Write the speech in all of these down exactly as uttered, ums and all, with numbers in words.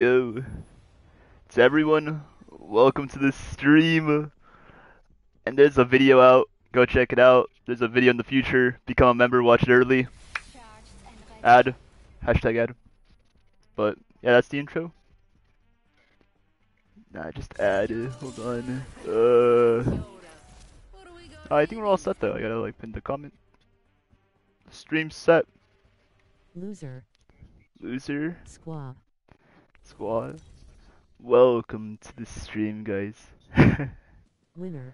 Yo, to everyone, welcome to the stream, and there's a video out, go check it out, there's a video in the future, become a member, watch it early, ad, hashtag ad, but yeah, that's the intro, nah, just ad, hold on, uh, I think we're all set though, I gotta like pin the comment, stream set, loser, loser, squad. Squad, welcome to the stream, guys. Winner,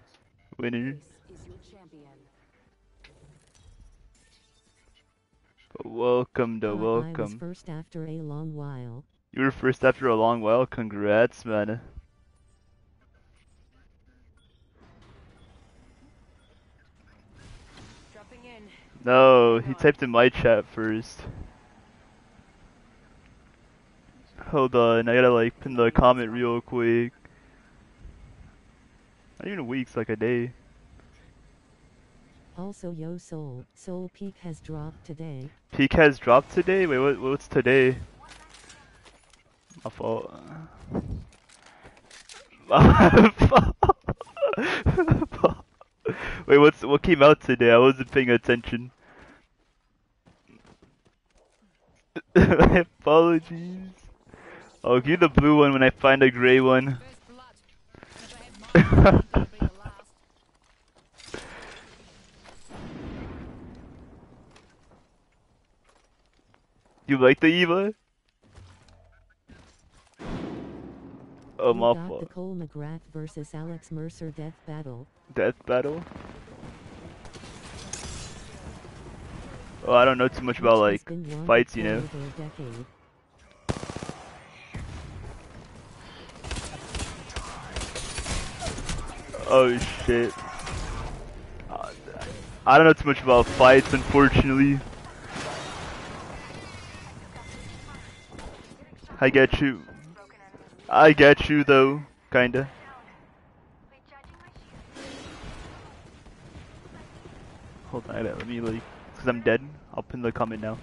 winner. Welcome to welcome. I was first after a long while. You were first after a long while. Congrats, man. Dropping in. No, he typed in my chat first. Hold on, I gotta like pin the comment real quick. Not even a week's like a day. Also, yo, Soul, Soul Peak has dropped today. Peak has dropped today? Wait, what, what's today? My fault. My fault. My fault. Wait, what's what came out today? I wasn't paying attention. My apologies. I'll give you the blue one when I find a gray one. You like the Eva? Oh, my fault. The Cole McGrath versus Alex Mercer Death Battle. Death Battle? Oh, I don't know too much about like fights, you know. Oh shit. Oh, I don't know too much about fights, unfortunately. I get you. I get you though, kinda. Hold on, let me like, cause I'm dead, I'll pin the comment now.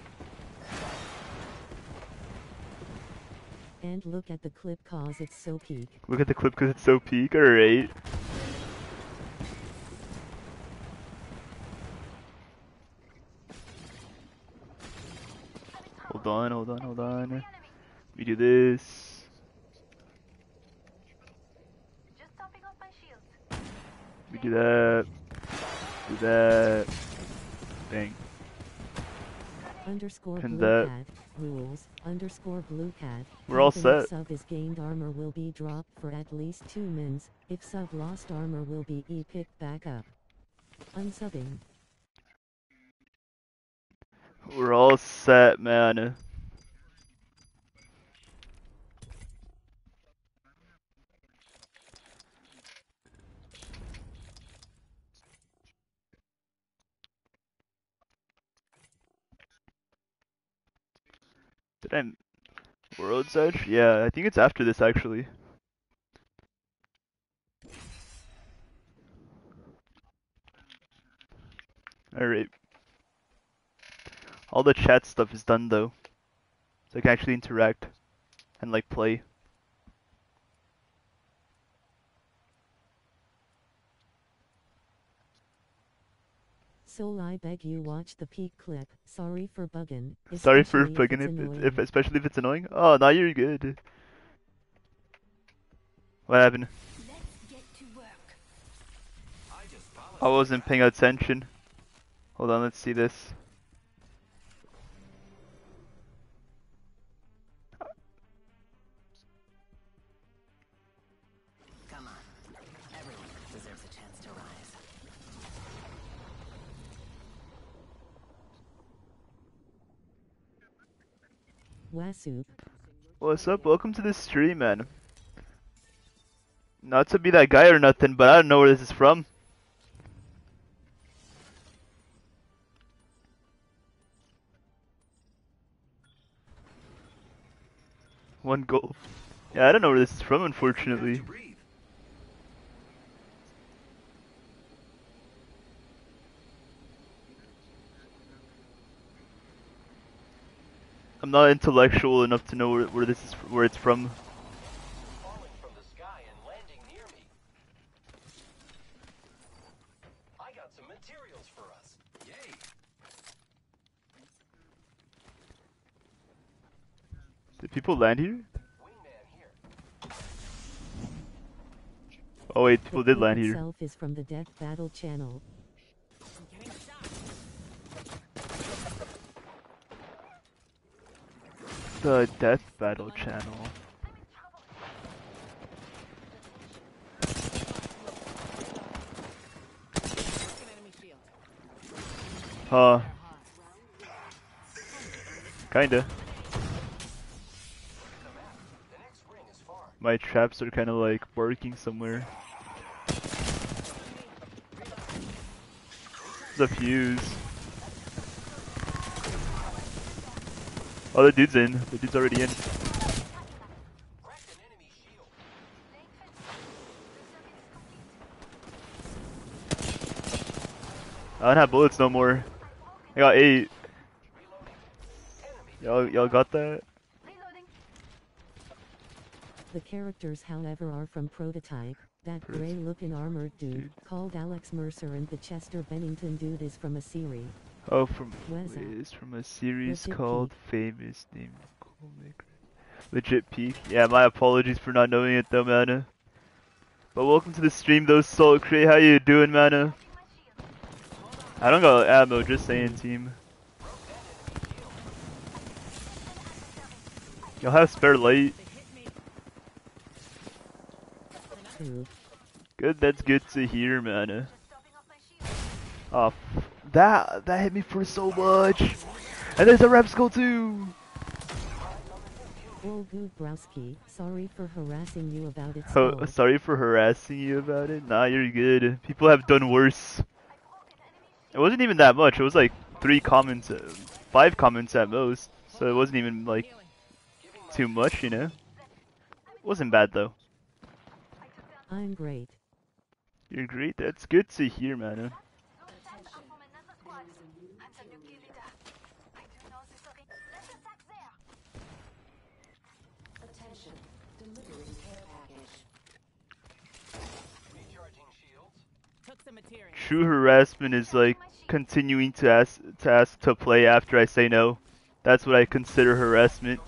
And look at the clip cause it's so peak. Look at the clip cause it's so peak, alright. Hold on, hold on, hold on. We do this. Just topping off my shield. We do that. Do that. Bang. Underscore and blue that. Cat rules. Underscore blue cat. We're all set. If sub is gained, armor will be dropped for at least two mins. If sub lost, armor will be e picked back up. Unsubbing. We're all set, man. Did I... World's Edge? Yeah, I think it's after this, actually. Alright. All the chat stuff is done though, so I can actually interact and like play. Soul, I beg you watch the peak clip. Sorry for bugging. Sorry for bugging, if, if, if, especially if it's annoying. Oh, now you're good. What happened? Let's get to work. I, just I wasn't paying attention. Hold on, let's see this. Wasu. What's up? Welcome to the stream, man. Not to be that guy or nothing, but I don't know where this is from. One goal. Yeah, I don't know where this is from, unfortunately. I'm not intellectual enough to know where, where this is, where it's from. Falling from the sky and landing near me. I got some materials for us. Yay! Did people land here? Oh wait, people did land here. Itself is from the Death Battle channel. The Death Battle channel. Huh. Kinda. My traps are kinda like working somewhere. The fuse. Oh, the dude's in. The dude's already in. I don't have bullets no more. I got eight. Y'all, y'all got that? The characters, however, are from Prototype. That gray-looking armored dude, dude called Alex Mercer, and the Chester Bennington dude is from a series. Oh, from is from a series Legit called Peak. Famous Name Cole McGrath. Legit Peak. Yeah, my apologies for not knowing it though, mana. But welcome to the stream, though, Soul Cray. How you doing, mana? I don't got ammo. Just saying, team. Y'all have spare light. Good, that's good to hear, man. Oh, that that hit me for so much. And there's a rep skull too. Oh, Browski, sorry for harassing you about it. Oh, sorry for harassing you about it. Nah, you're good. People have done worse. It wasn't even that much. It was like three comments, uh, five comments at most. So it wasn't even like too much, you know. It wasn't bad though. I'm great. You're great? That's good to hear, man. Attention. Delivering care package. Recharging shields. Took some material. True harassment is like continuing to ask to ask to play after I say no. That's what I consider harassment.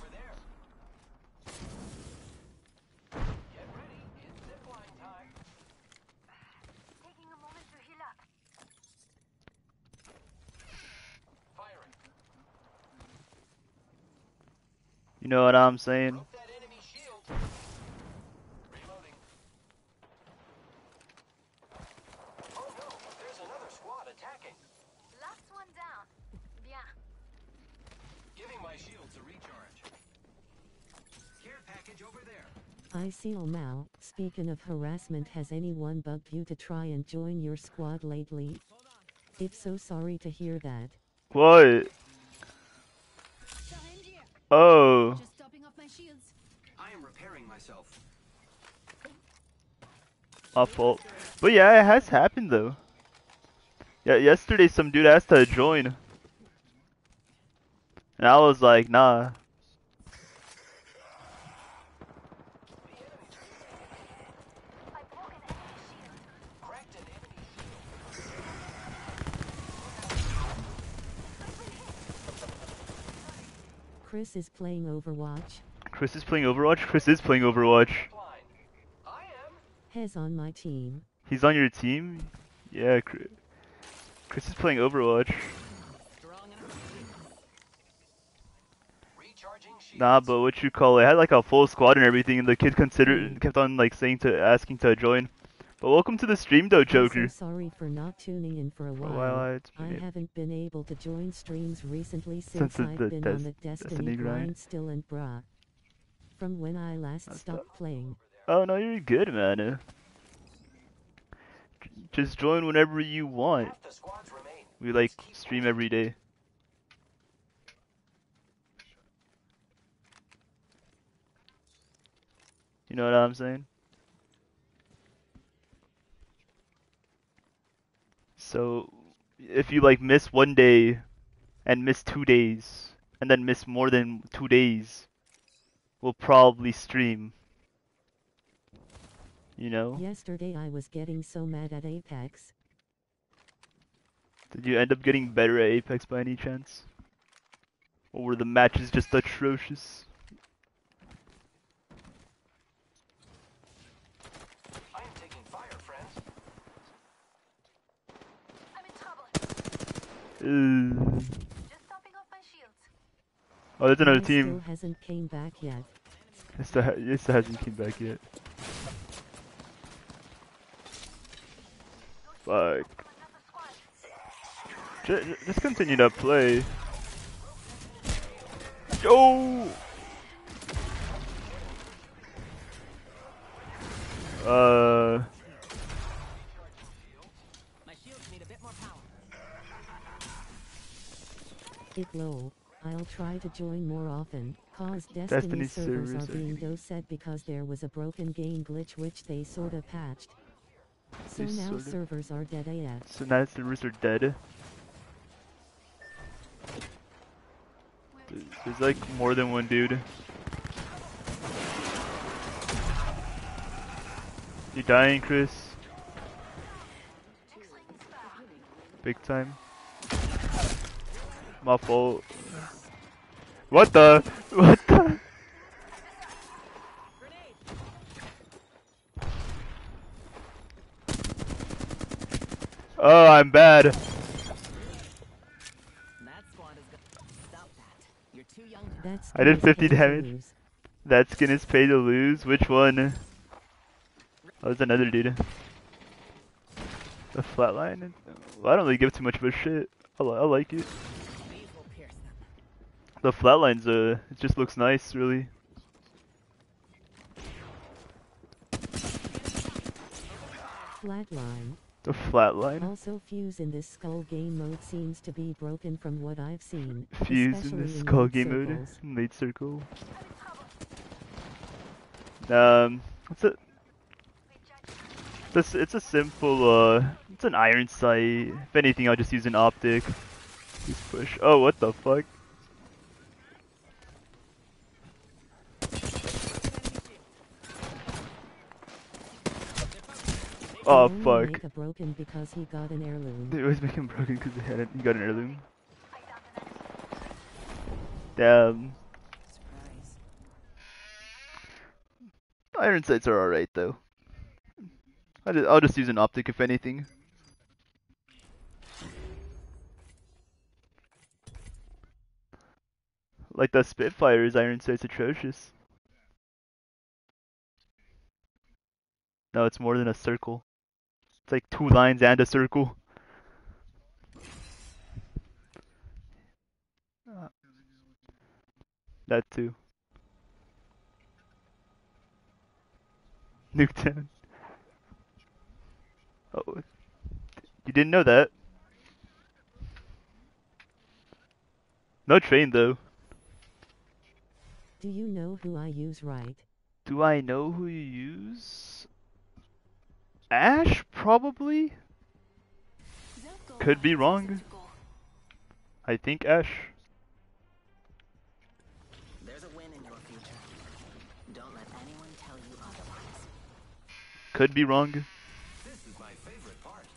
You know what I'm saying? I see Omao. Speaking of harassment, has anyone bugged you to try and join your squad lately? If so, sorry to hear that. What? Oh. Just topping off my shields. I am repairing myself. My fault. But yeah, it has happened though. Yeah, yesterday some dude asked to join. And I was like, nah. Chris is playing Overwatch. Chris is playing Overwatch? Chris is playing Overwatch. He's on my team. He's on your team? Yeah, Chris, Chris is playing Overwatch. Nah, but what you call it? I had like a full squad and everything, and the kid considered kept on like saying to asking to join. But welcome to the stream though, Joker. I'm so sorry for not tuning in for a while. Well, I haven't been able to join streams recently since, since I've been on the Destiny, Destiny grind still and brah. From when I last That's stopped that. playing. Oh no, you're good, man. Just join whenever you want. We like stream every day. You know what I'm saying? So, if you like miss one day and miss two days, and then miss more than two days, we'll probably stream. You know? Yesterday I was getting so mad at Apex. Did you end up getting better at Apex by any chance? Or were the matches just atrocious? I am taking fire, friends. I'm in trouble. Uh. Just topping off my shields. Oh, there's another team. Still hasn't came back yet. It still, it still hasn't came back yet. Like, just, just continue to play. Yo! Uh. My shields need a bit more power. Get low. I'll try to join more often. Cause Destiny servers are being doset because there was a broken game glitch which they sorta patched. So now sort of servers are dead A F. So now servers are dead. There's, there's like more than one dude. You dying, Chris? Big time. My fault. What the? What the? Oh, I'm bad. That squad is gonna stop that. You're too young to That's I did fifty damage. That skin is pay to lose. Which one? Oh, there's another dude. The flatline? Well, I don't really give too much of a shit. I, li I like it. The flatline's uh, it just looks nice, really. Flatline. The flatline. Also, Fuse in this skull game mode seems to be broken from what I've seen. Fuse in this skull game mode, lead circle. Um, it's a, this it's a simple. Uh, it's an iron sight. If anything, I'll just use an optic. Just push. Oh, what the fuck? Oh fuck! Make a broken because he got an heirloom. They always make him broken because he had it. He got an heirloom. Damn. Surprise. Iron sights are alright though. I just, I'll just use an optic if anything. Like the Spitfire's iron sight's atrocious. No, it's more than a circle. It's like two lines and a circle. Uh, that too. Nuketown. Oh, you didn't know that. No train though. Do you know who I use, right? Do I know who you use? Ash, probably? Could be wrong. I think Ash. There's a win in your future. Don't let anyone tell you otherwise. Could be wrong. This is my favorite part.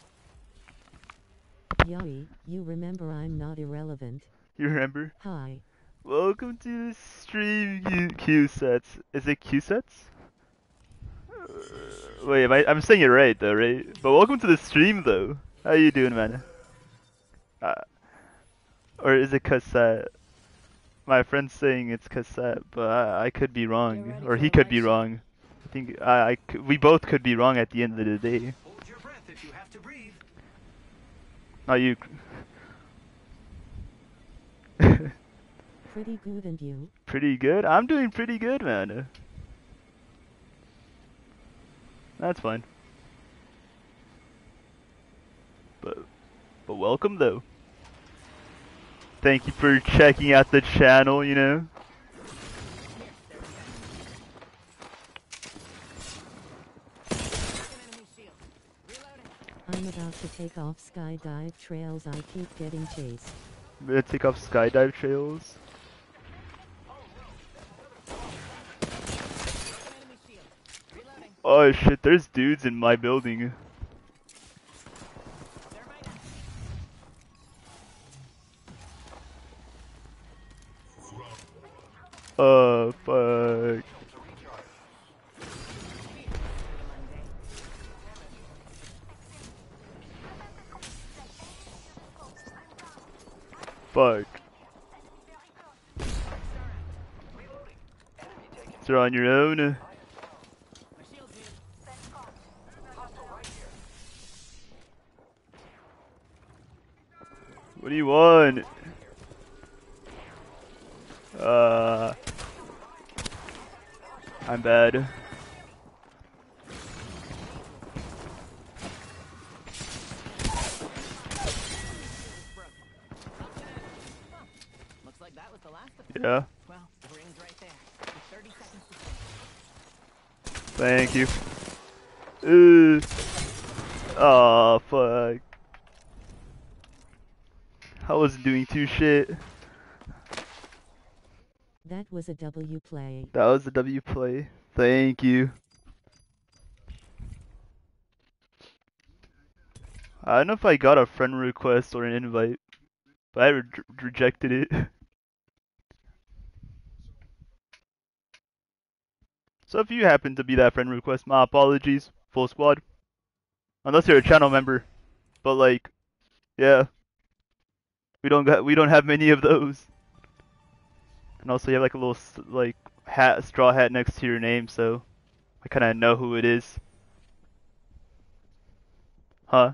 Yowie, you remember I'm not irrelevant. You remember? Hi. Welcome to the stream, Q-Sets. Is it Q-Sets? Wait, am I, I'm saying it right though, right? But welcome to the stream though. How you doing, man? Uh, or is it cassette? My friend's saying it's cassette, but I, I could be wrong, or he could be wrong. I think I, I could, we both could be wrong at the end of the day. Hold your breath if you have to breathe. Not you. Pretty good, and you? Pretty good? I'm doing pretty good, man. That's fine. But but welcome though. Thank you for checking out the channel, you know. I'm about to take off skydive trails. I keep getting chased. I'm gonna take off skydive trails? Oh shit, there's dudes in my building. Oh, fuck. Fuck. You're on your own. What do you want? Uh, I'm bad. Yeah. Well, the ring's right there. thirty seconds to play. Thank you. Ooh. Oh, fuck. I wasn't doing too shit. That was a W play. That was a W play. Thank you. I don't know if I got a friend request or an invite, but I re rejected it. So if you happen to be that friend request, my apologies, full squad. Unless you're a channel member, but like, yeah, we don't got, we don't have many of those. And also, you have like a little like hat, straw hat next to your name, so I kind of know who it is, huh?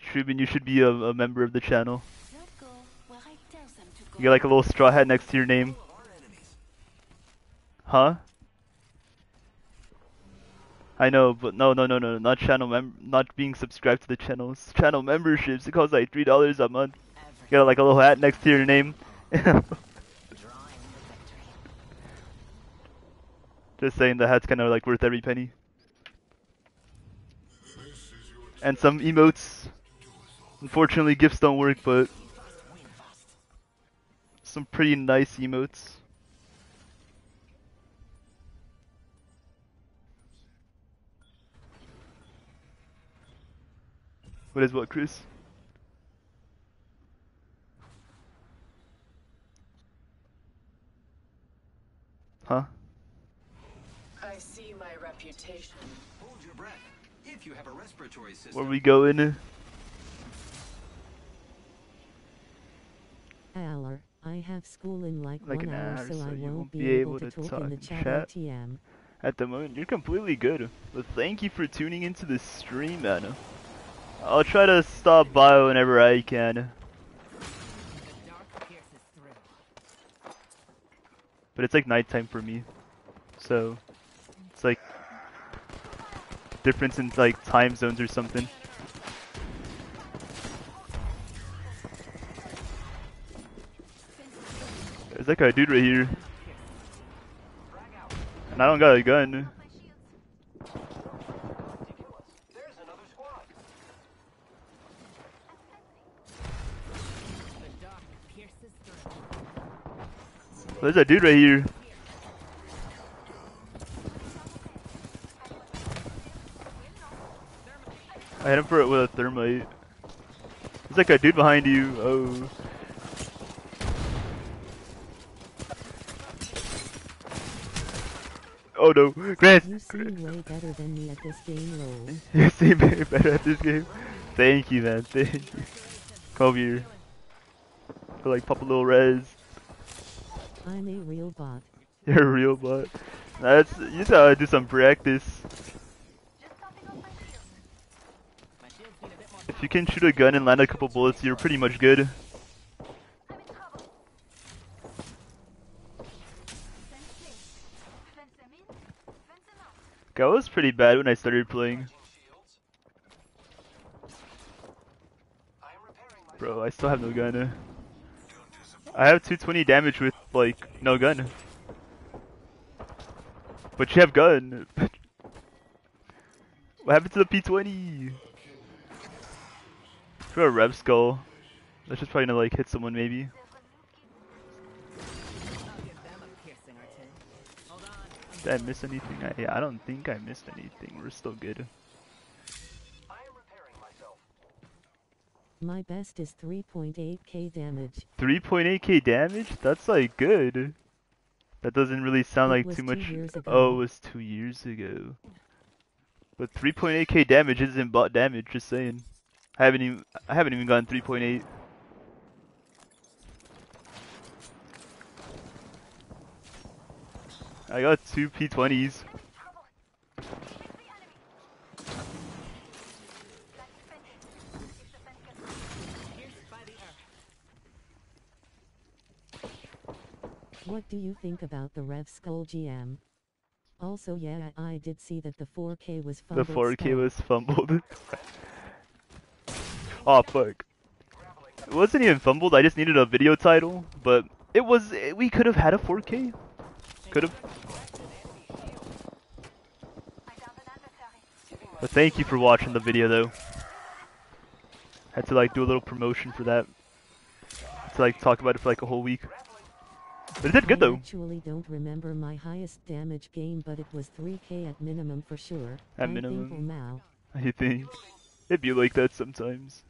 Truman, you should be a, a member of the channel. You got like a little straw hat next to your name. Huh? I know, but no, no, no, no, not channel mem- not being subscribed to the channels. Channel memberships, it costs like three dollars a month. You got like a little hat next to your name. Just saying, the hat's kind of like worth every penny. And some emotes. Unfortunately, gifts don't work, but some pretty nice emotes. What is what, Chris? Huh? I see my reputation. Hold your breath. If you have a respiratory system. Where we going? Aller, I have school in like, like one hour, hour, so I won't, won't be able, able to, to talk, talk in the chat. chat. T M. At the moment, you're completely good. But thank you for tuning into the stream, Anna. I'll try to stop by whenever I can. But it's like nighttime for me. So, it's like difference in like time zones or something. There's like a dude right here. And I don't got a gun. There's a dude right here. I hit him for it with a thermite. There's like a dude behind you. Oh. Oh no, Grant! You seem way better than me at this game, Lowell. You seem way better at this game? Thank you, man. Thank you. Come over here. Go like pop a little res. I'm a real bot. You're a real bot. That's you thought I'd do some practice. If you can shoot a gun and land a couple bullets, you're pretty much good. I was pretty bad when I started playing. Bro, I still have no gun. I have two twenty damage with, like, no gun. But you have gun. What happened to the P twenty? Throw a rev skull. That's just probably gonna, like, hit someone, maybe. Did I miss anything? I I don't think I missed anything. We're still good. I am repairing myself. My best is three point eight K damage. three point eight K damage? That's like good. That doesn't really sound it like too much. Oh, it was two years ago. But three point eight K damage isn't bot damage. Just saying. I haven't even I haven't even gotten three point eight. I got two P twenties. What do you think about the Rev Skull G M? Also, yeah, I did see that the four K was fumbled. The four K was fumbled. Oh fuck! It wasn't even fumbled. I just needed a video title, but it was. It, we could have had a four K. Could have. But thank you for watching the video, though. Had to like do a little promotion for that. To like talk about it for like a whole week. But it did good though. I actually don't remember my highest damage game, but it was three K at minimum for sure. At minimum. Now. I think it'd be like that sometimes.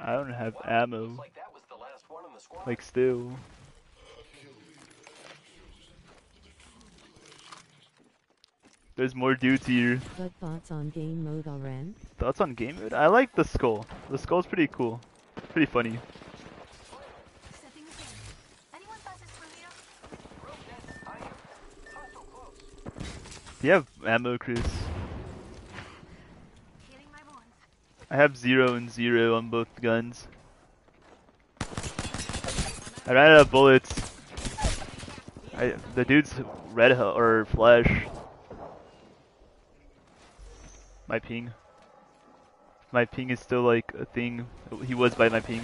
I don't have ammo, like still. There's more dudes here. But thoughts on game mode, Alren? Thoughts on game mode? I like the skull. The skull's pretty cool. Pretty funny. Do you have ammo, Chris? I have zero and zero on both guns. I ran out of bullets. I, the dude's red or flesh. My ping. My ping is still like a thing. He was by my ping.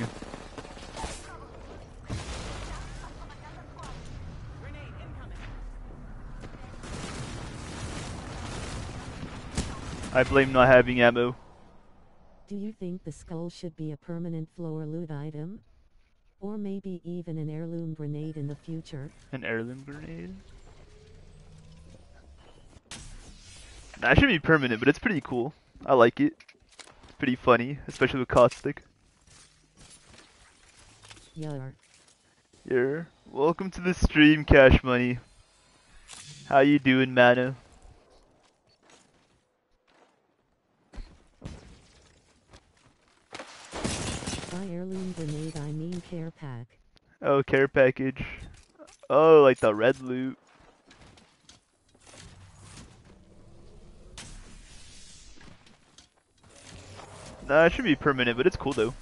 I blame not having ammo. Do you think the skull should be a permanent floor loot item? Or maybe even an heirloom grenade in the future? An heirloom grenade? That should be permanent, but it's pretty cool. I like it. It's pretty funny, especially with Caustic. Yeah. Yeah. Welcome to the stream, Cash Money. How you doing, Mana? By heirloom grenade, I mean care pack. Oh, care package. Oh, like the red loot. Nah, it should be permanent, but it's cool though.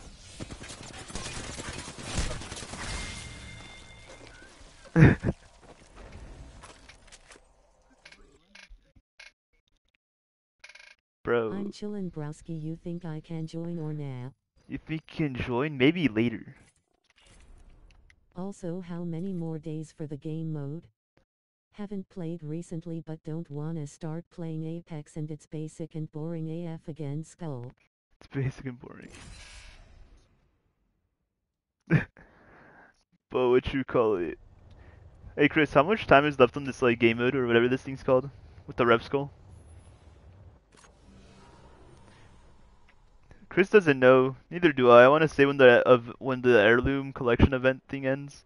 Bro. I'm chillin', Browski. You think I can join or nah? If we can join, maybe later. Also, how many more days for the game mode? Haven't played recently but don't wanna start playing Apex and it's basic and boring A F again, Skull. It's basic and boring. But what you call it? Hey Chris, how much time is left on this like game mode or whatever this thing's called? With the Rev Skull? Chris doesn't know, neither do I. I want to say when the of when the heirloom collection event thing ends.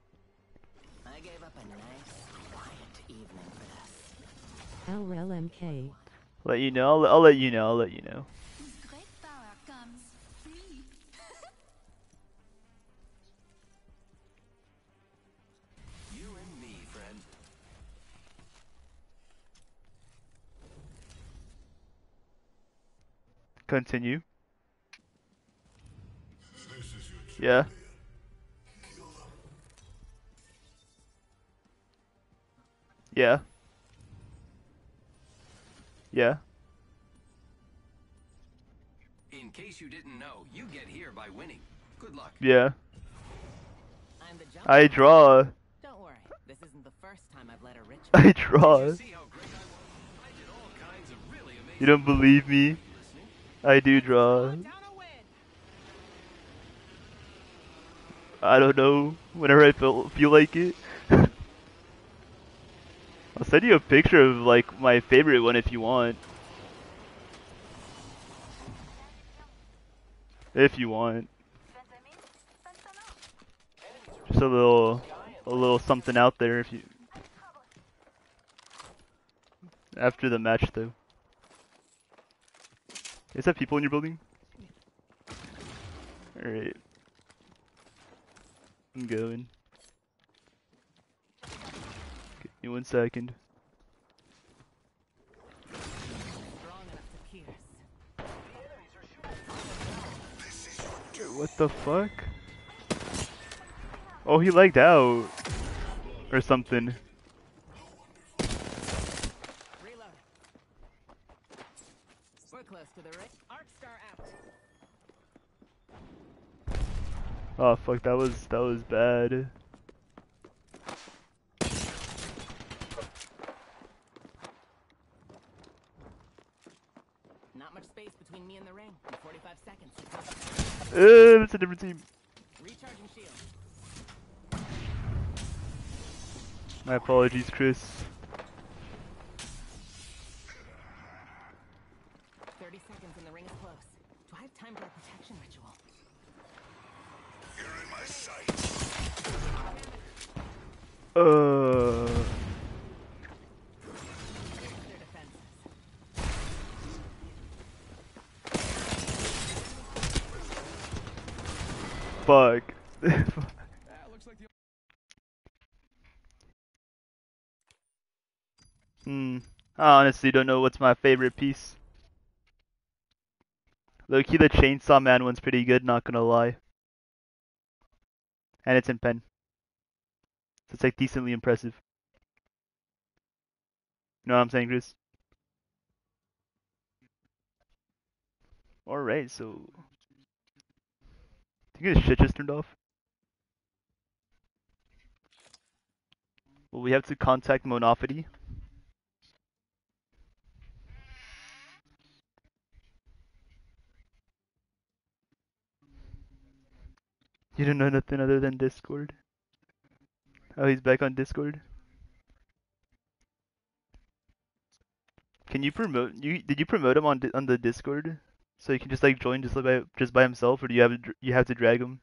I gave up a nice quiet evening for this. L L M K. Let you know. I'll, I'll let you know. I'll let you know. Great power comes free. You and me, friend. Continue. Yeah. Yeah. Yeah. In case you didn't know, you get here by winning. Good luck. Yeah. I'm the jump I draw. Don't worry. This isn't the first time I've let a rich I draw. You, see how great I I did all kinds of really amazing you don't believe me? I do draw. I don't know, whenever I feel, feel like it. I'll send you a picture of like my favorite one if you want. If you want. Just a little, a little something out there if you. After the match though. Is that people in your building? Alright. I'm going. Give me one second. What the fuck? Oh, he lagged out. Or something. Oh fuck, that was that was bad. Not much space between me and the ring. In forty-five seconds. Uh, that's a different team. Recharging shield. My apologies, Chris. thirty seconds and the ring is close. Do I have time for a protection ritual? Uh. Fuck. Hmm. I honestly don't know what's my favorite piece. Low-key, the Chainsaw Man one's pretty good, not gonna lie. And it's in pen. So it's like decently impressive. You know what I'm saying, Chris? Alright, so. I think this shit just turned off. Well, we have to contact Monofity. You don't know nothing other than Discord? Oh, he's back on Discord. Can you promote? You did you promote him on on the Discord, so you can just like join just like by just by himself, or do you have to, you have to drag him?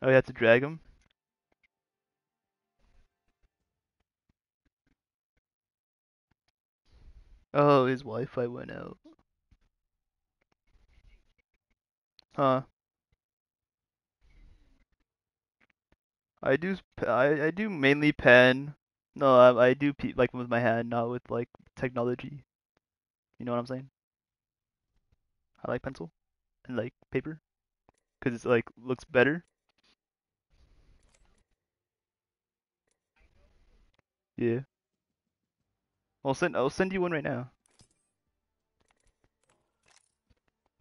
Oh, you have to drag him. Oh, his Wi-Fi went out. Huh. I do I, I do mainly pen. No, I, I do pe like with my hand, not with like technology. You know what I'm saying? I like pencil and like paper because it's like looks better. Yeah. I'll send I'll send you one right now.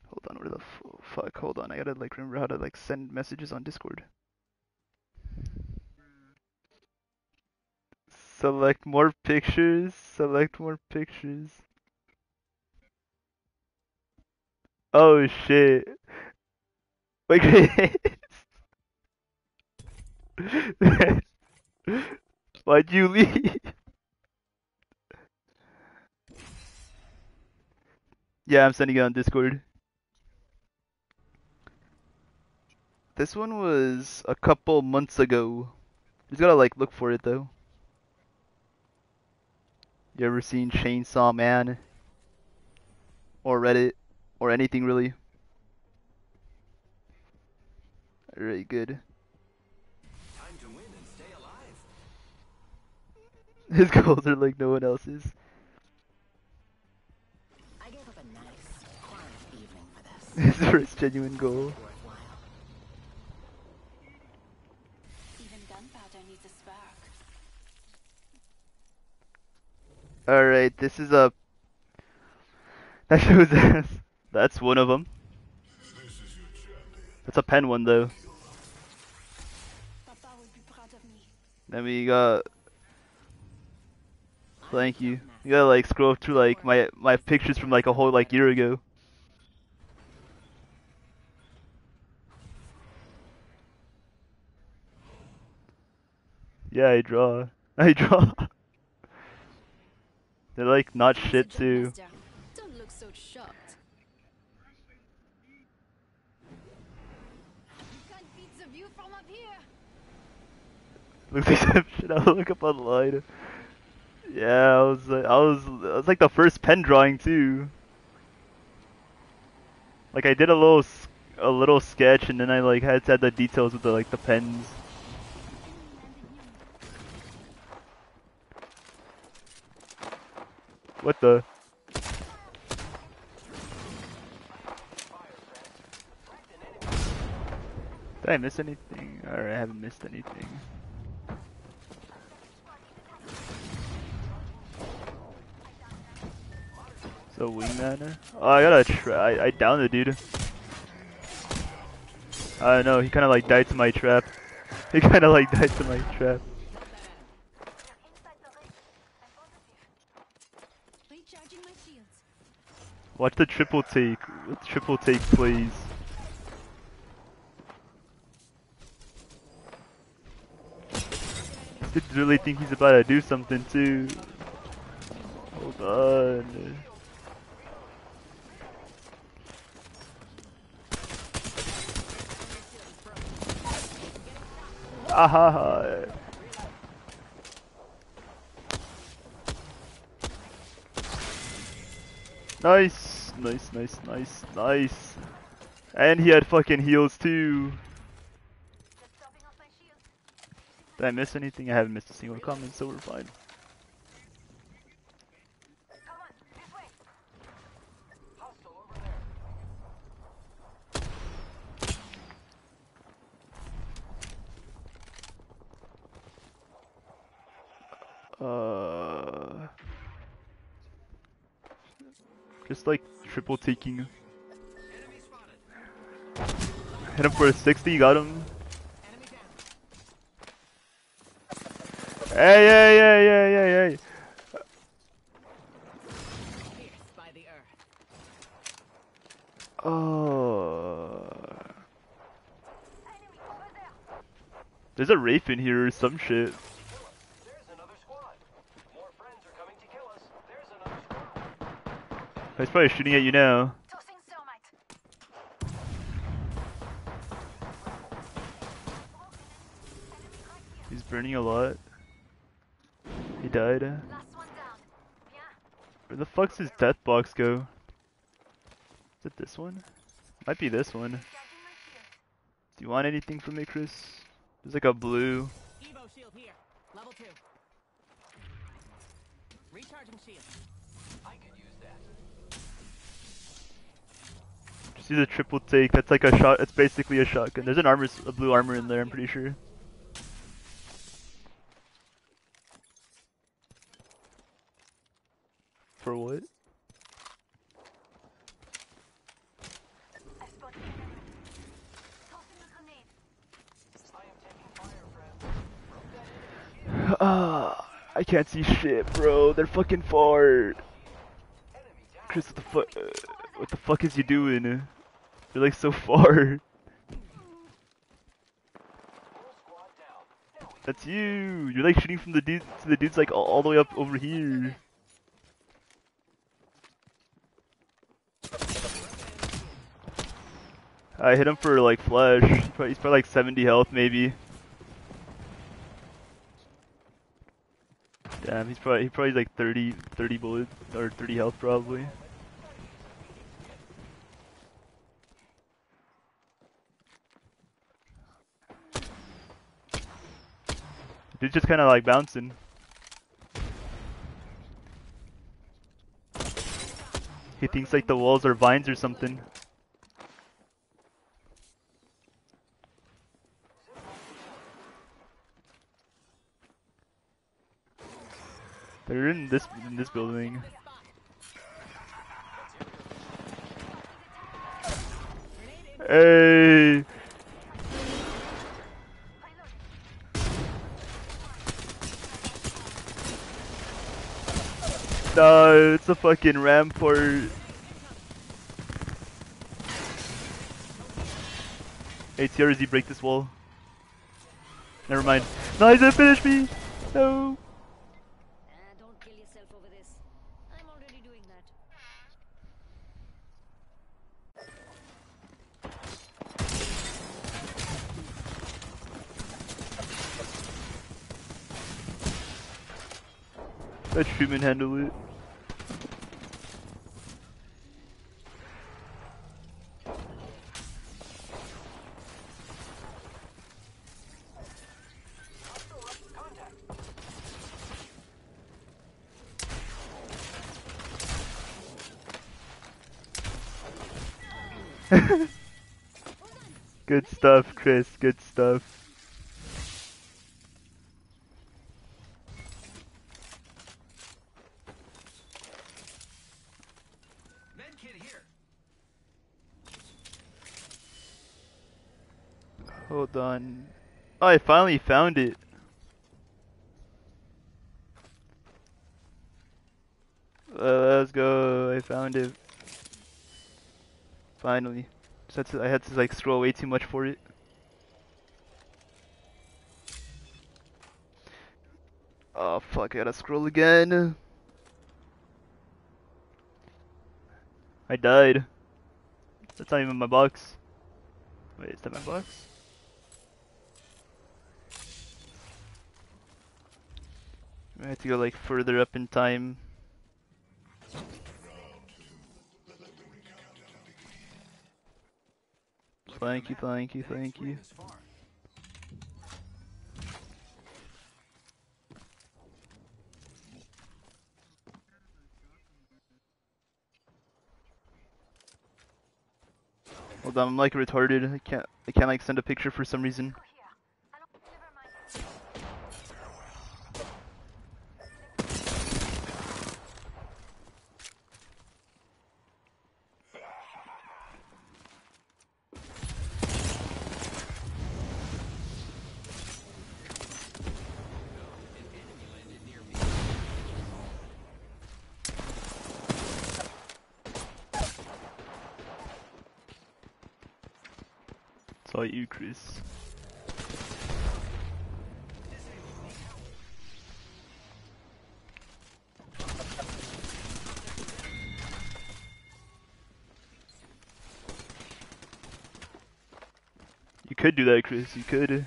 Hold on, where the f fuck? Hold on, I gotta like remember how to like send messages on Discord. Select more pictures, select more pictures. Oh shit. Wait, Chris. Why'd you leave? Yeah, I'm sending it on Discord. This one was a couple months ago. Just gotta like look for it though. You ever seen Chainsaw Man? Or Reddit? Or anything really? Alright, good. Time to win and stay alive. His goals are like no one else's. I gave up a nice, quiet evening for this. His first genuine goal. Even gunpowder needs a spark. Alright, this is a. That shows ass. That's one of them. That's a pen one, though. Papa would be proud of me. Then we got. Thank you. You gotta like scroll through like my my pictures from like a whole like year ago. Yeah, I draw. I draw. They're like not shit too. Don't look so shocked. You can't beat the view from up here. Looks like some shit I'll look up online. Yeah, I was like, I was, I was like the first pen drawing too. Like I did a little, a little sketch, and then I like had to add the details with the like the pens. What the? Did I miss anything? Or I haven't missed anything. The wingman? Oh, I gotta try. I, I downed the dude. I don't know, he kinda like died to my trap. He kinda like died to my trap. Watch the triple take. Triple take, please. This dude really think he's about to do something too. Hold on. Ahaha. Nice, nice, nice, nice, nice. And he had fucking heals too. Did I miss anything? I haven't missed a single comment, so we're fine. Uh, just like triple taking. Hit him for a sixty, got him. Hey, hey, hey, hey, hey, hey. Oh. There's a Wraith in here or some shit. He's probably shooting at you now. He's burning a lot. He died. Where the fuck's his death box go? Is it this one? Might be this one. Do you want anything from me, Chris? There's like a blue. Evo shield here. Level two. Recharging shield. I could use that. See the triple take, that's like a shot, it's basically a shotgun. There's an armor, a blue armor in there, I'm pretty sure. For what? Ah, I can't see shit, bro. They're fucking far. Chris, what the fuck? Uh, what the fuck is you doing? You're like so far. That's you. You're like shooting from the dude to the dude's like all, all the way up over here. I hit him for like flesh. He's probably, he's probably like seventy health maybe. Damn, he's probably he probably like thirty, thirty bullets or thirty health probably. Dude's just kind of like bouncing. He thinks like the walls are vines or something. They're in this in this building. Hey. No, it's a fucking Rampart. Hey, Seer, does he break this wall? Never mind. No, he's gonna finish me! No! Ah, don't kill yourself over this. I'm already doing that. Let Truman handle it. Good stuff, Chris. Good stuff. Medkit here. Hold on. Oh, I finally found it. Uh, let's go. I found it. Finally. So that's, I had to like scroll way too much for it. Oh fuck, I gotta scroll again. I died. That's not even my box. Wait, is that my box? I had to go like further up in time. Thank you, thank you, thank you. Hold on, I'm like retarded. I can't, I can't like send a picture for some reason. You, Chris. You could do that, Chris. You could.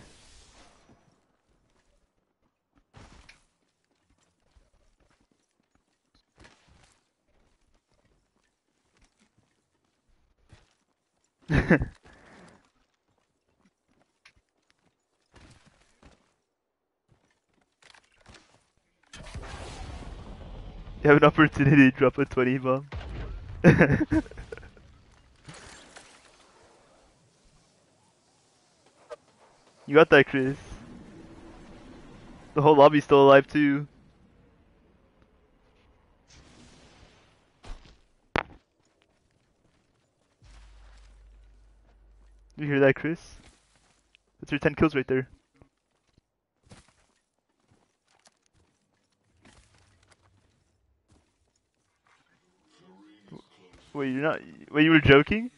You have an opportunity to drop a twenty bomb. You got that, Chris. The whole lobby's still alive too. You hear that, Chris? That's your ten kills right there. Wait, you're not. Wait, you were joking?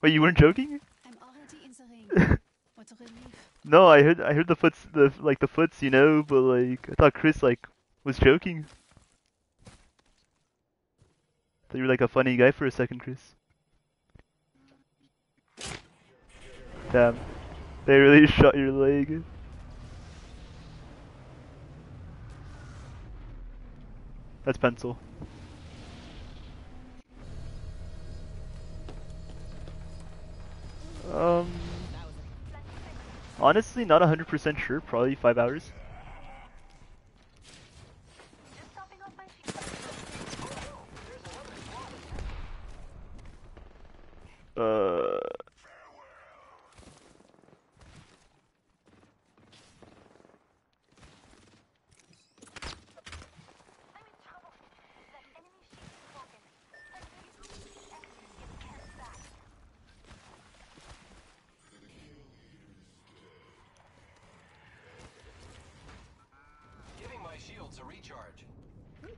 Wait, you weren't joking? I'm already in the ring. What a relief. No, I heard. I heard the foots. The like the foots, you know. But like, I thought Chris like was joking. Thought you were like a funny guy for a second, Chris. Damn, they really shot your leg. That's pencil. Um, honestly, not one hundred percent sure, probably five hours. Uh...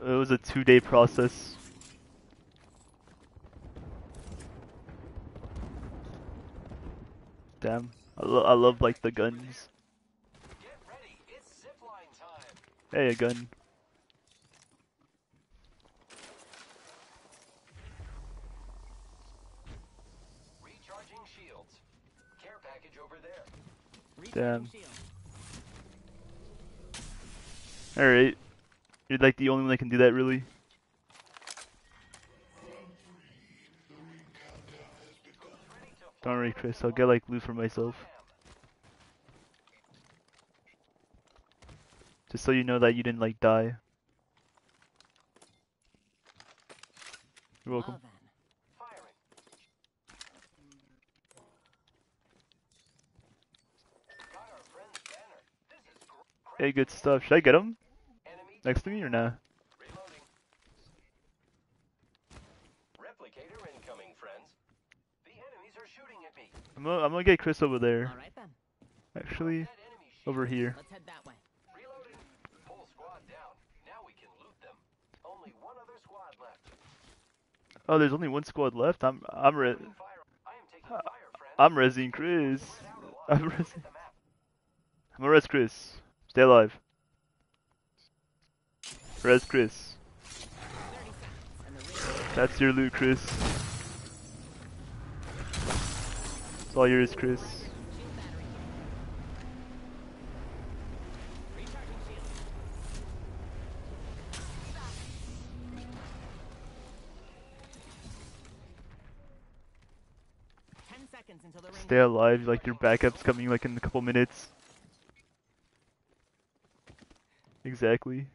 It was a two-day process. Damn, I, lo I love like the guns. Get ready. Hey, a gun. Recharging shields. Care package over there. Damn. Alright. You're like the only one that can do that, really? Don't worry, Chris. I'll get like loot for myself. Just so you know that you didn't like die. You're welcome. Hey, good stuff. Should I get him? Next to me or nah? I'm gonna, I'm gonna get Chris over there. All right, then. Actually, over here. Let's head that way. Reloading. Whole squad down. Now we can loot them. Only one other squad left. Oh, there's only one squad left. I'm I'm re I am I'm rezzing Chris. I'm rezzing. I'm gonna res Chris. Stay alive. Res Chris. That's your loot, Chris. It's all yours, Chris. Stay alive, like your backup's coming like in a couple minutes. Exactly.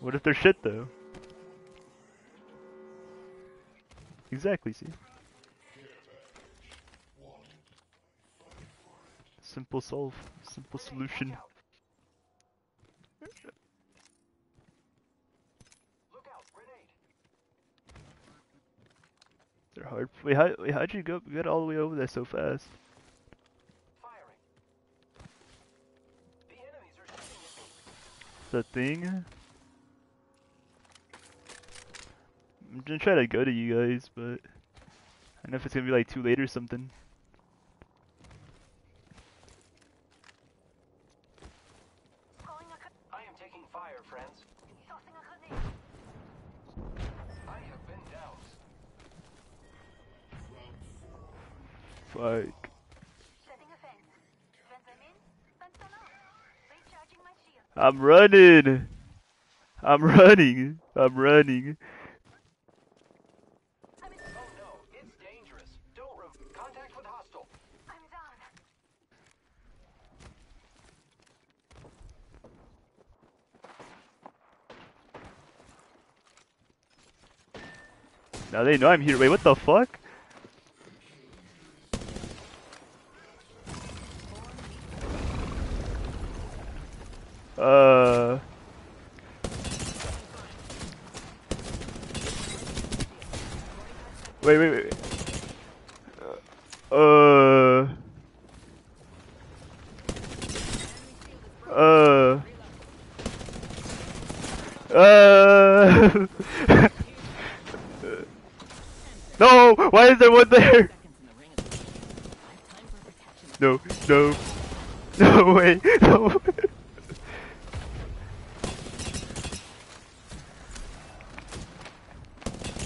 What if they're shit though? Exactly, see? Simple solve. Simple solution. They're hard. Wait, how, wait, how'd you go? You got all the way over there so fast. The thing? I'm gonna try to go to you guys, but I don't know if it's gonna be like too late or something. I am taking fire, friends. I have been doused. Fuck. I'm running. I'm running. I'm running. Now they know I'm here. Wait, what the fuck? Uh. Wait, wait, wait. Uh. Uh. Uh. No! Why is there one there? No, no. No way, no.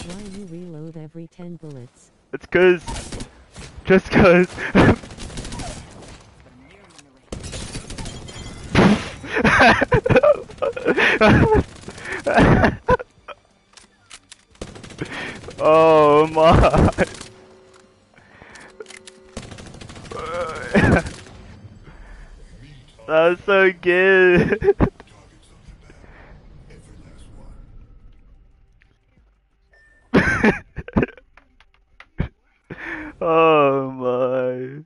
Why you reload every ten bullets? It's cause. Just cause. Oh my. That's so good. Oh my.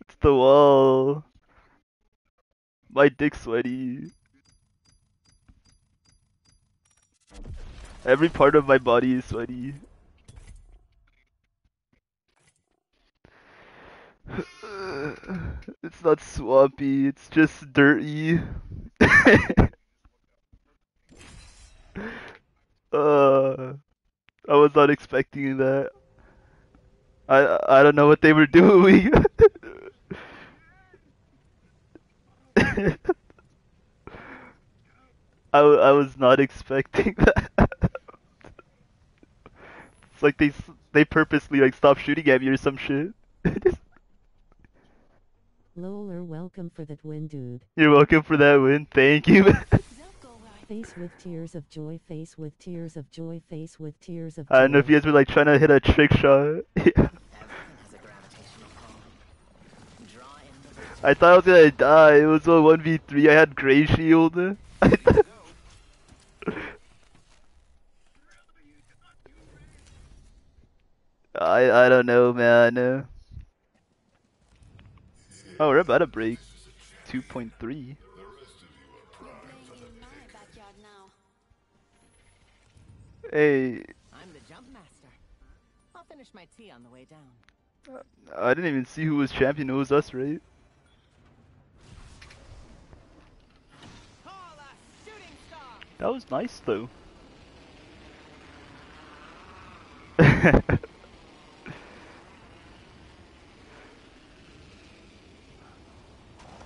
It's the wall. My dick's sweaty. Every part of my body is sweaty. It's not swampy, it's just dirty. uh I was not expecting that. I I don't know what they were doing. I I was not expecting that. It's like they they purposely like stopped shooting at me or some shit. Loler, welcome for that win, dude. You're welcome for that win. Thank you. Face with tears of joy, face with tears of joy, face with tears of joy. I don't know if you guys were like trying to hit a trick shot. Yeah. I thought I was gonna die. It was a one v three. I had gray shield. I thought... I I don't know, man. Oh, we're about to break two point three. Hey. I'm the jump master. I'll finish my tea on the way down. Uh, I didn't even see who was champion. It was us, right? That was nice, though.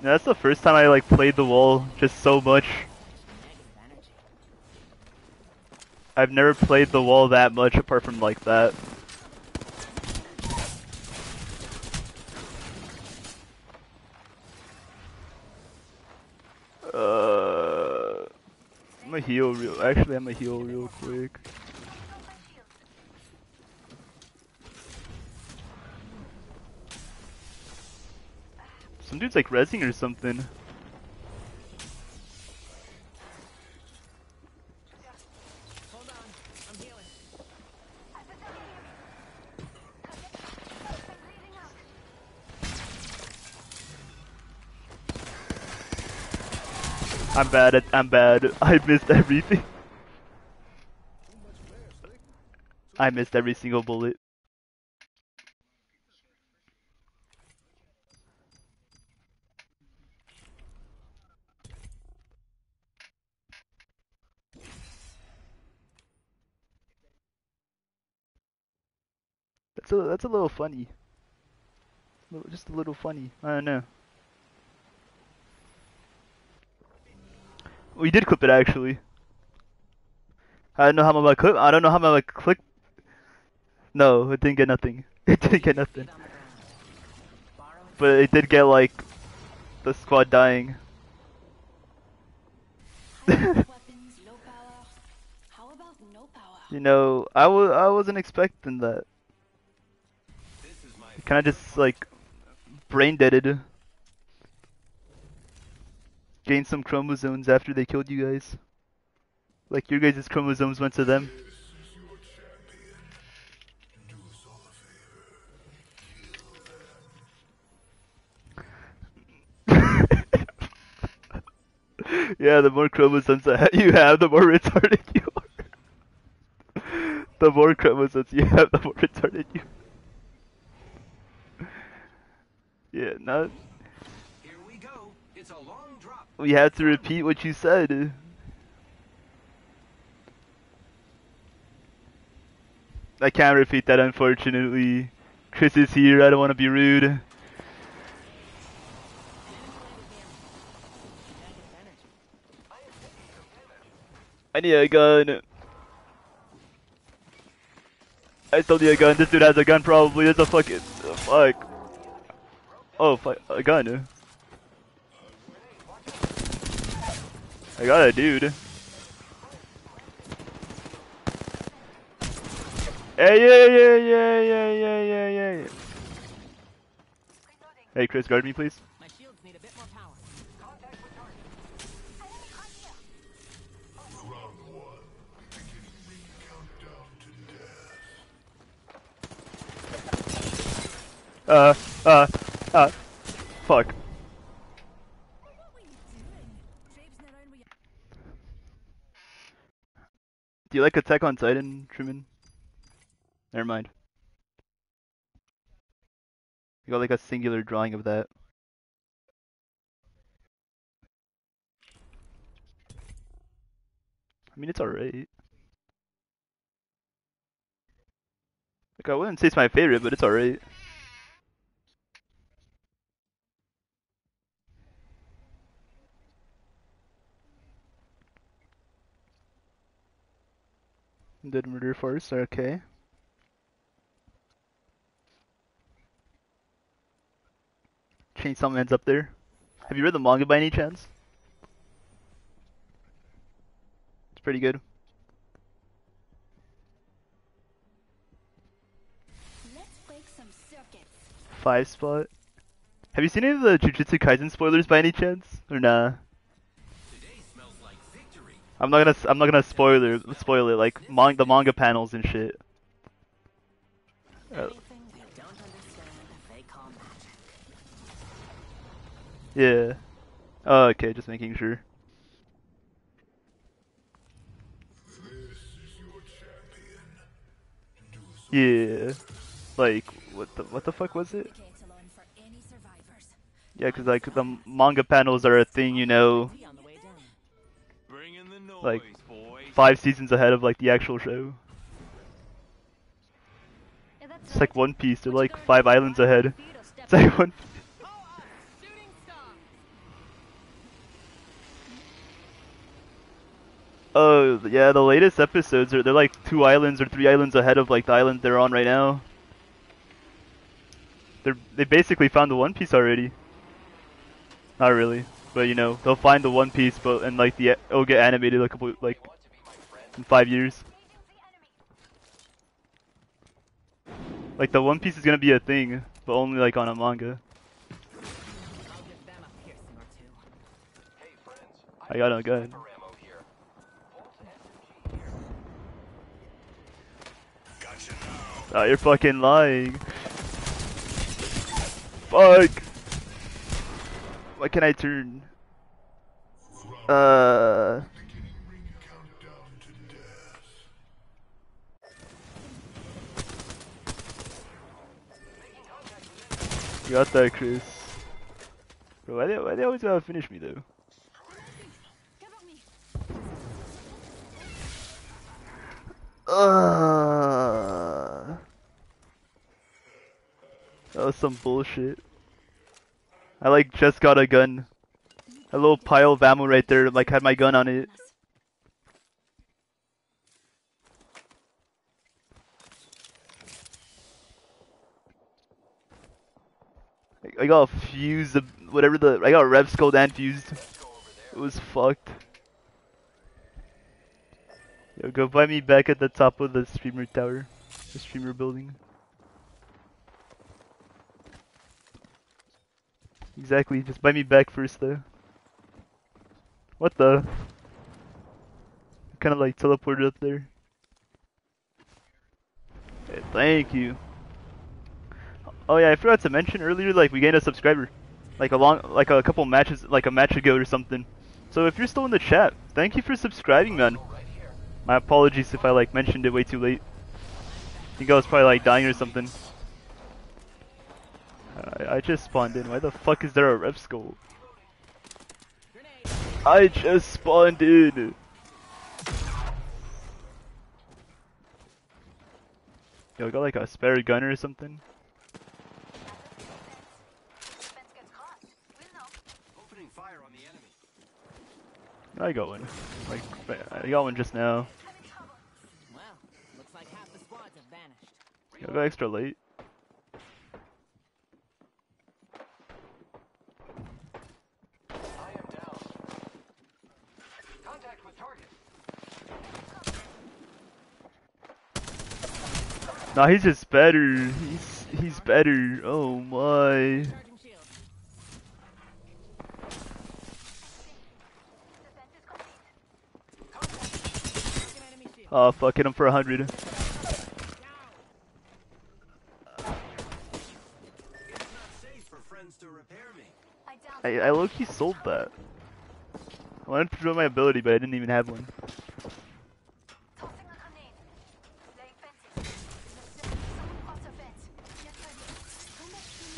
That's the first time I like played the wall just so much. I've never played the wall that much apart from like that. Uh, I'm a heal real. Actually, I'm a heal real quick. Some dude's like rezzing or something. I'm bad at- I'm bad. I missed everything. I missed every single bullet. That's a- that's a little funny. Just a little funny. I don't know. We did clip it actually. I don't know how much I clip. I don't know how much I click. No, it didn't get nothing. It didn't get nothing. But it did get like the squad dying. You know, I was I wasn't expecting that. Kind of just like brain deaded. Gain some chromosomes after they killed you guys. Like your guys' chromosomes went to them. Yeah, the more chromosomes you have, the more retarded you are. The more chromosomes you have, the more retarded you are. Yeah, not... We have to repeat what you said. I can't repeat that, unfortunately. Chris is here, I don't want to be rude. I need a gun. I still need a gun. This dude has a gun probably. There's a fucking... Fuck. Oh, fuck. A gun. I got a dude. Hey, yeah, yeah, yeah, yeah, yeah, yeah, yeah, yeah. Hey, Chris, guard me, please. My shields need a bit more power. Contact with target. Round one. Beginning countdown to death. Uh, uh, uh. Fuck. Do you like Attack on Titan, Truman? Never mind. You got like a singular drawing of that. I mean, it's alright. I wouldn't say it's my favorite, but it's alright. Dead murder force, okay. Chainsaw Man's up there. Have you read the manga by any chance? It's pretty good. Let's break some circuits. Five spot. Have you seen any of the Jujutsu Kaisen spoilers by any chance, or nah? I'm not gonna. I'm not gonna spoil it. Spoil it like man, the manga panels and shit. Uh, yeah. Oh, okay, just making sure. Yeah. Like what the what the fuck was it? Yeah, cause like the manga panels are a thing, you know. Like five seasons ahead of like the actual show. It's like One Piece. They're like five islands ahead. It's like One Piece. Oh yeah, the latest episodes are they're like two islands or three islands ahead of like the island they're on right now. They're they basically found the One Piece already. Not really. But you know, they'll find the One Piece, but and like the it'll get animated like a, like in five years. Like the One Piece is gonna be a thing, but only like on a manga. I got no gun. Oh, you're fucking lying. Fuck. Why can I turn? Uh. You got that, Chris. Bro, why they, why they always gotta finish me though? Uh. That was some bullshit. I like just got a gun. A little pile of ammo right there, like had my gun on it. I, I got fused, whatever the- I got rev scold and fused. It was fucked. Yo, go buy me back at the top of the streamer tower. The streamer building. Exactly, just buy me back first though. What the? I kinda like teleported up there. Hey, thank you. Oh yeah, I forgot to mention earlier, like we gained a subscriber. Like a long, like a couple matches, like a match ago or something. So if you're still in the chat, thank you for subscribing, man. My apologies if I like mentioned it way too late. I think I was probably like dying or something. I, I just spawned in. Why the fuck is there a rev scold? I just spawned in. Yo, I got like a spare gun or something. I got one. Like I got one just now. Yo, I got extra late. Nah, he's just better. He's he's better. Oh my. Oh fuck, hit him for a hundred. I I low key sold that. I wanted to throw my ability, but I didn't even have one.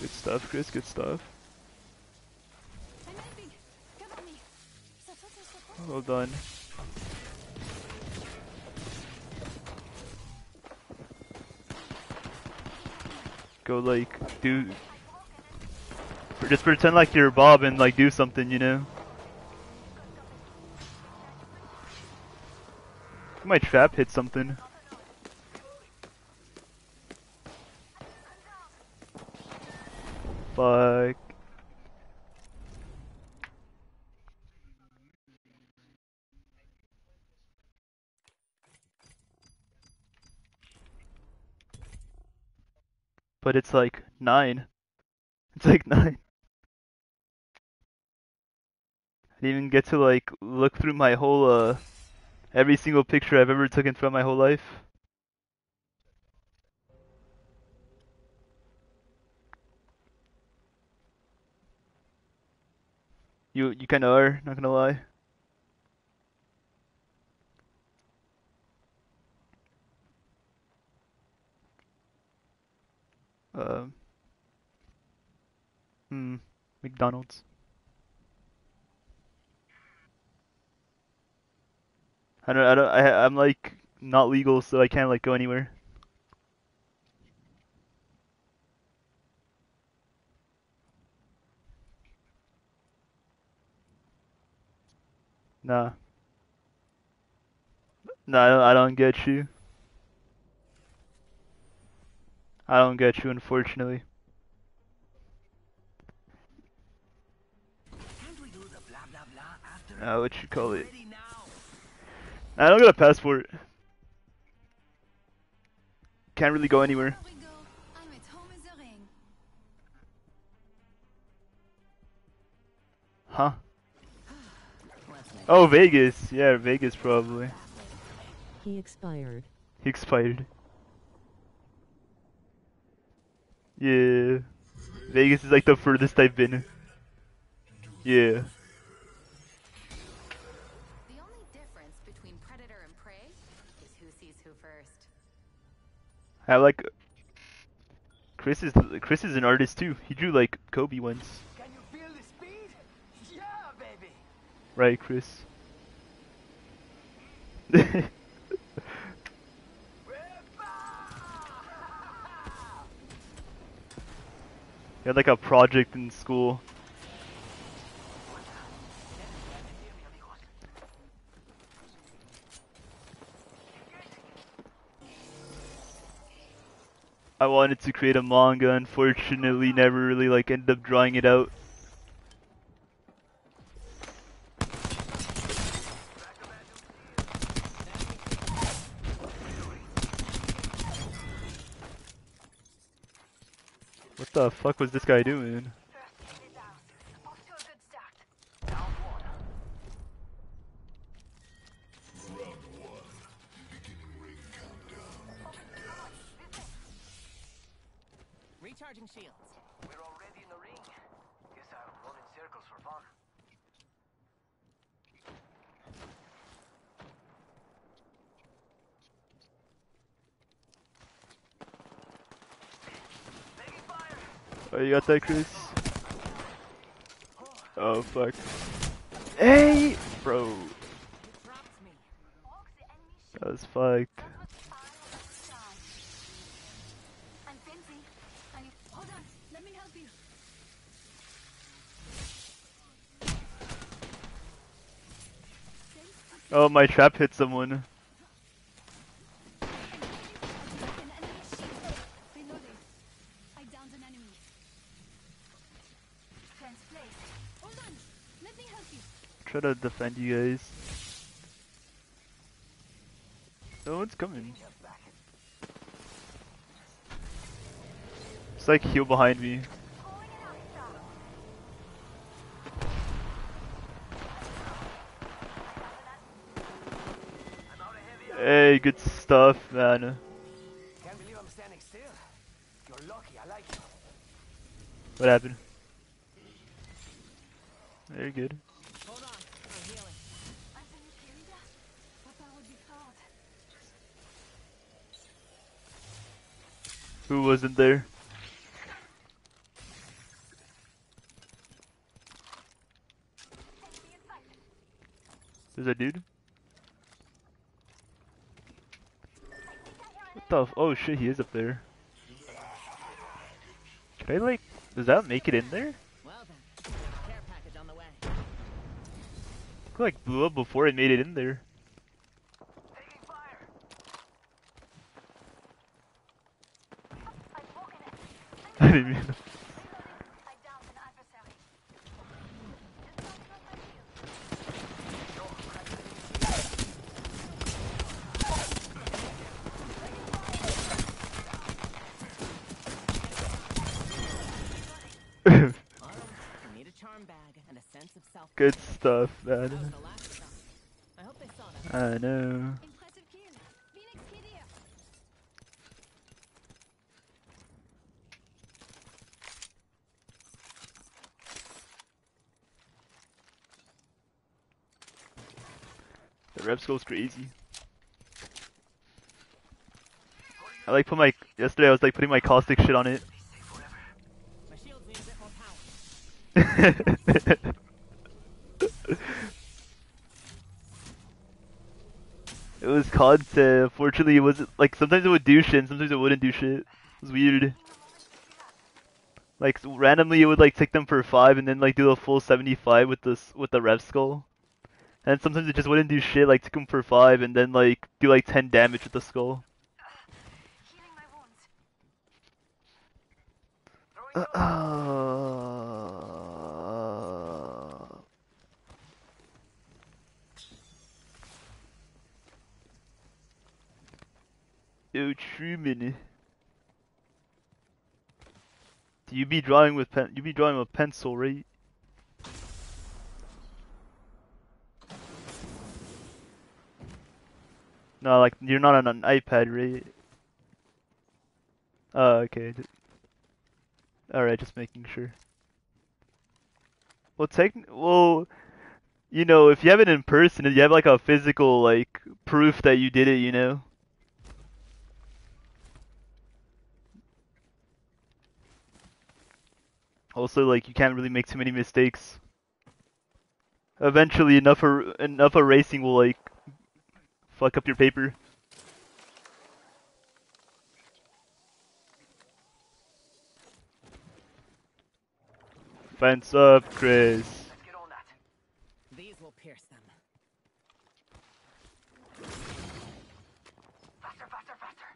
Good stuff, Chris, good stuff. Well done. go like do, just pretend like you're Bob and like do something, you know. My trap hit something. Fuck. But it's like nine. It's like nine. I didn't even get to like look through my whole uh every single picture I've ever taken throughout my whole life. You you kinda are, not gonna lie. Um. Hmm. McDonald's. I don't. I don't. I, I'm like not legal, so I can't like go anywhere. Nah. Nah. I don't, I don't get you. I don't get you, unfortunately. Uh, what you call it? I don't got a passport. Can't really go anywhere. Huh? Oh, Vegas. Yeah, Vegas probably. He expired. He expired. Yeah, Vegas is like the furthest I've been. Yeah. The only difference between predator and prey is who sees who first. I like. Chris is Chris is an artist too. He drew like Kobe once. Can you feel the speed? Yeah, baby. Right, Chris. We had like a project in school. I wanted to create a manga, unfortunately never really like ended up drawing it out. What the fuck was this guy doing? Recharging shields. We're already in the ring. Guess I'll run in circles for fun. Oh, you got that, Chris? Oh, fuck. Hey! Bro. That was fucked. Oh, my trap hit someone. Try to defend you guys. No one's coming. It's like heal behind me. Hey, good stuff, man. Can't believe I'm standing still. You're lucky, I like you. What happened? Very good. Who wasn't there? There's a dude? What the f- oh shit, he is up there. Did I like, does that make it in there? Well then, care package on the way. It like blew up before it made it in there. Taking fire. I didn't mean to. Good stuff, man. I know. The rep school's crazy. I like put my yesterday. I was like putting my caustic shit on it. My shield needs a bit more power. It was content. Fortunately, it wasn't like sometimes it would do shit and sometimes it wouldn't do shit. It was weird. Like randomly, it would like take them for five and then like do a full seventy-five with this with the rev skull. And sometimes it just wouldn't do shit. Like take them for five and then like do like ten damage with the skull. Uh, uh... Yo, Truman, do you be drawing with pen? You be drawing with pencil, right? No, like you're not on an iPad, right? Oh, okay. All right, just making sure. Well, tech. Well, you know, if you have it in person, if you have like a physical like proof that you did it, you know. Also, like, you can't really make too many mistakes. Eventually, enough er enough erasing will, like, fuck up your paper. Fence up, Chris. Let's get on that. These will pierce them. Faster, faster, faster.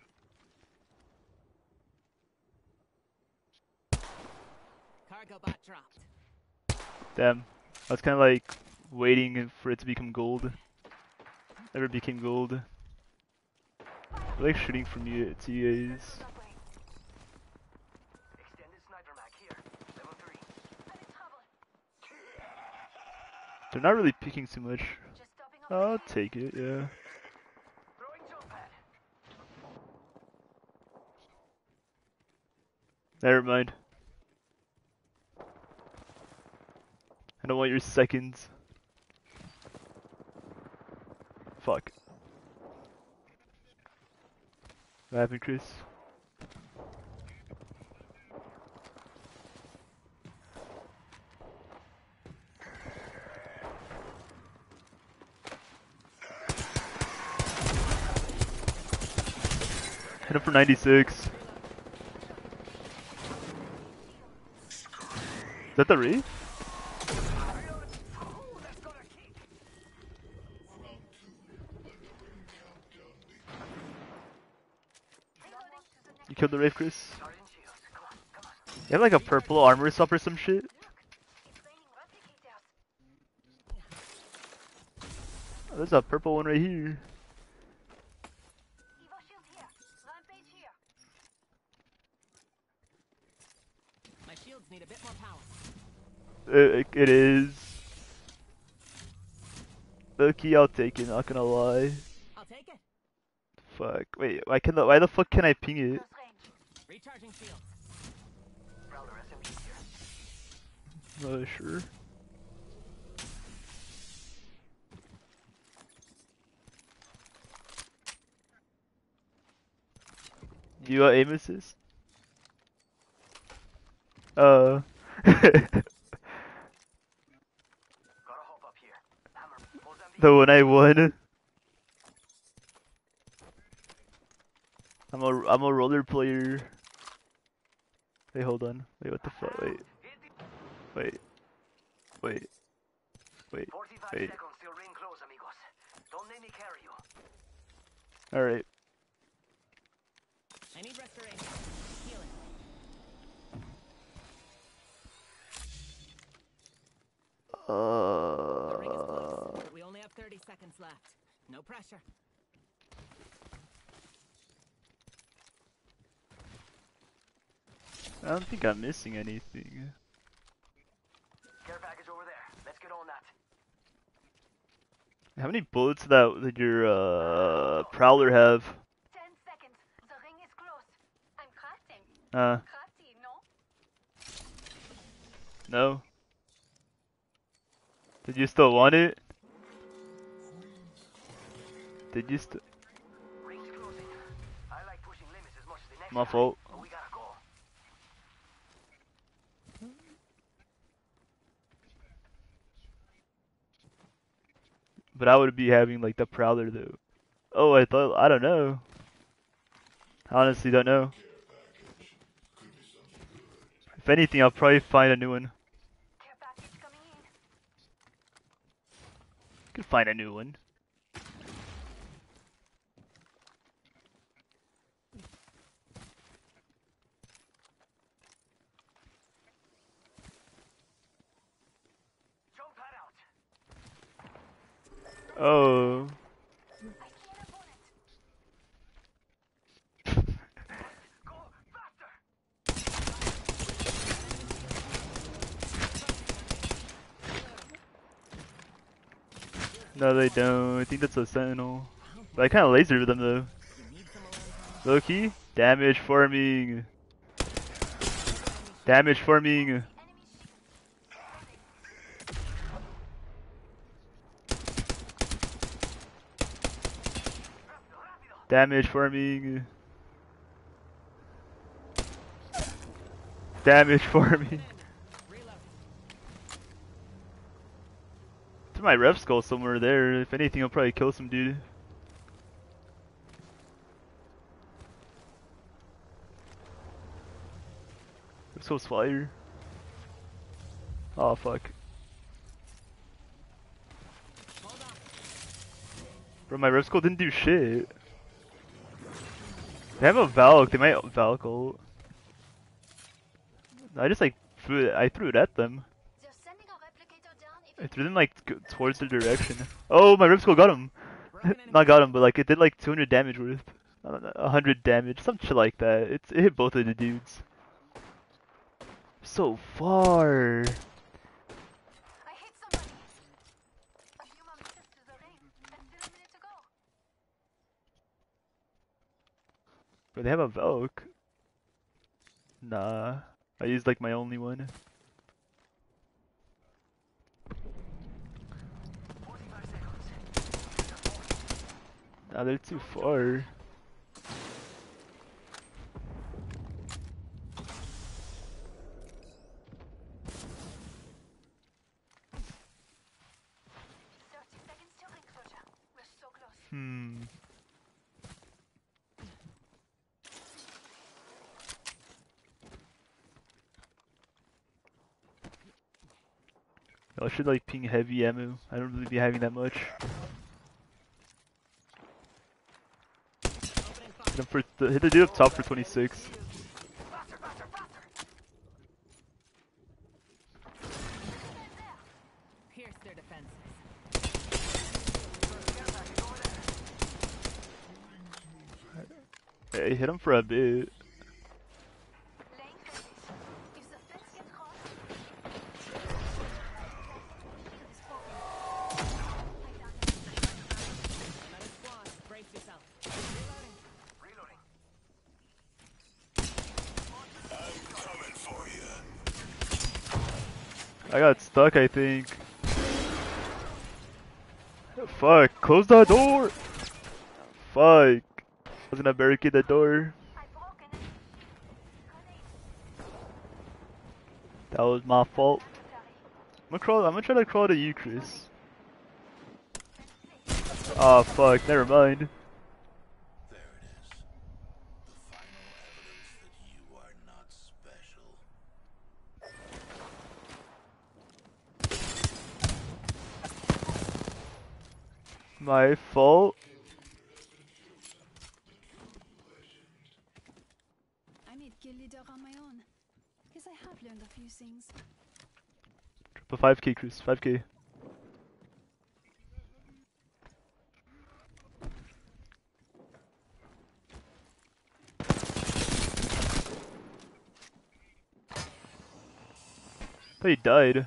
Cargo bot dropped. Damn, I was kind of like waiting for it to become gold. Never became gold. I like shooting from you to you guys. They're not really picking too much. I'll take it. Yeah. Never mind. I don't want your seconds. Fuck. What happened, Chris? Hit him for ninety-six. Is that the Wraith? Killed the Wraith, Chris. You have like a purple armor swap or some shit? Oh, there's a purple one right here. My shields need a bit more power. It, it is. Loki, I'll take it, not gonna lie. I'll take it. Fuck. Wait, why can the why the fuck can I ping it? Recharging shields. Uh, sure. Do you want aim assist? Uh. The one I won. I'm a I'm a roller player. Wait, hold on. Wait, what the fuck? Wait. Wait. Wait. Wait. Wait. Alright. I need restoration. Healing. Uh. The ring is close, but we only have thirty seconds left. No pressure. I don't think I'm missing anything. Care package over there. Let's get on that. How many bullets that did your uh, Prowler have? Ten seconds. The ring is close. I'm crafting. Uh. Crafty, no. No. Did you still want it? Did you still? Ring's closing. I like pushing limits as much as the next. My fault. But I would be having like the Prowler though. Oh, I thought, I don't know. I honestly don't know. If anything, I'll probably find a new one. I could find a new one. Oh. No, they don't. I think that's a sentinel. But I kind of lasered them though. Low key? Damage farming. Damage farming. Damage farming. Damage farming. To my ref skull somewhere there. If anything, I'll probably kill some dude. Ref skull's fire. Oh fuck. Bro, my ref skull didn't do shit. They have a Valk, they might Valk ult. I just like threw it, I threw it at them. I threw them like towards their direction. Oh, my Rip Skull got him! Not got him, but like it did like two hundred damage worth. I don't know, one hundred damage, some shit like that. It's, it hit both of the dudes. So far! Bro, they have a Valk. Nah, I used like my only one. Nah, they're too far. Hmm. I should like ping heavy ammo. I don't really be having that much. Hit, him for th hit the dude up top for twenty-six. Hey, hit him for a bit. I got stuck, I think. Fuck, close that door! Fuck. I was gonna barricade that door. That was my fault. I'm gonna crawl, I'm gonna try to crawl to you, Chris. Aw, oh, fuck, never mind. There it is. The final evidence that you are not special. my fault. I made guild leader on my own. Guess I have learned a few things. Triple five K, Chris. five K. I thought he died.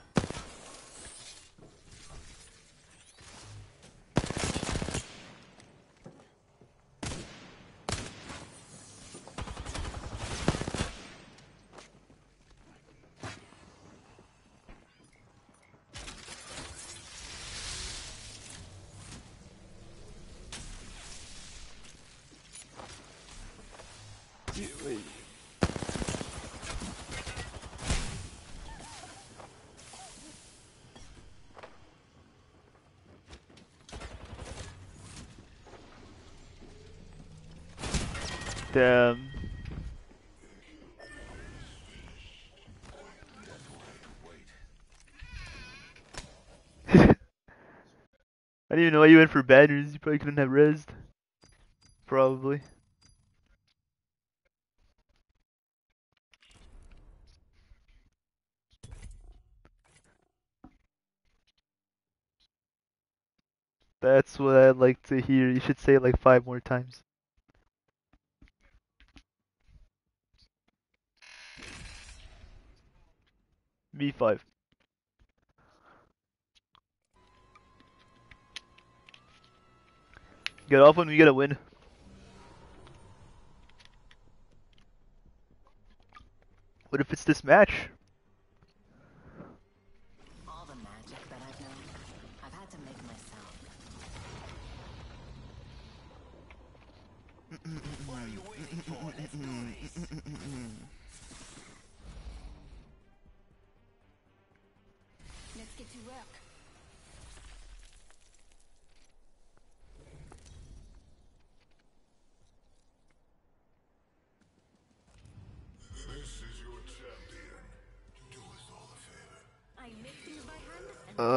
Damn. I didn't even know why you went for banners. You probably couldn't have rezzed. Probably. That's what I'd like to hear. You should say it like five more times. V five. Get off when we get a win. What if it's this match? All the magic that I've known, I've had to make myself. What are you waiting for? Let's do this. Get to work. This is your champion. Do us all a favor. I make things by hand and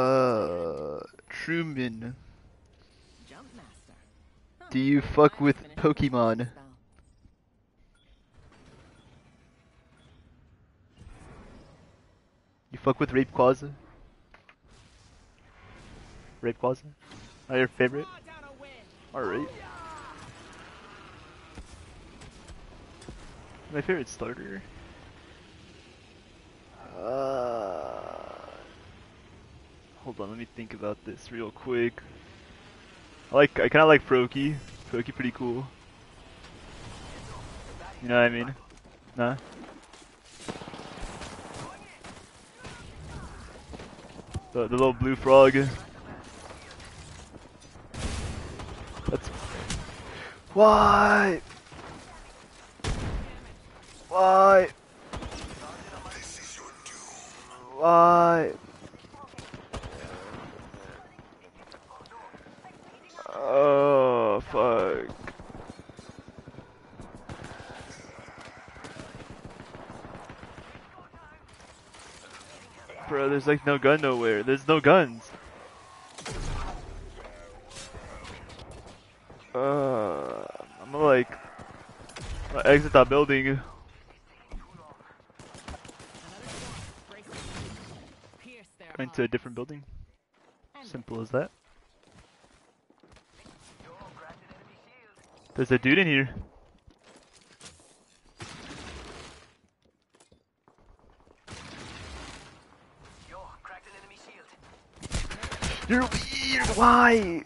Uh Truman. Jump master. Oh, do you fuck with Pokemon? You fuck with Rayquaza? Rayquaza? Not your favorite? Alright. My favorite starter? Uh, hold on, let me think about this real quick. I like, I kinda like Froakie. Froakie pretty cool. You know what I mean? Nah? The, the little blue frog. That's... Why? Why? This is your doom. Why? Oh, fuck. Bro, there's like no gun nowhere. There's no guns. Uh, I'm gonna like exit that building. Going to a different building. Simple as that. There's a dude in here. You're weird. Why?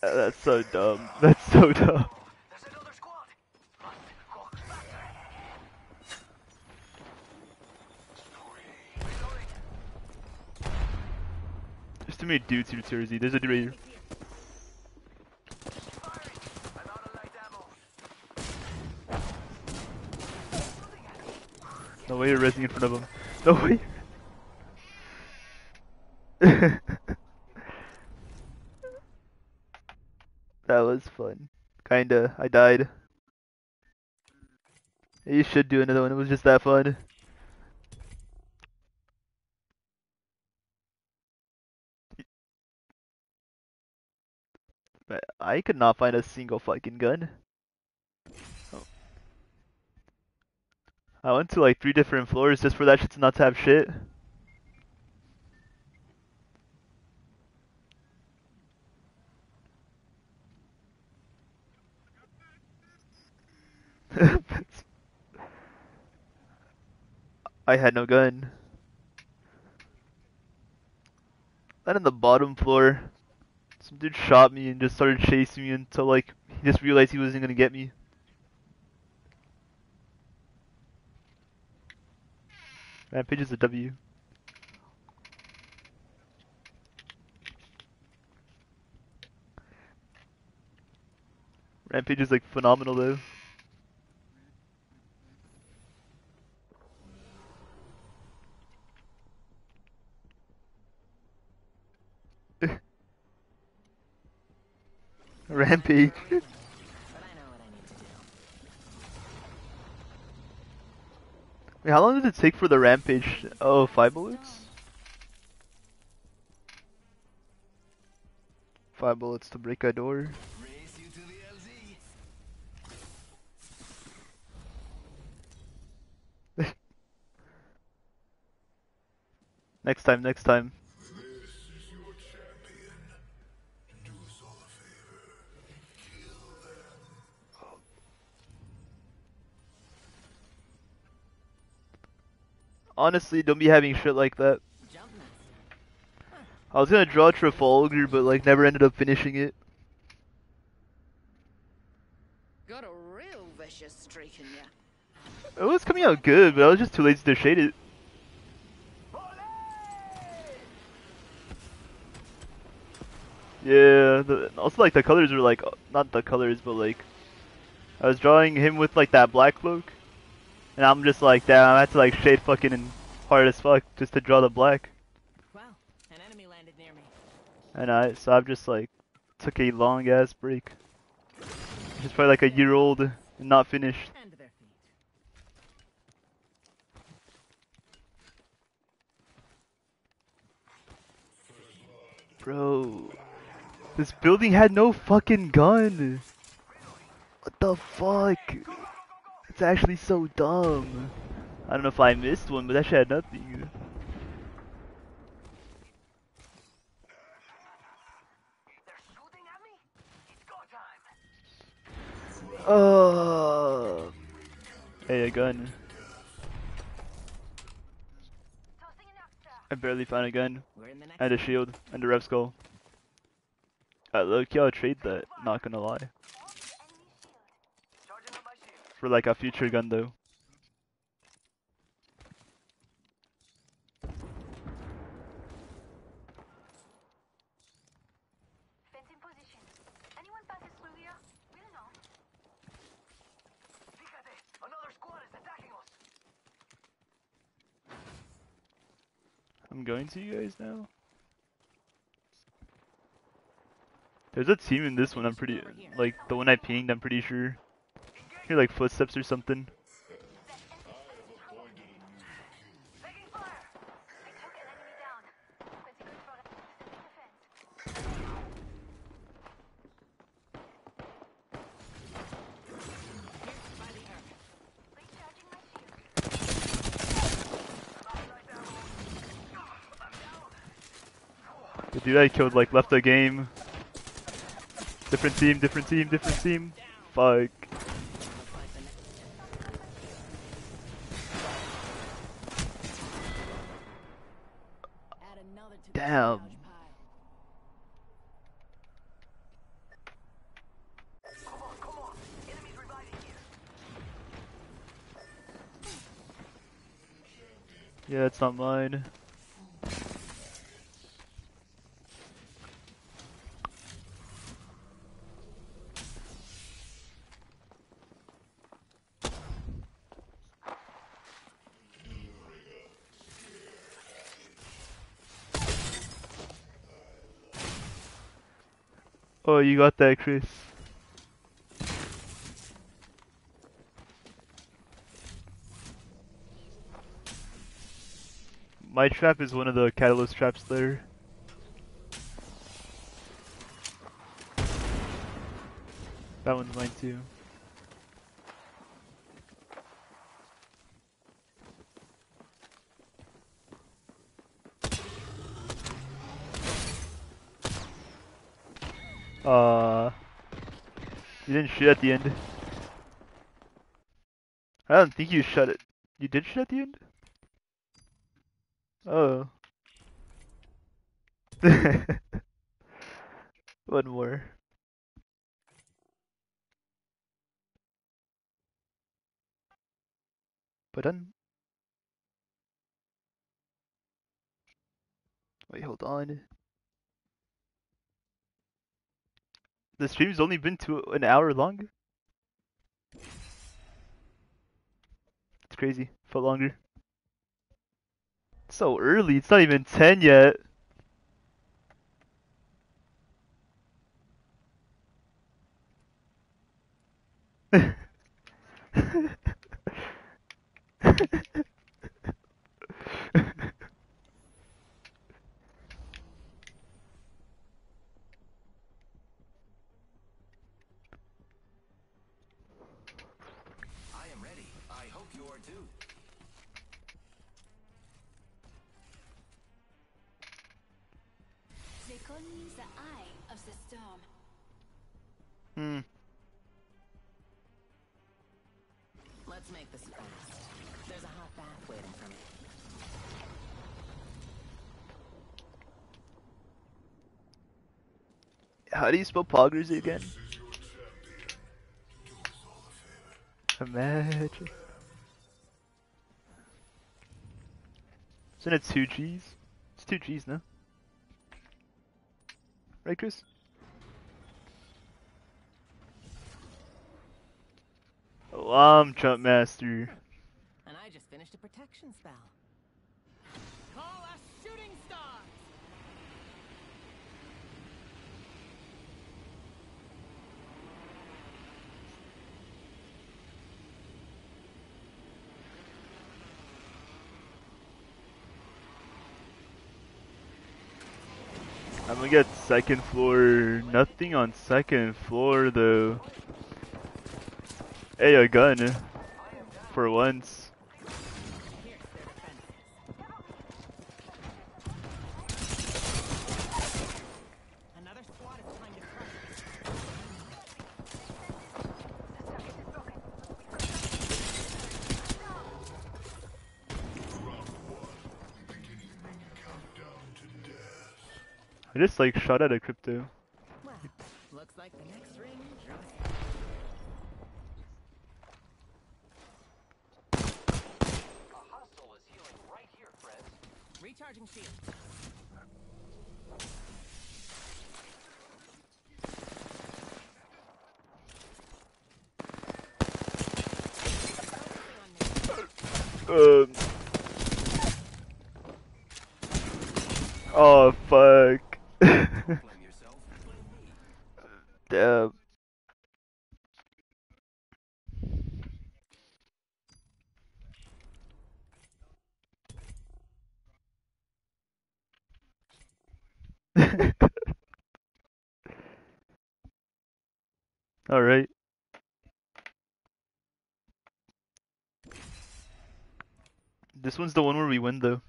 That's so dumb. That's so dumb. There's another squad. There's too many dudes here, Terzi. There's a dude right here. No way you're resting in front of him. No way. That was fun. Kinda. I died. You should do another one. It was just that fun. But I could not find a single fucking gun. Oh. I went to like three different floors just for that shit to not have shit. I had no gun. Then on the bottom floor, some dude shot me and just started chasing me until like he just realized he wasn't gonna get me. Rampage is a W. Rampage is like phenomenal though. Rampage. But I know what I need to do. Wait, how long did it take for the rampage? Oh, five bullets? Five bullets to break a door. Race you to the L Z. Next time, next time. Honestly, don't be having shit like that. I was gonna draw Trafalgar, but like never ended up finishing it. Got a real vicious streak in ya. It was coming out good, but I was just too lazy to shade it. Yeah, the, also like the colors were like, not the colors, but like, I was drawing him with like that black cloak. And I'm just like, damn, I had to like shade fucking hard as fuck just to draw the black. Wow, an enemy landed near me. And I, so I've just like, took a long ass break. Just probably like a year old and not finished. Bro, this building had no fucking gun. What the fuck? It's actually so dumb. I don't know if I missed one, but that shit had nothing. Oh. Hey, a gun. I barely found a gun. And a shield. And a rev skull. I look, y'all trade that, not gonna lie. For like a future gun though. Fence in position. Anyone passes through here, we'll know. Fíjate, another squad is attacking us. I'm going to you guys now. There's a team in this one, I'm pretty like the one I pinged, I'm pretty sure. I hear like footsteps or something. The dude I killed like left the game. Different team, different team, different team. Fuck. Damn. Yeah, that's not mine. Oh, you got that, Chris. My trap is one of the Catalyst traps there. That one's mine too. Uh, you didn't shoot at the end. I don't think you shot it. You did shoot at the end? Oh. One more. But then. Wait, hold on. The stream's only been to an hour long? It's crazy. Felt longer. It's so early, it's not even ten yet. Hmm. Let's make this fast. There's a hot bath waiting for me. How do you spell poggers again? Imagine. Isn't it two G's? It's two G's, no? Right, Chris? Oh, I'm Trump Master. And I just finished a protection spell. Call us shooting stars. I'm gonna get second floor. Nothing on second floor though. Hey, a gun. For once. Another squad is trying to crush. I just like shot at a crypto. Well, looks like the next ring drops. Recharging shield. Um. Oh fuck. Damn. All right. This one's the one where we win, though.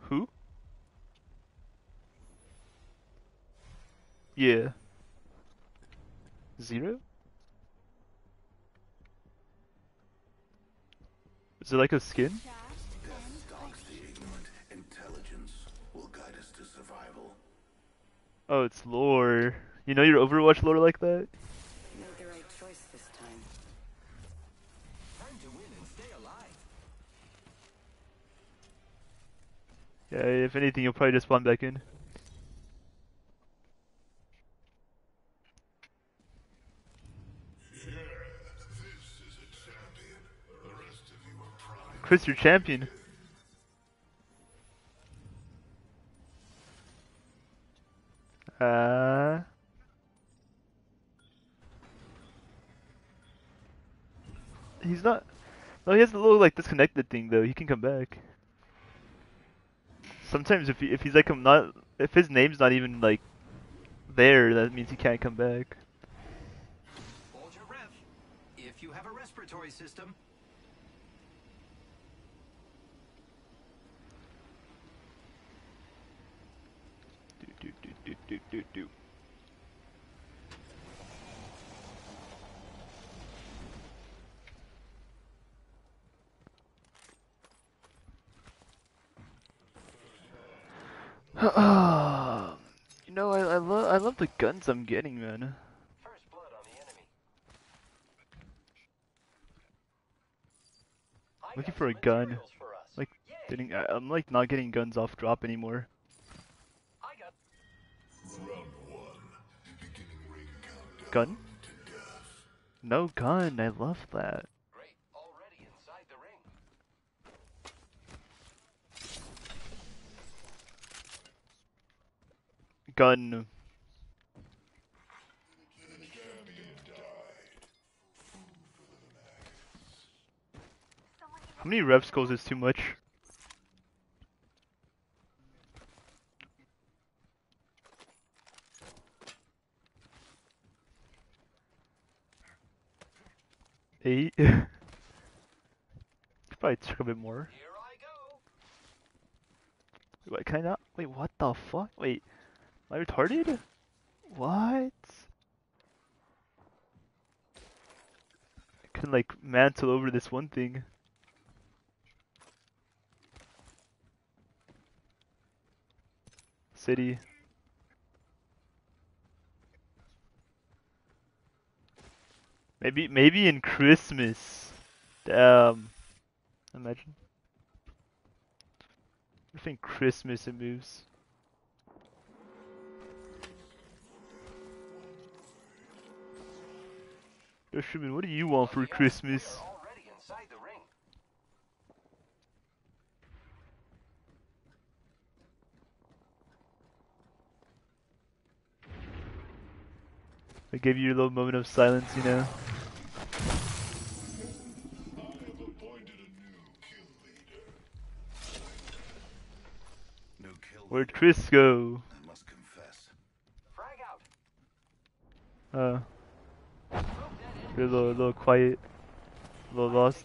Who? Yeah. Zero? Is it like a skin? Oh, it's lore. You know your Overwatch lore like that? You made the right choice this time. Time to win and stay alive. Yeah, if anything, you'll probably just spawn back in. Yeah, this is a champion. The rest of you are prime. Chris, you're champion. Uh He's not. No, he has the little like disconnected thing though. He can come back. Sometimes if he, if he's like I'm not if his name's not even like there, that means you can't come back. Hold your breath. If you have a respiratory system. Do do do do do do do. Uh, you know, I, I love I love the guns I'm getting, man. First blood on the enemy. Looking for a gun. Like, getting, I, I'm like not getting guns off drop anymore. I got round one, beginning ring countdown. Gun? No gun. I love that. Gun. How many rev skulls is too much? Eight. Probably took a bit more. Wait, can I not? Wait, what the fuck? Wait. Am I retarded? What? I can like mantle over this one thing. City. Maybe, maybe in Christmas. Damn. Imagine. I think Christmas it moves. Yo, Truman, what do you want for Christmas? I gave you a little moment of silence, you know? Where'd Chris go? I must confess. Frag out. Uh. You're a little, a little quiet, a little lost.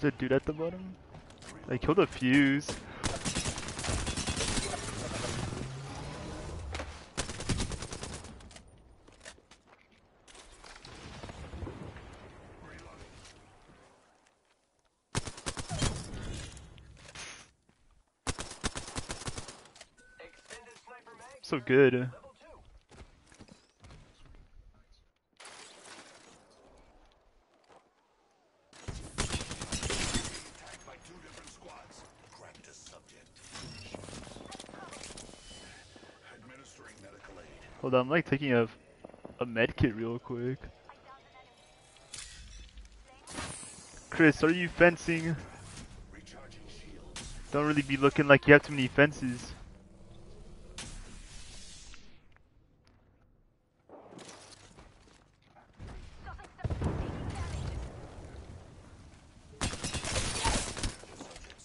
The dude at the bottom? I killed a fuse. So good. Hold on, I'm like taking a, a med kit real quick. Chris, are you fencing? Don't really be looking like you have too many fences.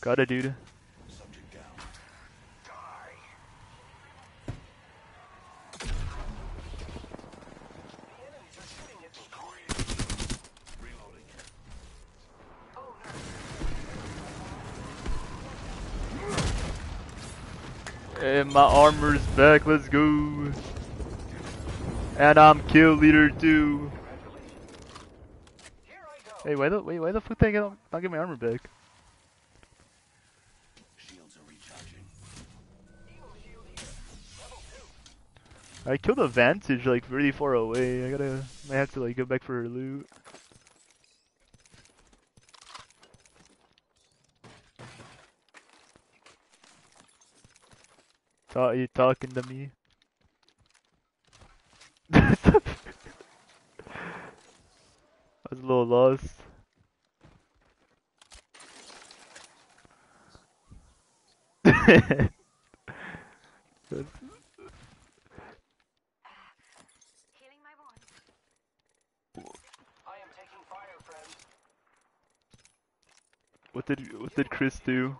Got it, dude. And my armor's back, let's go. And I'm kill leader too. Hey, why the wait why the fuck did I not get my armor back? Shields are recharging. I killed a vantage like really far away. I gotta I have to like go back for her loot. Are you talking to me? I was a little lost. What did what did Chris do?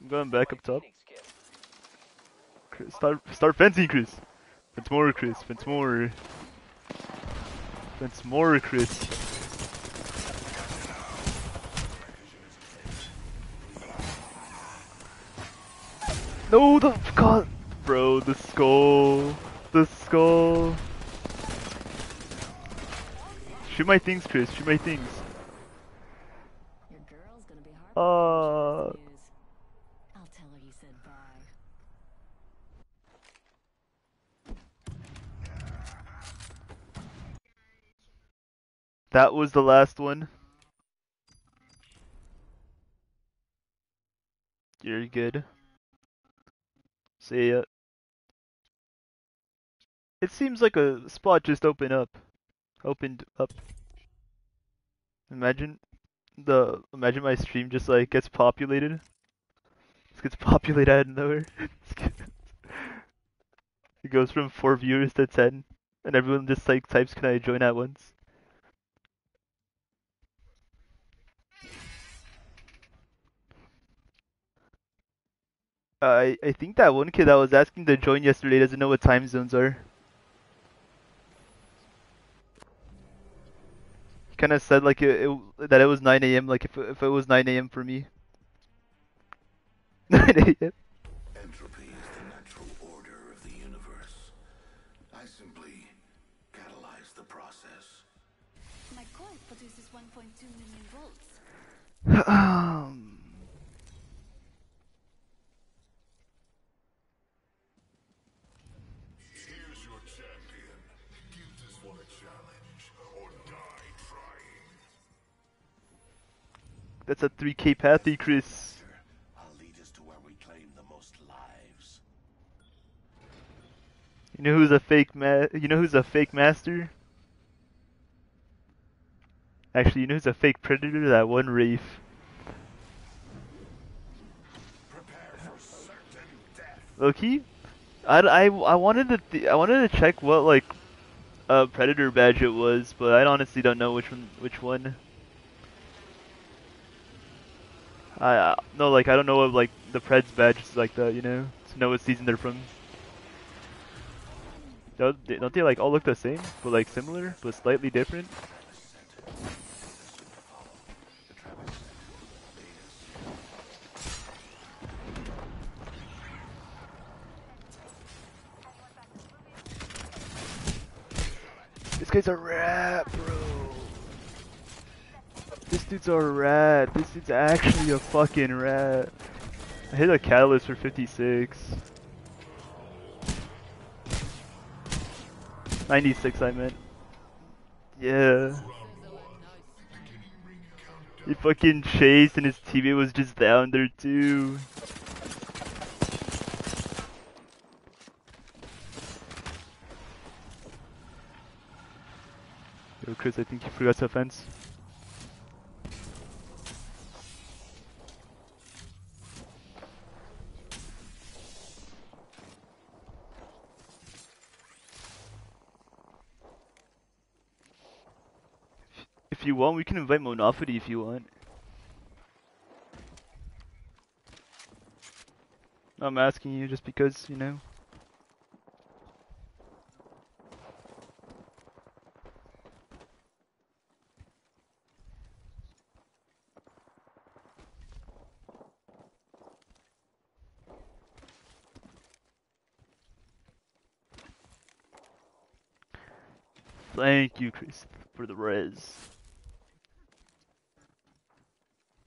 I'm going back up top. Chris, start start fencing, Chris. Fence more, Chris. Fence more. Fence more, Chris. No, the god, bro, the skull, the skull. Shoot my things, Chris. Shoot my things. Uh, I'll tell her you said bye. That was the last one. You're good. See ya. It seems like a spot just opened up. Opened up. Imagine. The imagine my stream just like gets populated. Just gets populated out of nowhere. It goes from four viewers to ten, and everyone just like types, "Can I join?" at once. I I think that one kid that was asking to join yesterday doesn't know what time zones are. Kind of said like it, it that it was nine A M like if if it was nine A M for me. nine A M Entropy is the natural order of the universe. I simply catalyze the process. My coil produces one point two million volts. um. Here's your champion. Give this one a challenge or die. That's a three K Pathy, Chris. I'll lead us to where we claim the most lives. You know who's a fake ma- You know who's a fake master? Actually, you know who's a fake predator? That one Wraith. Prepare for certain death. Loki, I, I, I wanted to th I wanted to check what like a uh, predator badge it was, but I honestly don't know which one which one. I uh, no, like I don't know of like the Preds badges like that, you know, to know what season they're from. Don't they, don't they like all look the same, but like similar, but slightly different? This guy's a rat, bro. This dude's a rat. This dude's actually a fucking rat. I hit a Catalyst for fifty-six. ninety-six, I meant. Yeah. He fucking chased and his teammate was just down there too. Yo, Chris, I think you forgot to fence. If you want, we can invite Monofity if you want. I'm asking you just because, you know. Thank you, Chris, for the res.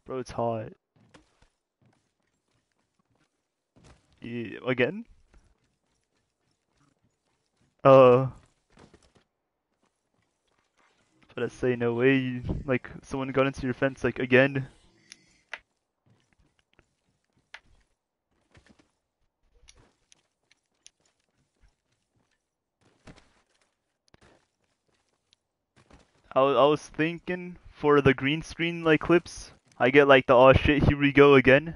Bro, it's hot. Yeah, again? Uh. But I say, no way. Like, someone got into your fence, like, again. I, I was thinking for the green screen like clips, I get like the "oh shit, here we go again."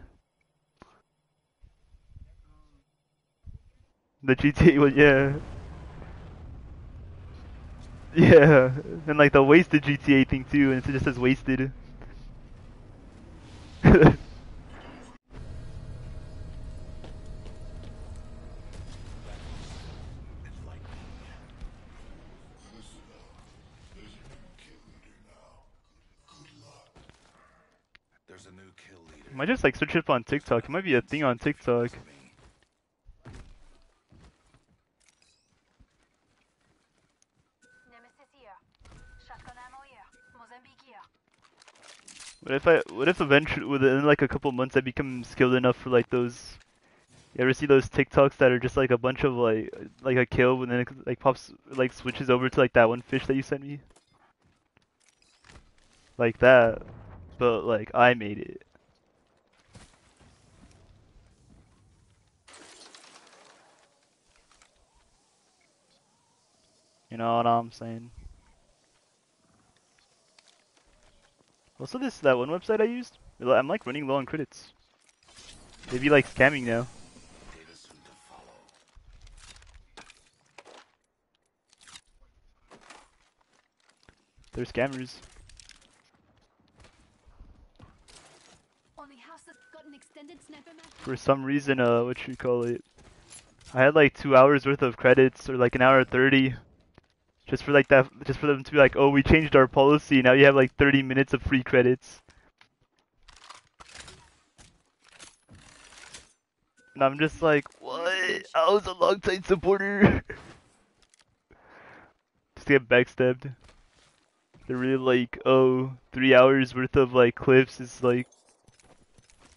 The G T A one, yeah. Yeah, and like the wasted G T A thing too, and it just says wasted. Am I just like searching up on TikTok? It might be a thing on TikTok. What if I? What if eventually, within like a couple months, I become skilled enough for like those? You ever see those TikToks that are just like a bunch of like like a kill, and then it like pops like switches over to like that one fish that you sent me? Like that, but like I made it. You know what I'm saying? Also, this that one website I used, I'm like running low on credits. They be like scamming now. They're scammers. For some reason, uh, what you call it? I had like two hours worth of credits, or like an hour thirty. Just for like that, just for them to be like, oh, we changed our policy, now you have like thirty minutes of free credits. And I'm just like, what? I was a longtime supporter. Just get backstabbed. They're really like, oh, three hours worth of like clips is like,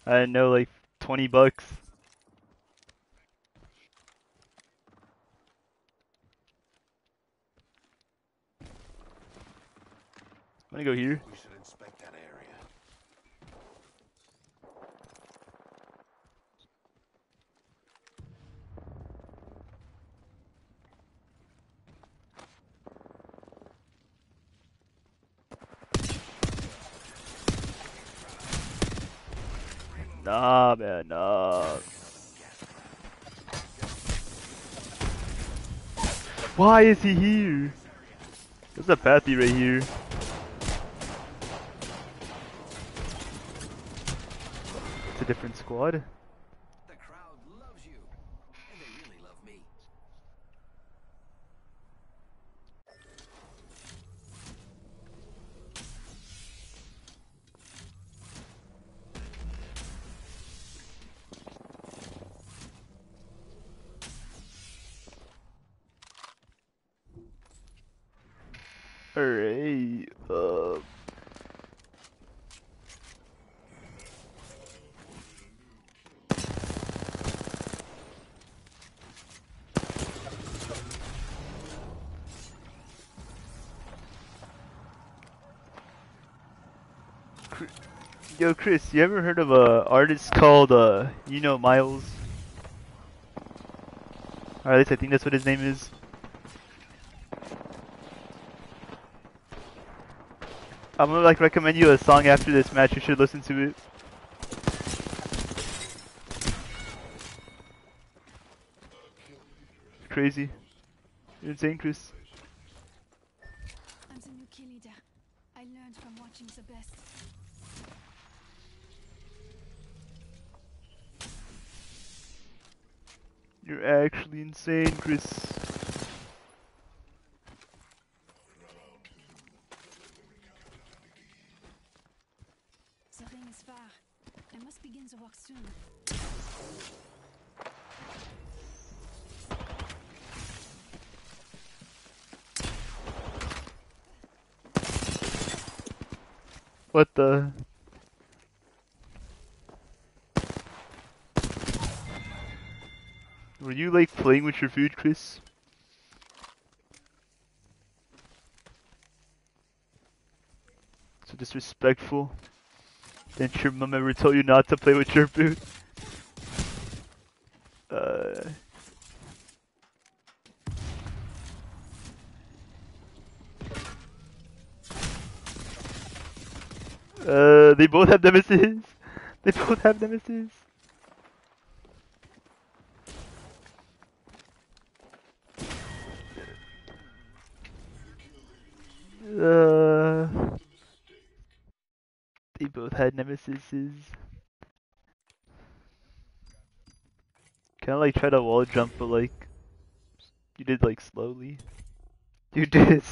I don't know, like twenty bucks. I'm gonna go here. We should inspect that area. Nah, man, nah. Why is he here? There's a Pathy right here. Different squad. The crowd loves you, and they really love me. All right. Uh. Yo, Chris, you ever heard of a artist called, uh, you know, Miles? Or at least I think that's what his name is. I'm gonna, like, recommend you a song after this match. You should listen to it. Crazy. You're insane, Chris. I'm the new kill leader. I learned from watching the best. You're actually insane, Chris. The ring is far. I must begin the work soon. What the? Were you like playing with your food, Chris? So disrespectful. Didn't your mom ever tell you not to play with your food? Uh. Uh, they both have nemesis. They both have nemesis. Uh, they both had nemesises. Can I like try to wall jump, but like you did like slowly. You did.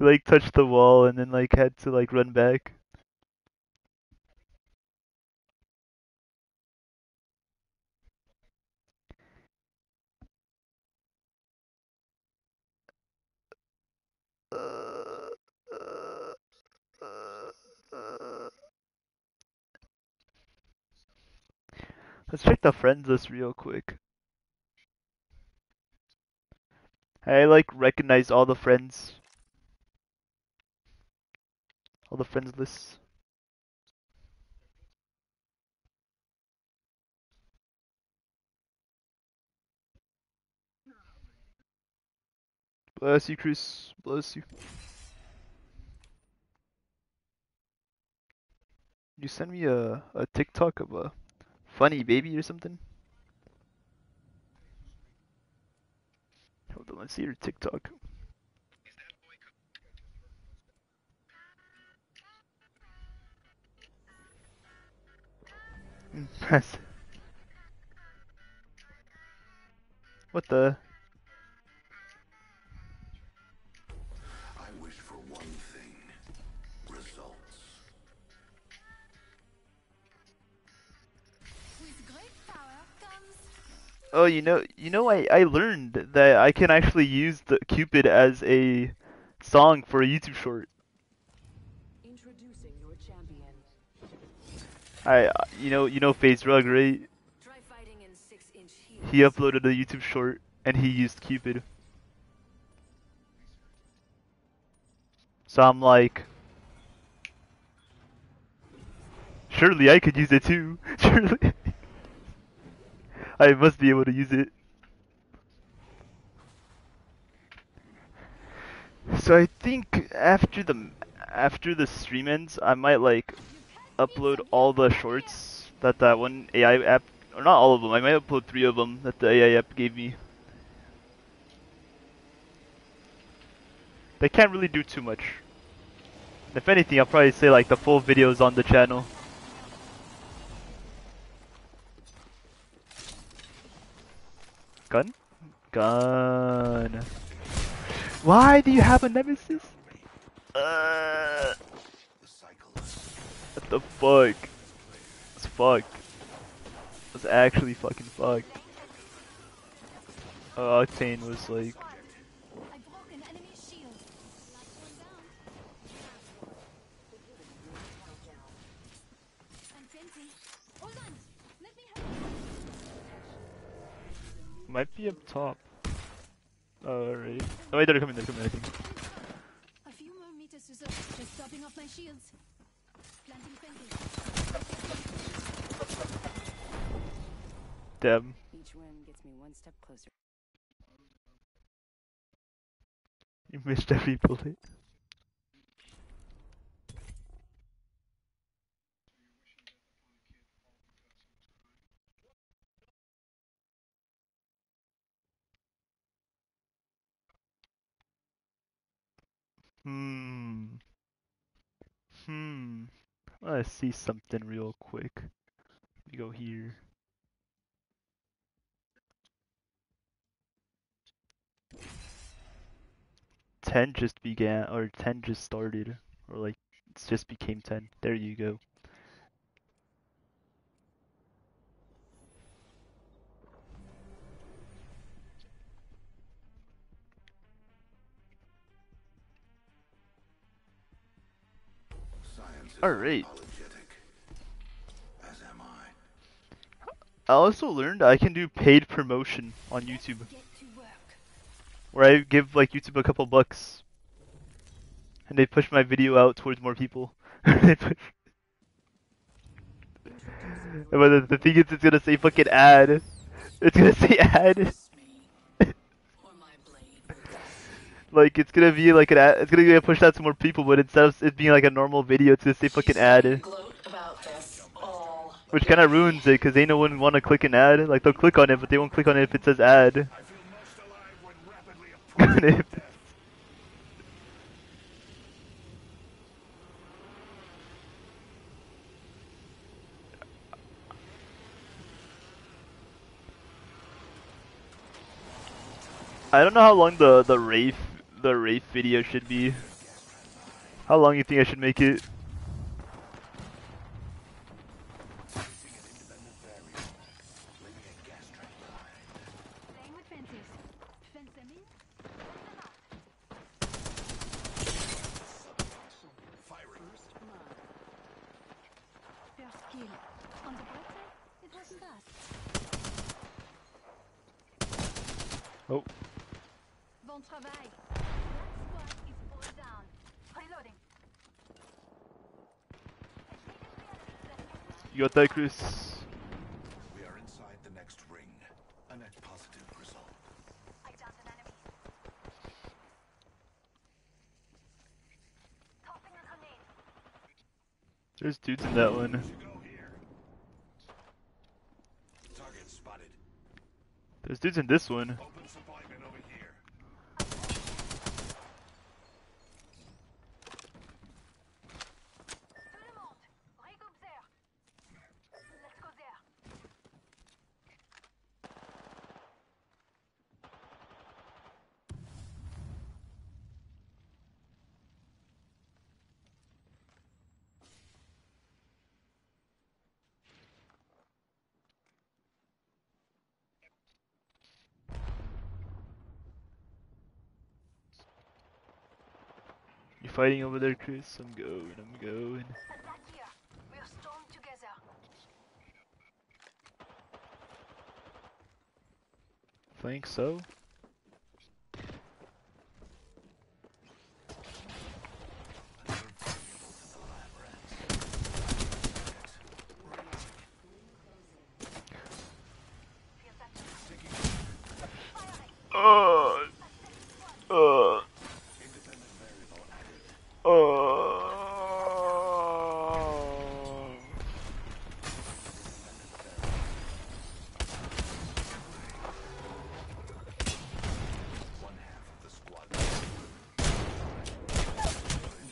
You like touched the wall and then like had to like run back. Uh, uh, uh, uh. Let's check the friends list real quick. I like recognize all the friends. All the friends lists. Bless you, Chris. Bless you. You send me a, a TikTok of a funny baby or something? Hold on, let's see your TikTok. Impressive. What the? I wish for one thing. Results. With great power comes... Oh, you know, you know, I, I learned that I can actually use the Cupid as a song for a YouTube short. I, you know, you know, Face Rug, right? Try fighting in six inch heels. He uploaded a YouTube short, and he used Cupid. So I'm like, surely I could use it too. Surely, I must be able to use it. So I think after the after the stream ends, I might like. Upload all the shorts that that one A I app, or not all of them, I might upload three of them that the A I app gave me. They can't really do too much. If anything, I'll probably say like the full videos on the channel. Gun? Gun. Why do you have a nemesis? Uh... What the fuck? It's fucked. It's actually fucking fucked. Oh, Octane was like. Might be up top. Oh, alright. Oh, wait, they're coming, they're coming, I think. A few more meters to just stopping off my shields. Damn. Each one gets me one step closer. You missed every bullet. Hmm. Hmm. Let's see something real quick. Let me go here. ten just began, or ten just started, or like, it just became ten. There you go. Alright. I also learned I can do paid promotion on YouTube, where I give like YouTube a couple bucks, and they push my video out towards more people. They push. But the thing is, it's gonna say fucking ad. It's gonna say ad. Like, it's gonna be like an ad, it's gonna get pushed out to more people, but instead of it being like a normal video, it's gonna say fucking ad. Which kinda ruins it, cause they no one wanna click an ad. Like, they'll click on it, but they won't click on it if it says ad. I don't know how long the the Wraith the Wraith video should be. How long you think I should make it? Oh. You got that, Chris? We are inside the next ring. A net positive result. I downed an enemy. Tossing a grenade. There's dudes in that one. Target spotted. There's dudes in this one. Open supply bin over here. Fighting over there, Chris. I'm going, I'm going. Attack here. We are stormed together. Think so?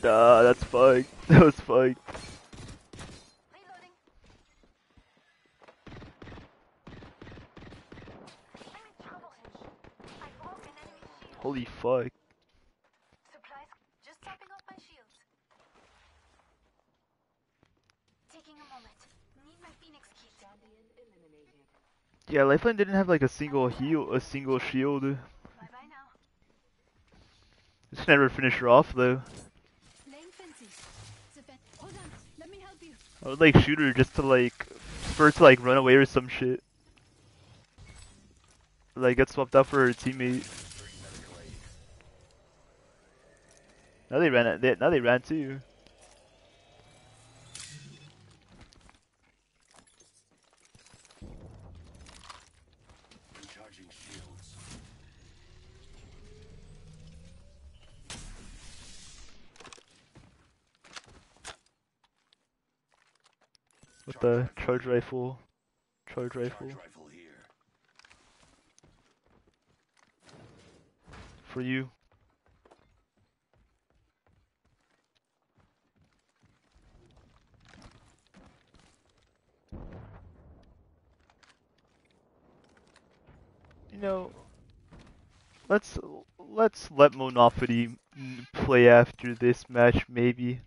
Nah, that's fucked. That was fucked. Holy fuck. Supplies just topping off my shields. Taking a moment. Need my Phoenix key. Yeah, Lifeline didn't have like a single heal, a single shield. Bye bye now. Just never finish her off though. I would like shoot her just to like, for her to like run away or some shit. Like get swapped out for her teammate. Now they ran. They, now they ran too. With the charge rifle, charge rifle. Charge rifle here. For you. You know, let's let's let Monofity play after this match, maybe.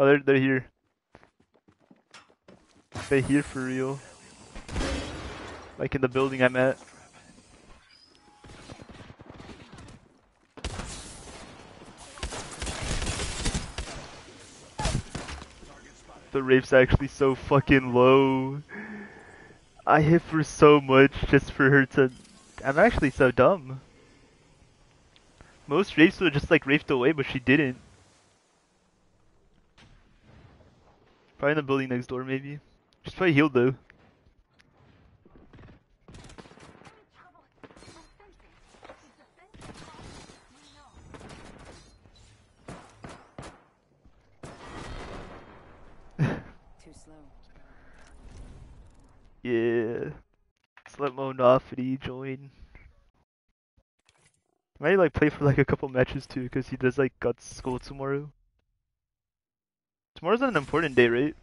Oh, they're, they're here. They're here for real. Like in the building I'm at. The Wraith's actually so fucking low. I hit for so much just for her to... I'm actually so dumb. Most Wraiths would just like Wraithed away, but she didn't. Probably in the building next door, maybe. She's probably healed though. too slow. Yeah. Let's let Monofity join. Might like play for like a couple matches too, because he does like got school tomorrow. Tomorrow's not an important day, right?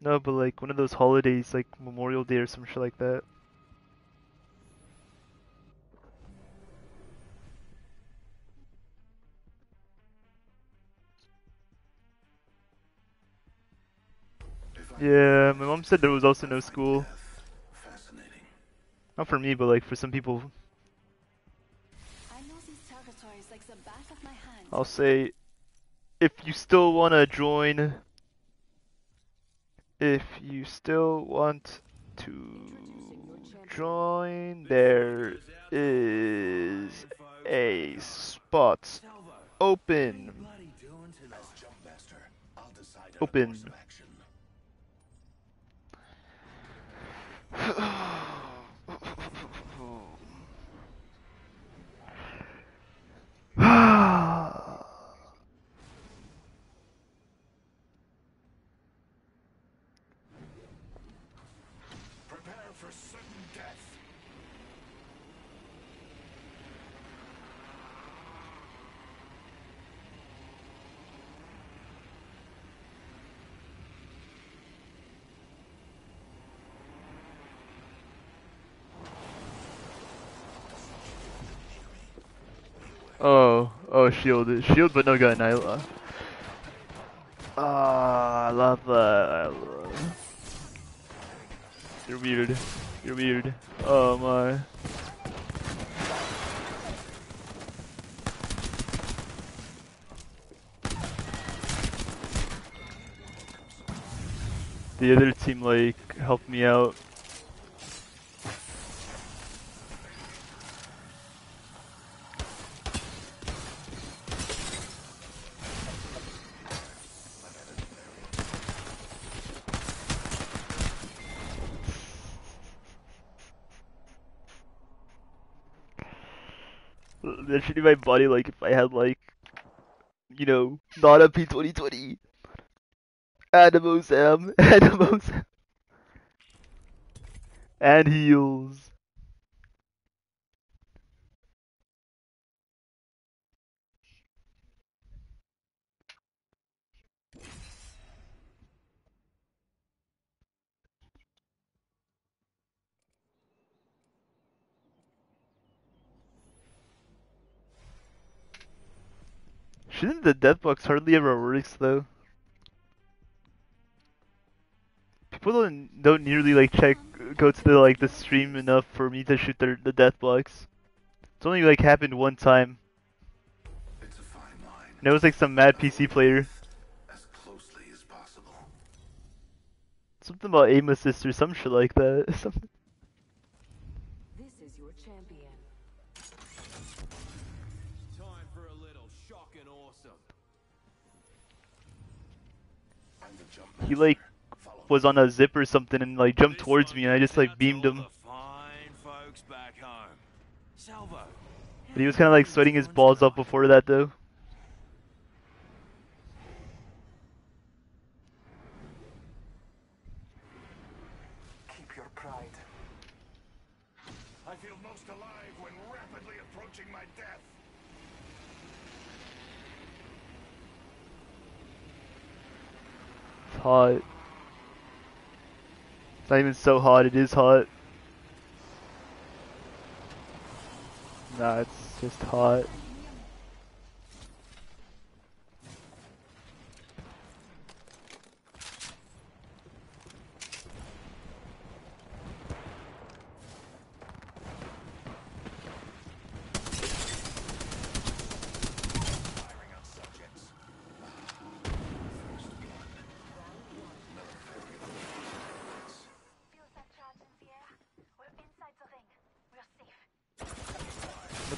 No, but like one of those holidays, like Memorial Day or some shit like that. Yeah, my mom said there was also no school. Fascinating. Not for me, but like for some people. I know these territories like the back of my hand. I'll say, if you still want to join, if you still want to join, there is a spot open. Open. Prepare for sudden death. Oh, oh, shield, shield, but no gun. I love. Ah, oh, I love that. You're weird. You're weird. Oh my. The other team like helped me out. That should be my body, like, if I had, like, you know, not a P twenty twenty. Animo Sam, Animo Sam. And heals. Shouldn't the death box hardly ever works though? People don't don't nearly like check go to the like the stream enough for me to shoot their the death box. It's only like happened one time. It's a fine line. And it was like some mad P C player. As closely as possible. Something about aim assist or some shit like that. Something. He like was on a zip or something and like jumped towards me and I just like beamed him. But he was kind of like sweating his balls up before that though. Keep your pride. I feel most alive when rapidly approaching my death. Hot. It's not even so hot, it is hot. Nah, it's just hot.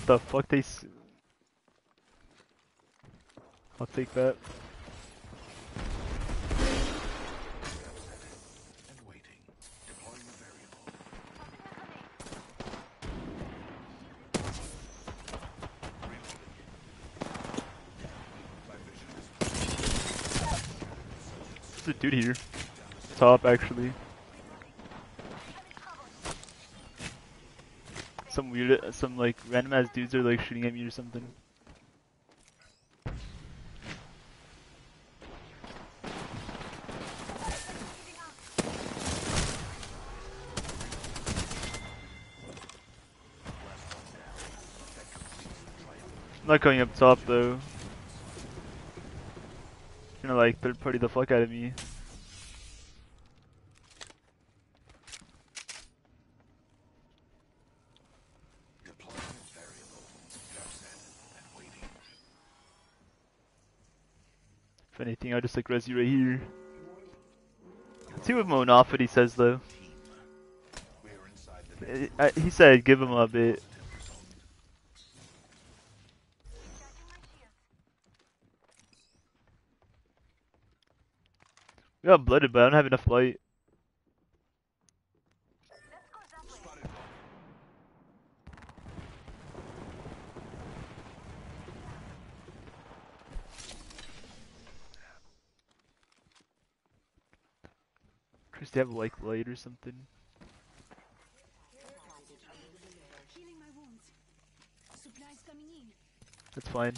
The fuck they s- I'll take that. And waiting. Deploying the variable. a dude here. Top, actually. Some weird, some like random ass dudes are like shooting at me or something. I'm not going up top though. You're gonna like third party the fuck out of me. If anything, I'll just like res you right here. Let's see what Monofity says though. I, I, he said give him a bit. I got blooded, but I don't have enough light. Chris, do you have like light or something? That's fine.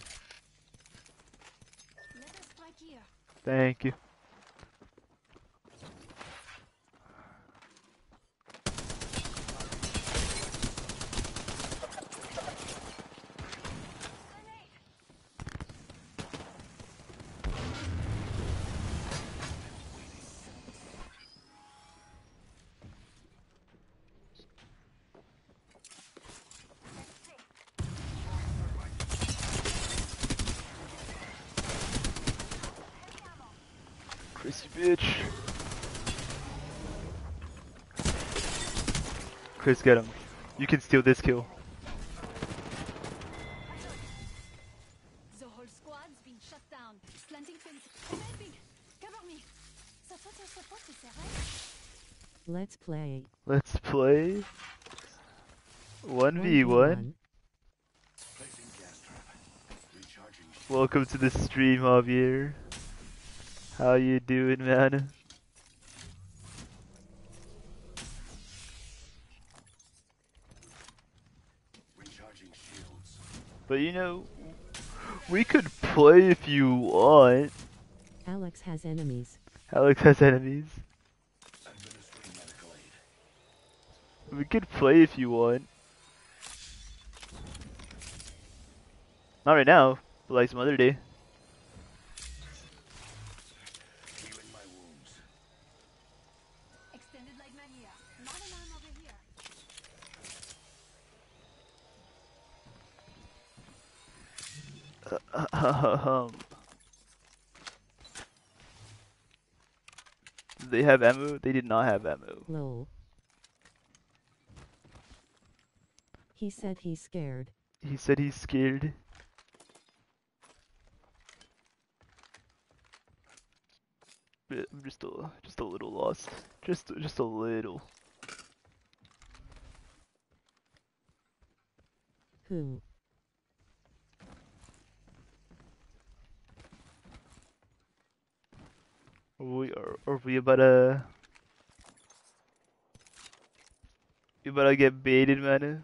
Thank you. Chris, get him. You can steal this kill. The whole squad's been shut down. Planting fence. I'm helping. Cover me. Let's play. Let's play. one v one. Welcome to the stream, Javier. How you doing, man? But you know, we could play if you want. Alex has enemies. Alex has enemies. We could play if you want. Not right now, but like some other day. Um, did they have ammo? They did not have ammo. No. He said he's scared. He said he's scared. I'm just a, just a little lost. Just, just a little. Who? We are, are we about to... You about to get baited, man.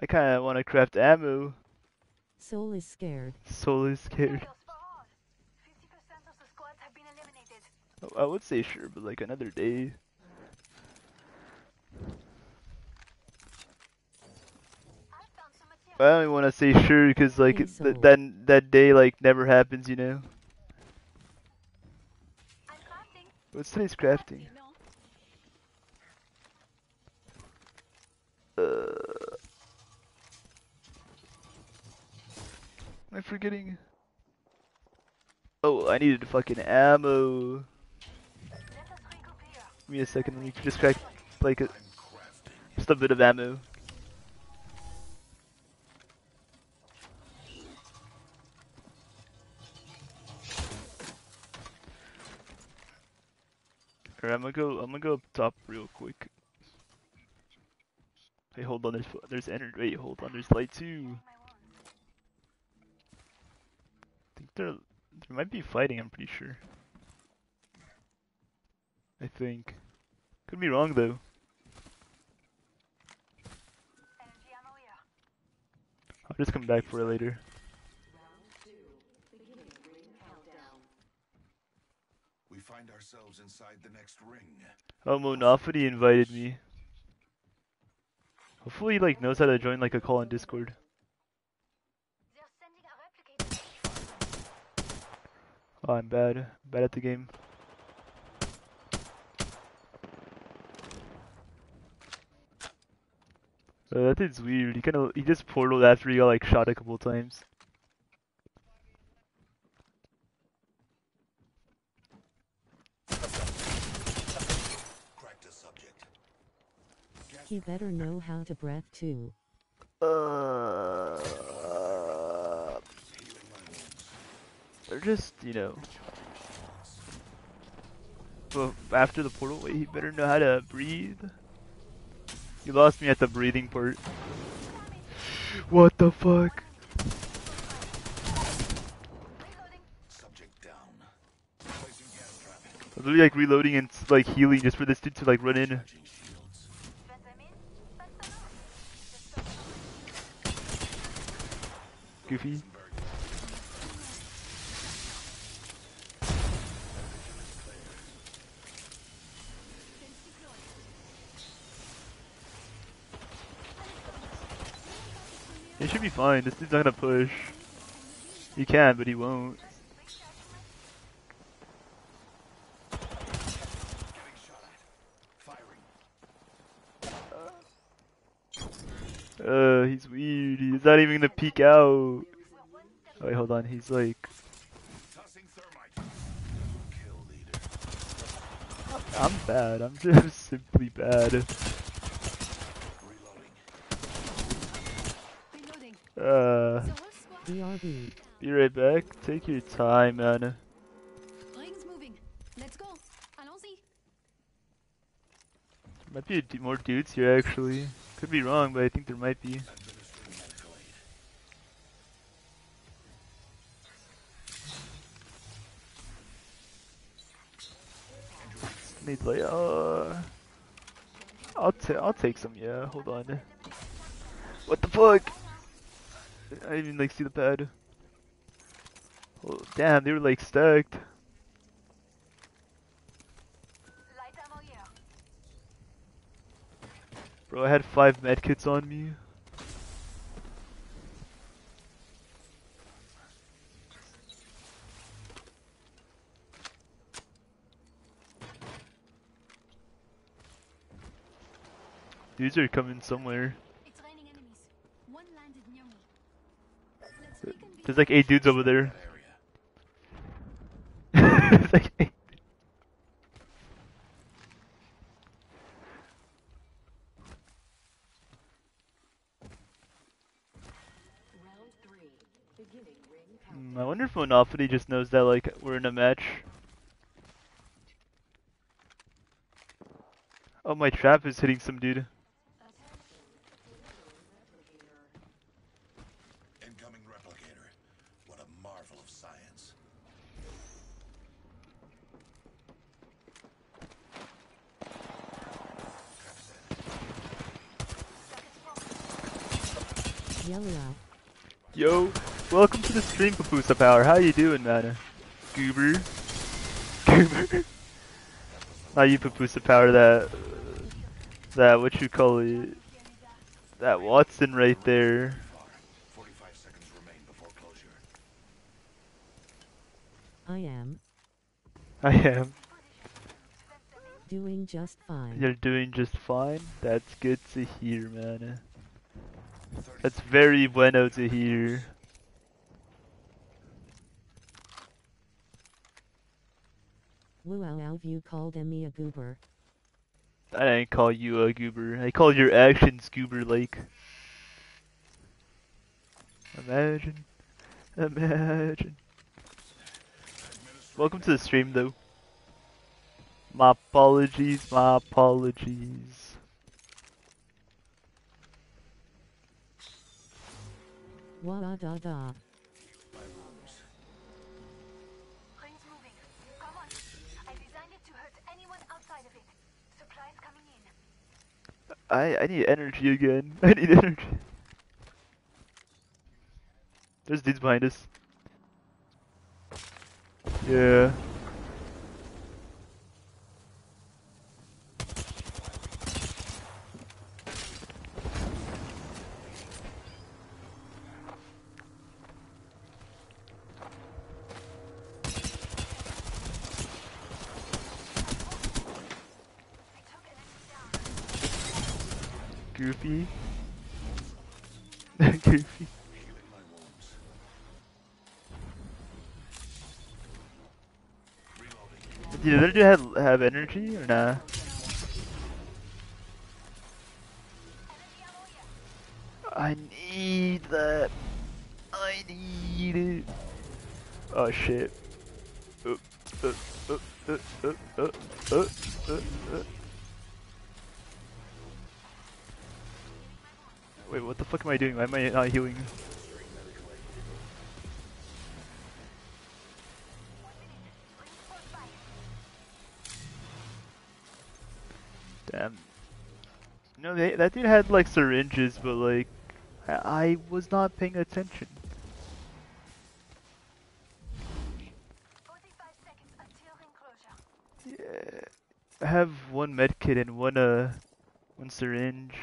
I kinda wanna craft ammo. Soul is scared. Soul is scared. I would say sure, but like another day. I only wanna say sure because like th that, that day like never happens, you know? What's today's crafting? Uh, am I forgetting? Oh, I needed fucking ammo. Give me a second, let me just crack like a, just a bit of ammo. Alright, I'm gonna go. I'm gonna go up top real quick. Hey, hold on. There's there's energy. Wait, hold on. There's light too. I think they're they might be fighting. I'm pretty sure. I think. Could be wrong though. I'll just come back for it later. We find ourselves inside the next ring. Oh, Monofity invited me. Hopefully he like knows how to join like a call on Discord. Oh, I'm bad. Bad at the game. Uh, that dude's weird. He kind of he just portaled after he got like shot a couple times. He better know how to breath too. Uh. They're just, you know. But after the portal, wait, he better know how to breathe. You lost me at the breathing part. What the fuck? Subject down. I'm literally like reloading and like healing just for this dude to like run in. Goofy. It should be fine, this dude's not gonna push. He can, but he won't. Uh, he's weird, he's not even gonna peek out. Wait, hold on, he's like... I'm bad, I'm just simply bad. Uh, be right back. Take your time, man. Ring's moving. Let's go. Might be a more dudes here, actually. Could be wrong, but I think there might be. Need like, uh, I'll t I'll take some. Yeah, hold on. What the fuck? I didn't even like see the pad. Oh, damn, they were like stacked. Bro, I had five medkits on me. Dudes are coming somewhere. There's like eight dudes over there. There's like eight. Mm, I wonder if Monofity just knows that like we're in a match. Oh, my trap is hitting some dude. Yo, welcome to the stream, Pupusa Power. How you doing, man? Goober. Goober. Not you, Pupusa Power, that... That, what you call it... That Watson right there. forty-five seconds remain before closure. I am. I am. Doing just fine. You're doing just fine? That's good to hear, man. That's very bueno to hear. Wow, you called me a goober. I didn't call you a goober. I called your actions goober-like. Imagine. Imagine. Welcome to the stream, though. My apologies, my apologies. Wah da da. Rings moving. Come on. I designed it to hurt anyone outside Supplies coming in. I I need energy again. I need energy. There's dudes behind us. Yeah. Goofy. Goofy. Did the other dude have, have energy or nah? I need that. I need it. Oh shit. Uh, uh, uh, uh, uh, uh, uh, uh, uh. Wait, what the fuck am I doing? Why am I not healing? Damn. No, they, that dude had like syringes, but like, I, I was not paying attention. Yeah, I have one med kit and one uh, one syringe.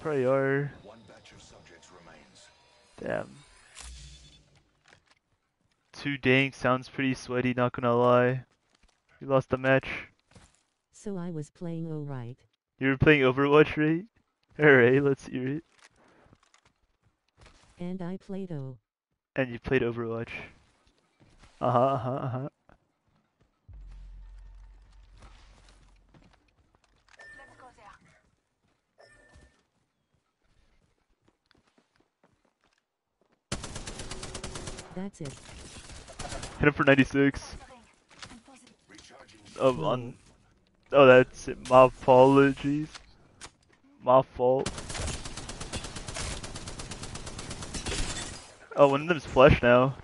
Probably are. One batch of subjects remains. Damn. Two dang sounds pretty sweaty, not gonna lie. We lost the match. So I was playing alright. You were playing Overwatch, right? Alright, let's hear it. And I played O. And you played Overwatch. Uh huh, uh huh, uh huh. That's it. Hit him for ninety-six. Oh, on. Oh, that's it. My apologies. My fault. Oh, one of them's flesh now.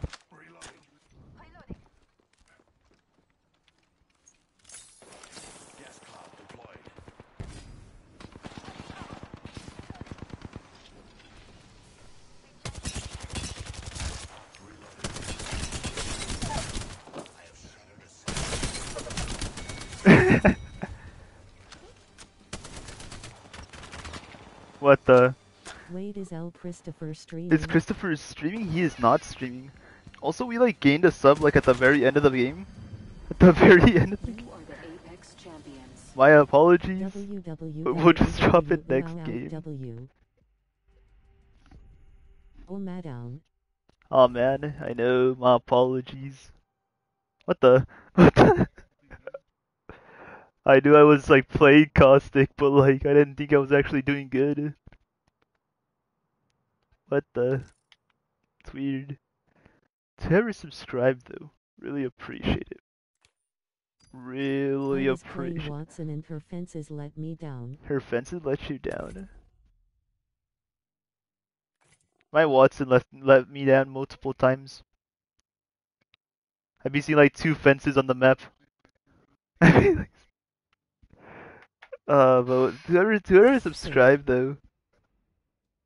What the? Wait, is L Christopher streaming? Is Christopher streaming? He is not streaming. Also, we like gained a sub like at the very end of the game. At the very end of the game. My apologies. We'll just drop it next game. Oh man, I know. My apologies. What the? What the? I knew I was like playing Caustic, but like I didn't think I was actually doing good. What the? It's weird. To ever subscribe though, really appreciate it. Really appreciate. Watson and her fences let me down. Her fences let you down. My Watson left let me down multiple times. I've been seeing like two fences on the map. Uh, but whoever, whoever subscribed though,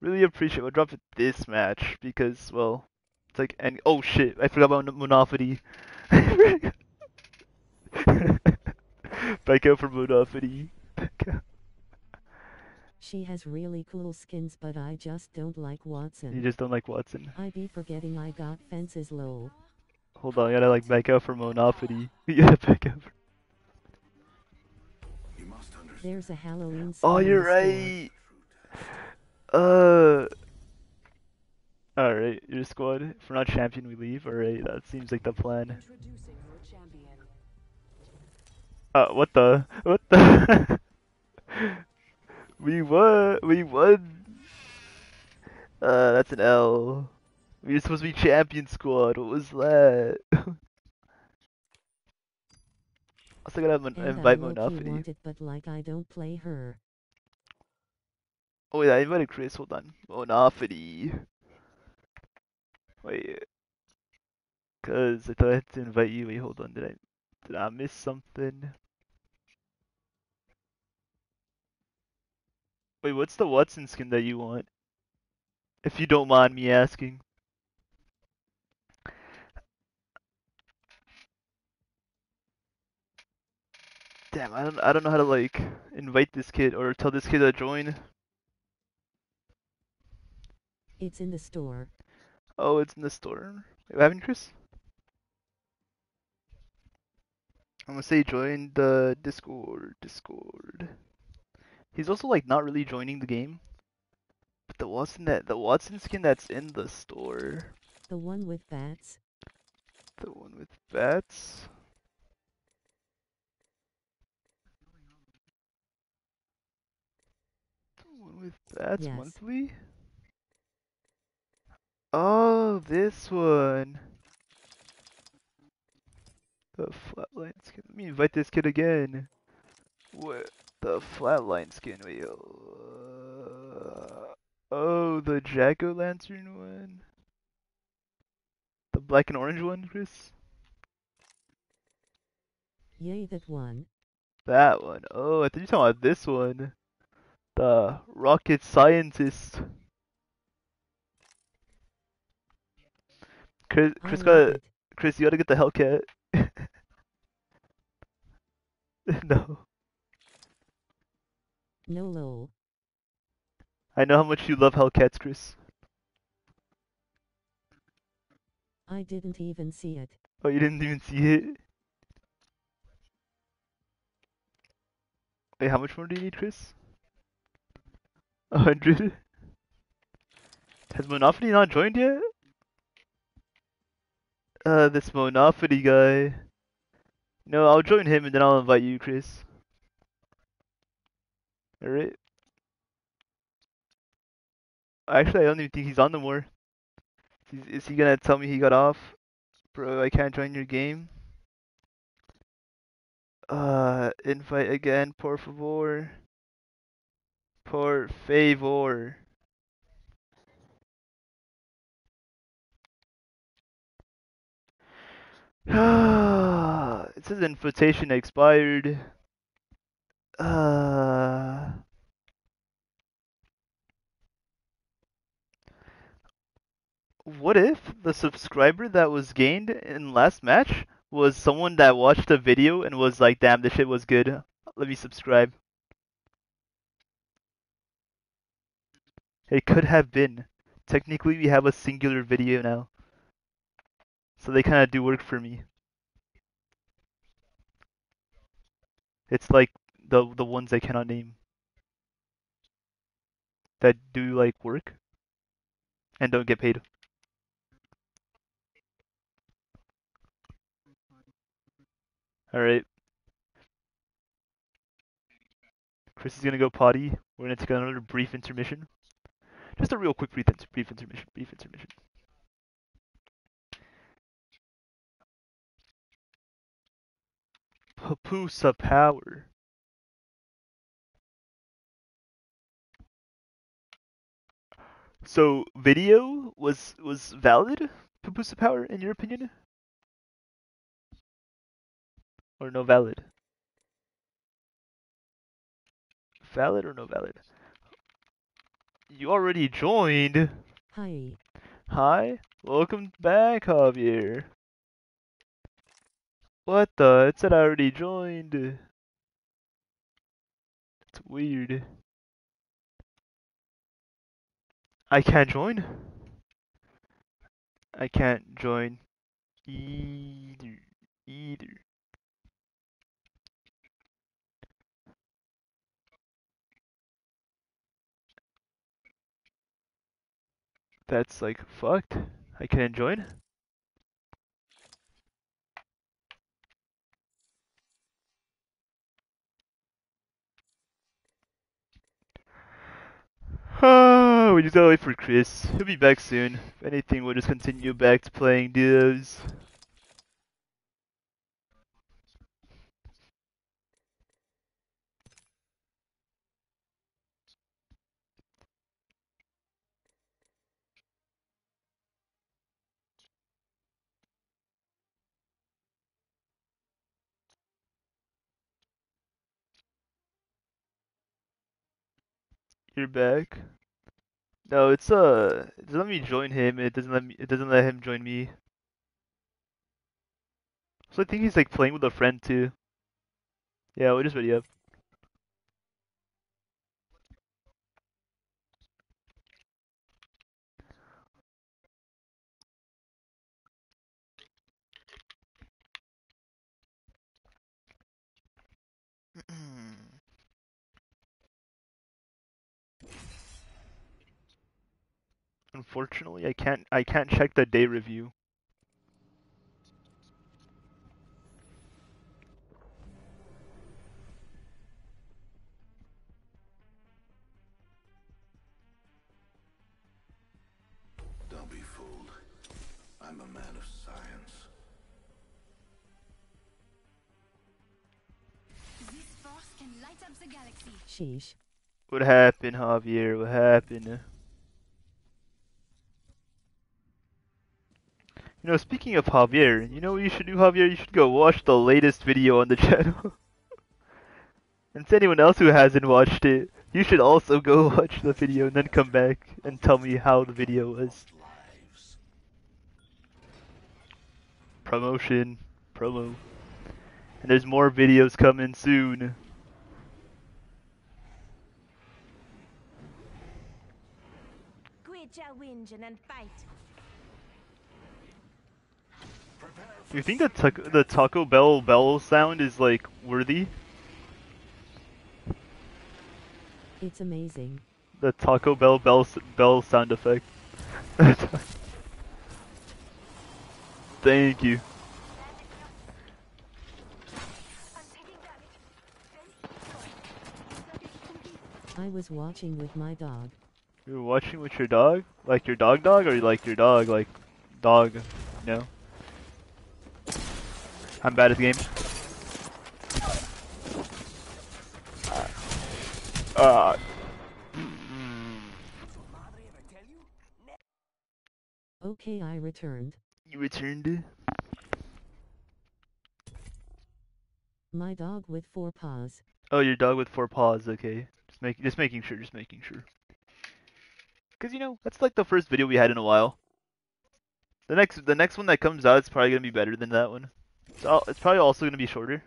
really appreciate it. We'll drop it this match because, well, it's like, and oh shit, I forgot about Monofity. Back out for Monofity. Back out. She has really cool skins, but I just don't like Watson. You just don't like Watson. I be forgetting I got fences, lol. Hold on, I gotta like back out for Monofity. You gotta back out for. There's a Halloween. Oh, you're right. Uh. All right, your squad. If we're not champion, we leave. All right, that seems like the plan. Uh, what the? What the? We won. We won. Uh, that's an L. We were supposed to be champion squad. What was that? Also gotta have an invite Monofity. But like I don't play her. Oh wait, I invited Chris. Hold on, Monofity. Wait, Cause I thought I had to invite you. Wait, hold on. Did I did I miss something? Wait, what's the Watson skin that you want? If you don't mind me asking. Damn, I don't I don't know how to like invite this kid or tell this kid to join. It's in the store. Oh, it's in the store. Wait, what happened, Chris? I'm gonna say join the Discord. Discord. He's also like not really joining the game. But the Watson that the Watson skin that's in the store. The one with bats. The one with bats. With that's yes. Monthly? Oh, this one. The flatline skin. Let me invite this kid again. What? The flatline skin wheel. Uh, oh, the jack-o'-lantern one. The black and orange one, Chris? Yay, that one. That one. Oh, I thought you were talking about this one. The rocket scientist. Chris, Chris got. Chris, you gotta get the Hellcat. No. No, lol. I know how much you love Hellcats, Chris. I didn't even see it. Oh, you didn't even see it. Wait, how much more do you need, Chris? A hundred? Has Monofity not joined yet? Uh, this Monofity guy. No, I'll join him and then I'll invite you, Chris. Alright. Actually, I don't even think he's on no more. Is, is he gonna tell me he got off? Bro, I can't join your game. Uh, invite again, por favor. Por favor. It says invitation expired. Uh, what if the subscriber that was gained in last match was someone that watched a video and was like, damn, this shit was good. Let me subscribe. It could have been. Technically, we have a singular video now. So they kind of do work for me. It's like the the ones I cannot name. That do like work. And don't get paid. Alright. Chris is gonna go potty. We're gonna take another brief intermission. Just a real quick brief, inter brief intermission, brief intermission. Pupusa Power. So video was was valid, Pupusa Power, in your opinion? Or no valid? Valid or no valid? You already joined. Hi. Hi. Welcome back, Javier. What the? It said I already joined. It's weird. I can't join. I can't join either. Either. That's like fucked. I can't join. Oh, we just gotta wait for Chris. He'll be back soon. If anything, we'll just continue back to playing Divs. You're back. No, it's uh, it doesn't let me join him. It doesn't let me. It doesn't let him join me. So I think he's like playing with a friend too. Yeah, we're just ready up. Unfortunately, I can't. I can't check the day review. Don't be fooled. I'm a man of science. This force can light up the galaxy. Sheesh. What happened, Javier? What happened? You know, speaking of Javier, you know what you should do, Javier? You should go watch the latest video on the channel. And to anyone else who hasn't watched it, you should also go watch the video and then come back and tell me how the video was. Promotion. Promo. And there's more videos coming soon. Quit your whinging and fight. Do you think the ta the Taco Bell bell sound is like worthy? It's amazing. The Taco Bell bell bell sound effect. Thank you. I was watching with my dog. You were watching with your dog? Like your dog dog, or like your dog like dog? No. I'm bad at the game. Uh, mm. Okay, I returned. You returned? My dog with four paws. Oh, your dog with four paws. Okay, just make, just making sure, just making sure. Cause you know that's like the first video we had in a while. The next, the next one that comes out is probably gonna be better than that one. So it's probably also going to be shorter.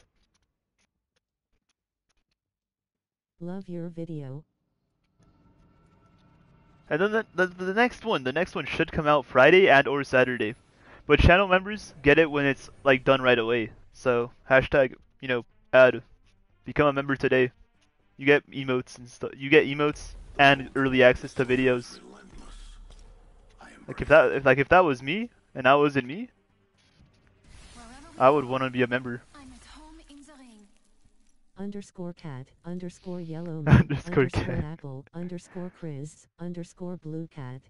Love your video. And then the, the, the next one, the next one should come out Friday and or Saturday. But channel members get it when it's like done right away. So hashtag, you know, add, become a member today. You get emotes and stuff. You get emotes and early access to videos. Like if that, if, like if that was me and that wasn't me, I would want to be a member. I'm at home in the ring. Underscore cat, underscore yellow, man, underscore, underscore cat. Apple, underscore Chris, underscore blue cat.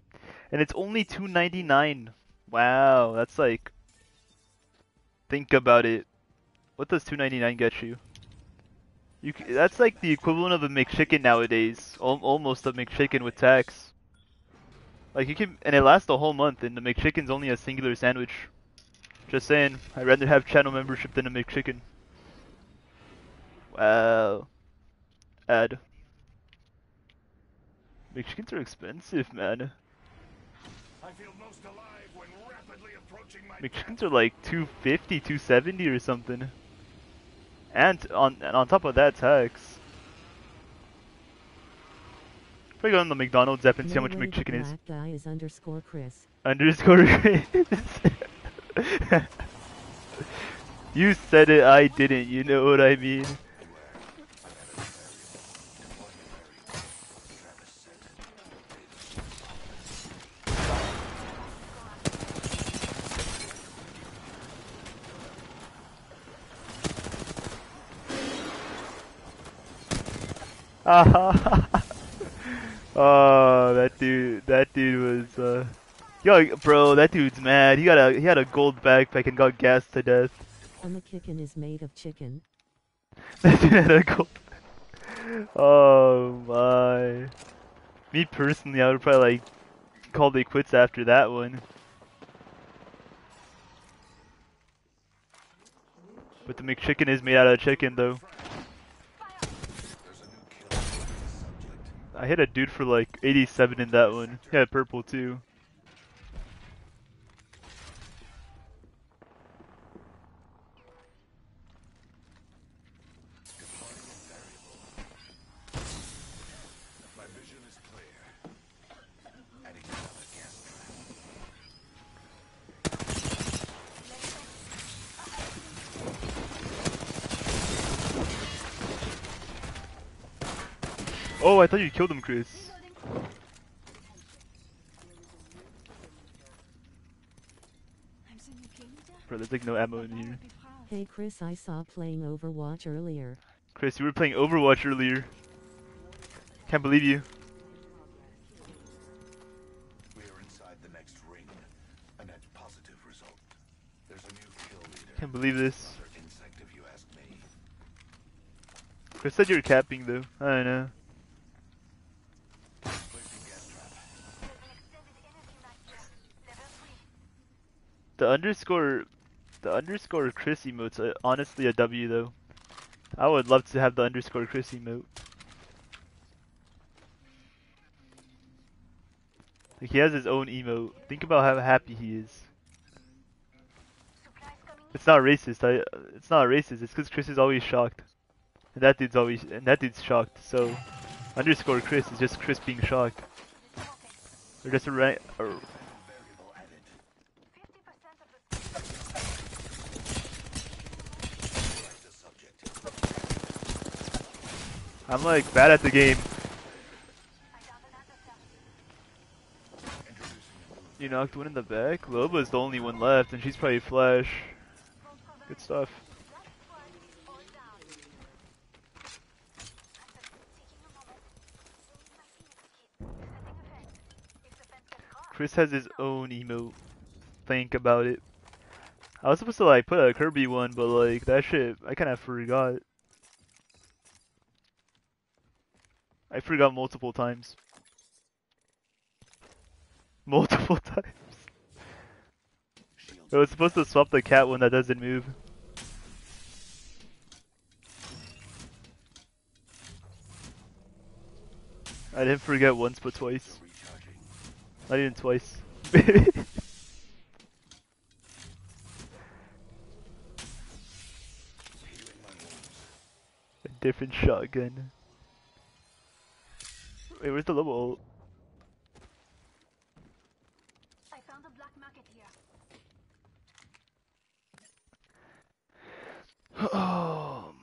And it's only two ninety-nine. Wow, that's like... Think about it. What does two ninety-nine get you? You c that's like the equivalent of a McChicken nowadays. Al almost a McChicken with tax. Like you can... And it lasts a whole month, and the McChicken's only a singular sandwich. Just saying, I'd rather have channel membership than a McChicken. Wow. Ad. McChickens are expensive, man. I feel most alive when rapidly approaching my McChickens are like two fifty, two seventy or something. And on and on top of that, tax. If I go on the McDonald's app and see how much McChicken is. Guy is underscore Chris. Underscore Chris. You said it, I didn't, you know what I mean? Oh, that dude, that dude was, uh... Yo, bro, that dude's mad. He got a he had a gold backpack and got gassed to death. And the kickin' is made of chicken. That dude had a gold. Oh my. Me personally, I would probably like called it quits after that one. But the McChicken is made out of chicken, though. I hit a dude for like eighty-seven in that one. He had purple too. Oh, I thought you killed him, Chris. Bro, there's like no ammo in here. Hey Chris, I saw playing Overwatch earlier. Chris, you were playing Overwatch earlier. Can't believe you. We are inside the next ring. A net positive result. There's a new kill leader. Can't believe this. Chris said you were capping though. I don't know. The underscore, the underscore Chris emote's uh, honestly a W though. I would love to have the underscore Chris emote. Like, he has his own emote. Think about how happy he is. It's not racist. I, it's not racist. It's because Chris is always shocked, and that dude's always and that dude's shocked. So, underscore Chris is just Chris being shocked. Or just a rank. I'm like bad at the game. You knocked one in the back? Loba's the only one left and she's probably flash. Good stuff. Chris has his own emote. Think about it. I was supposed to like put a Kirby one, but like that shit, I kinda forgot. I forgot multiple times. Multiple times. I was supposed to swap the cat one that doesn't move. I didn't forget once, but twice. Not even twice. A different shotgun. Wait, where's the level ult? I found a black market here. Oh.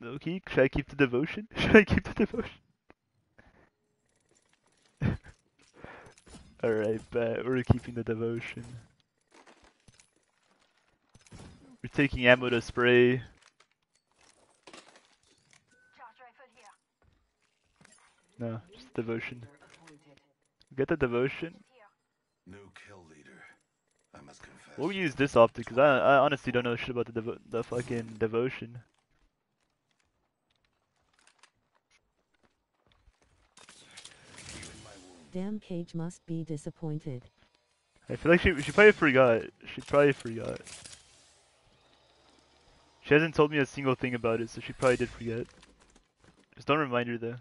Loki, should I keep the devotion? Should I keep the devotion? Alright, but we're keeping the devotion. We're taking ammo to spray. No, just devotion. Get the devotion. New kill leader. I must confess. We'll use this optic because I, I honestly don't know shit about the devo the fucking devotion. Damn, Cage must be disappointed. I feel like she she probably forgot. She probably forgot. She hasn't told me a single thing about it, so she probably did forget. Just don't remind her though.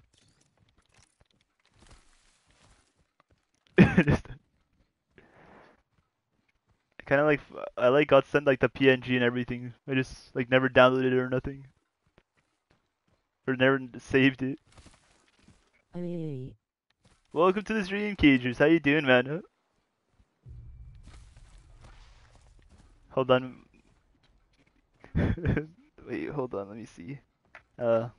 I kind of like I like got sent like the P N G and everything. I just like never downloaded it or nothing, or never saved it. Aye. Welcome to the stream, Cagers. How you doing, man? Huh? Hold on. Wait, hold on. Let me see. Uh.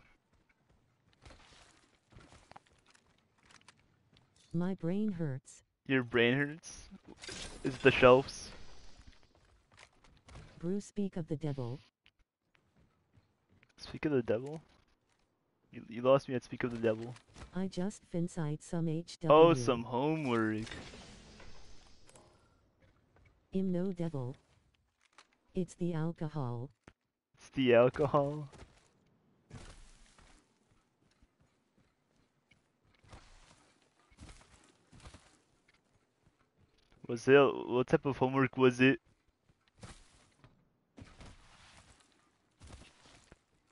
My brain hurts. Your brain hurts? Is it the shelves? Bruce, speak of the devil. Speak of the devil? You, you lost me at speak of the devil. I just finished some H W. Oh, some homework. I'm no devil. It's the alcohol. It's the alcohol. Was it, what type of homework was it?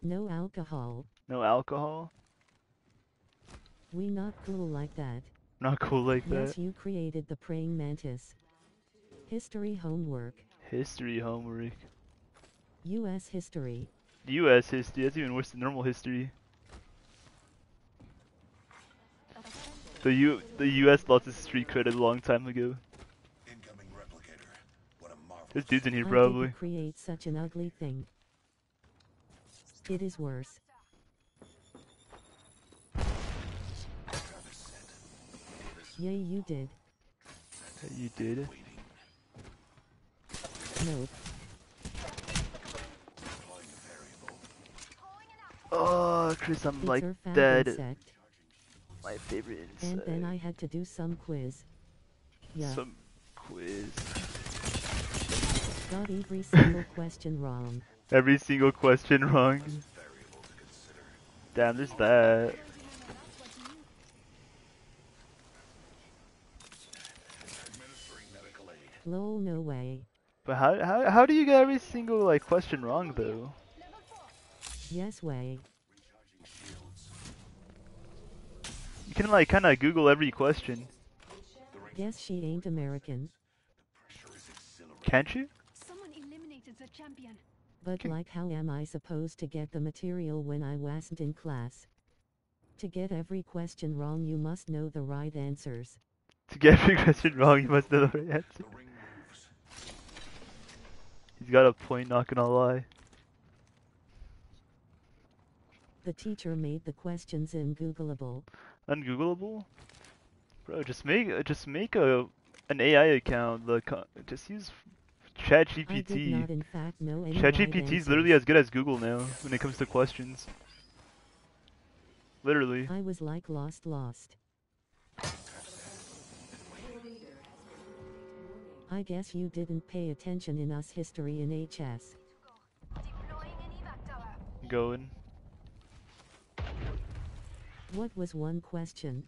No alcohol. No alcohol? We not cool like that. Not cool like yes, that? Yes, you created the praying mantis. History homework. History homework. U S history. The U S history, that's even worse than normal history. The U the U S lost its street credit a long time ago. Incoming replicator. What a marvel. This dude's in here probably. I didn't create such an ugly thing. It is worse. Yeah, you did. You did. Nope. Oh, Chris, I'm it's like dead. Insect. My favorite insect. And then I had to do some quiz. Yeah. Some quiz. Got every single question wrong. Every single question wrong. Damn, there's that. Lol, no way. But how how how do you get every single like question wrong though? Yes way. You can like kind of Google every question. Yes, she ain't American. Can't you? Someone eliminated the champion. But can like how am I supposed to get the material when I wasn't in class? To get every question wrong, you must know the right answers. To get every question wrong, you must know the right answer. He's got a point, not gonna lie. The teacher made the questions ungoogleable. Ungoogleable? Bro, just make just make a an A I account. The just use ChatGPT. ChatGPT is literally as good as Google now when it comes to questions. Literally. I was like lost, lost. I guess you didn't pay attention in U S history in H S. Going. What was one question?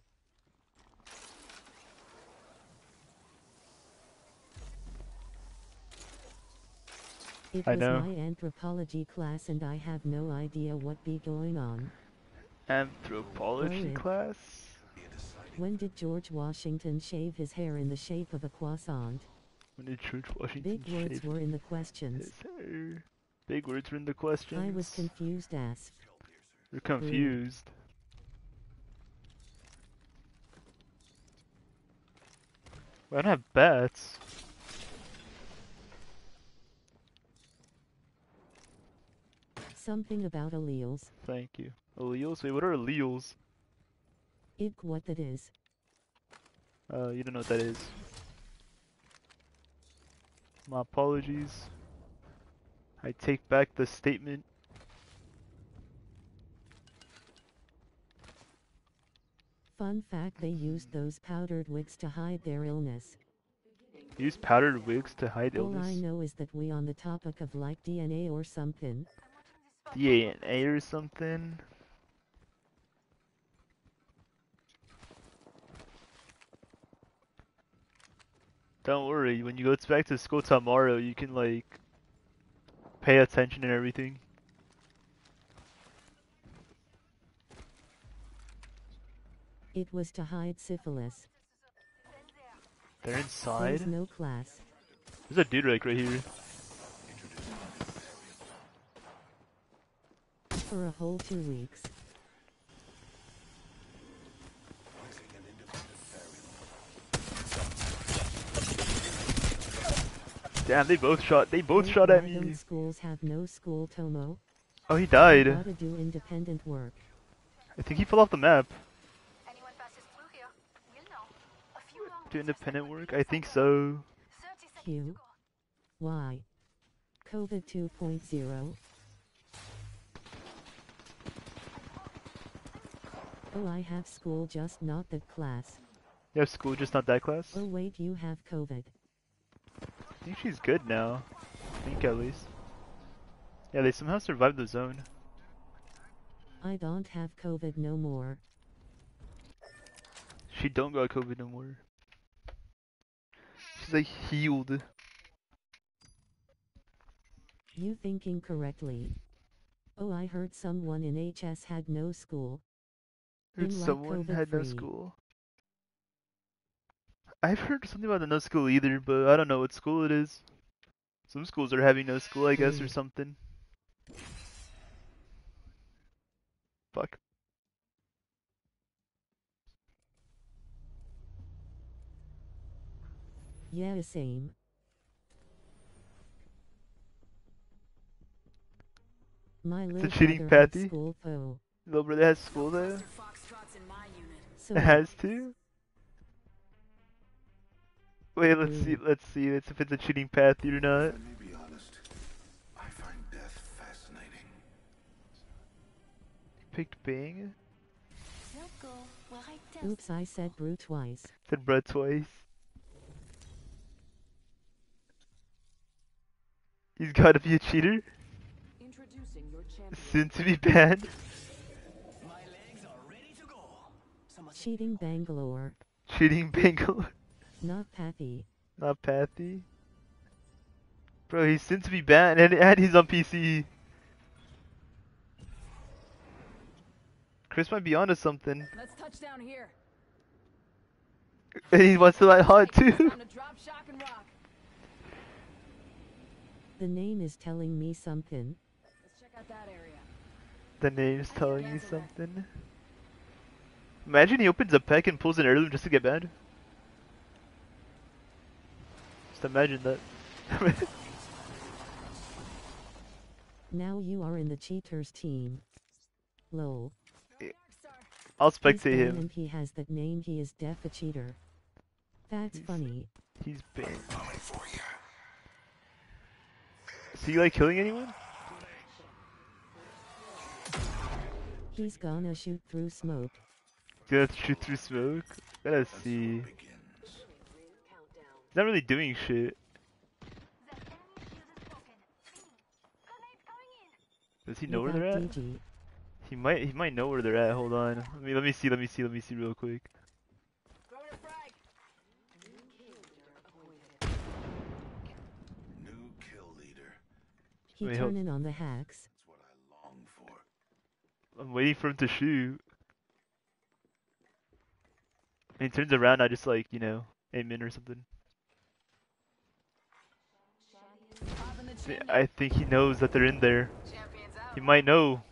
It I was know. my anthropology class and I have no idea what be going on. Anthropology oh, class? When did George Washington shave his hair in the shape of a croissant? When did George Washington Big words were in the questions. Big words were in the questions. I was confused as. You're confused. Ooh. I don't have bats. Something about alleles. Thank you. Alleles? Wait, what are alleles? It what that is. Uh, you don't know what that is. My apologies. I take back the statement. Fun fact, they used those powdered wigs to hide their illness. Use powdered wigs to hide All illness? All I know is that we on the topic of like D N A or something. D N A or something? Don't worry, when you go back to school tomorrow, you can like pay attention and everything. It was to hide syphilis. They're inside? There's no class. There's a dude right here. For a whole two weeks. Damn, they both shot. They both Wait, shot at me. Schools have no school, Tomo. Oh, he died. How to do independent work. I think he fell off the map. Do independent work? I think so. Q. Why? COVID two point oh. Oh, I have school, just not that class. You have school, just not that class? Oh wait, you have COVID. I think she's good now. I think at least. Yeah, they somehow survived the zone. I don't have COVID no more. She don't got COVID no more. They healed. You thinking correctly. Oh, I heard someone in H S had no school. Heard someone had no school. I've heard something about the no school either, but I don't know what school it is. Some schools are having no school, I guess, or something. Fuck. Yeah, same. My little cheating Pathy. Little brother has school though. So has to. Wait, let's mm. see. Let's see. Let's if it's a cheating Pathy or not. Let me be honest. I find death fascinating. You picked Bing. Oops, I said brew twice. Said brew twice. He's gotta be a cheater. Soon to be banned. My legs are ready to go. Cheating Bangalore. Cheating Bangalore. Not Pathy. Not Pathy. Bro, he's soon to be banned, and, and he's on P C. Chris might be onto something. Let's touch down here. And he wants to light hot too. To drop, shock, and rock. The name is telling me something. That area. The name's telling you something. That. Imagine he opens a pack and pulls an heirloom just to get banned. Just imagine that. Now you are in the cheaters team. Lol. Yeah. I'll spectate him. If he has that name, he is def a cheater. That's he's, funny. He's big. Is he like killing anyone? He's gonna shoot through smoke. Gonna shoot through smoke? Gotta see. He's not really doing shit. Does he know where they're at? He might he might know where they're at, hold on. Let me let me see, let me see, let me see real quick. New kill leader. He's turning on the hacks. I'm waiting for him to shoot. When he turns around, I just like, you know, aim in or something. I think he knows that they're in there. He might know.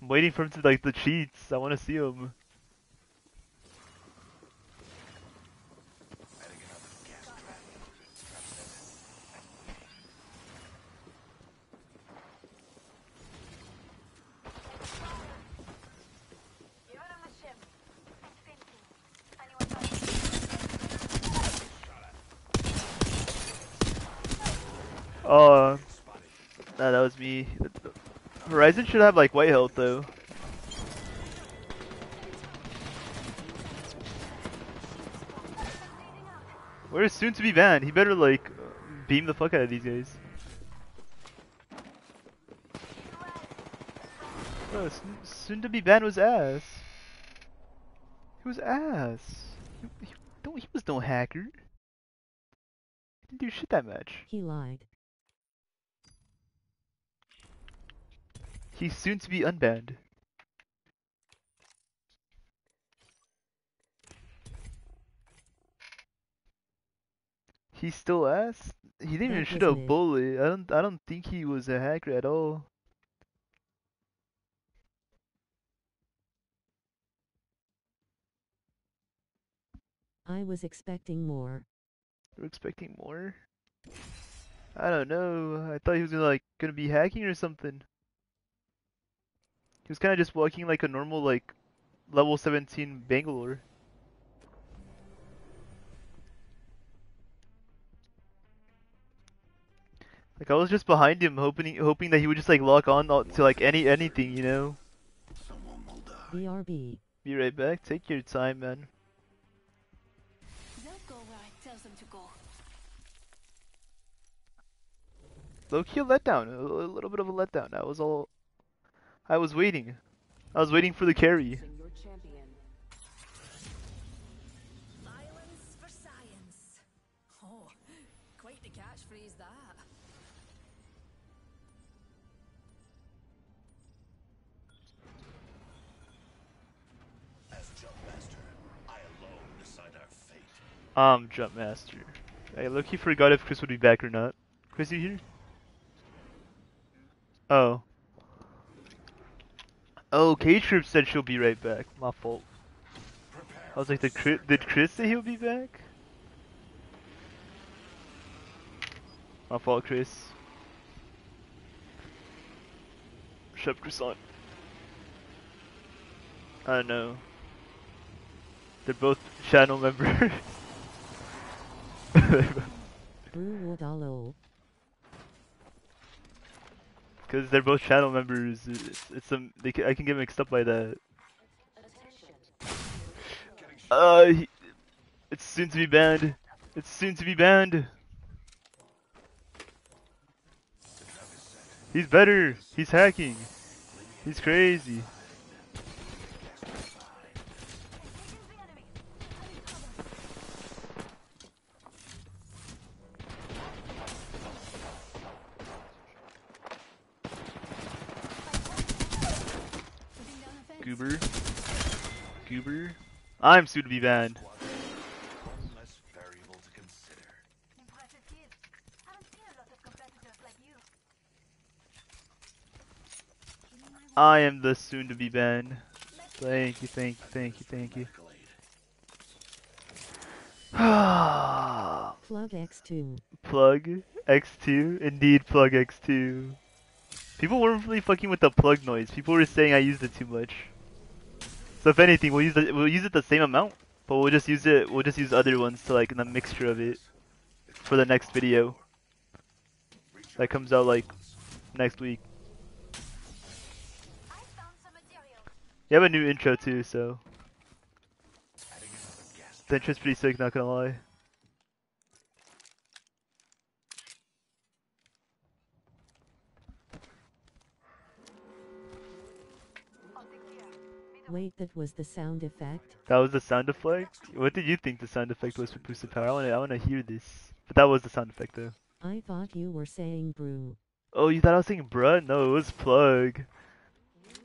I'm waiting for him to like the cheats. I want to see him. Oh, nah, that was me. Horizon should have like white health though. Where's soon to be banned? He better like beam the fuck out of these guys. Bro, soon to be banned was ass. He was ass. He, he, don't, he was no hacker. He didn't do shit that much. He lied. He's soon to be unbanned. He still asked? He didn't that even shoot a bullet. I don't I don't think he was a hacker at all. I was expecting more. You were expecting more? I don't know. I thought he was gonna like gonna be hacking or something. He was kind of just walking like a normal, like, level seventeen Bangalore. Like, I was just behind him, hoping hoping that he would just, like, lock on to, like, any anything, you know? B R B. Be right back. Take your time, man. They'll go where I tell them to go. Low-key a letdown. A little bit of a letdown. That was all... I was waiting. I was waiting for the carry. Violence for science. Oh, quite the catchphrase that. Um, Jump Master. I low-key forgot if Chris would be back or not. Chris, you here? Oh. Oh, K-Tribs said she'll be right back. My fault. I was like, did Chris, did Chris say he'll be back? My fault, Chris. Shep Croissant. I don't know. They're both channel members. Because they're both channel members, it's, it's some, they can, I can get mixed up by that. Uh, he, it's soon to be banned. It's soon to be banned. He's better. He's hacking. He's crazy. Goober. Goober. I'm soon to be banned. I am the soon to be banned. Thank you, thank you, thank you, thank you. Plug X two. Plug X two? Indeed, plug X two. People weren't really fucking with the plug noise. People were saying I used it too much. So if anything, we'll use the, we'll use it the same amount, but we'll just use it. We'll just use other ones to like in the mixture of it for the next video that comes out like next week. You have a new intro too, so the intro's pretty sick. Not gonna lie. Wait, that was the sound effect? That was the sound effect? What did you think the sound effect was for Pupusa Power? I wanna, I wanna hear this. But that was the sound effect though. I thought you were saying brew. Oh, you thought I was saying bruh? No, it was plug.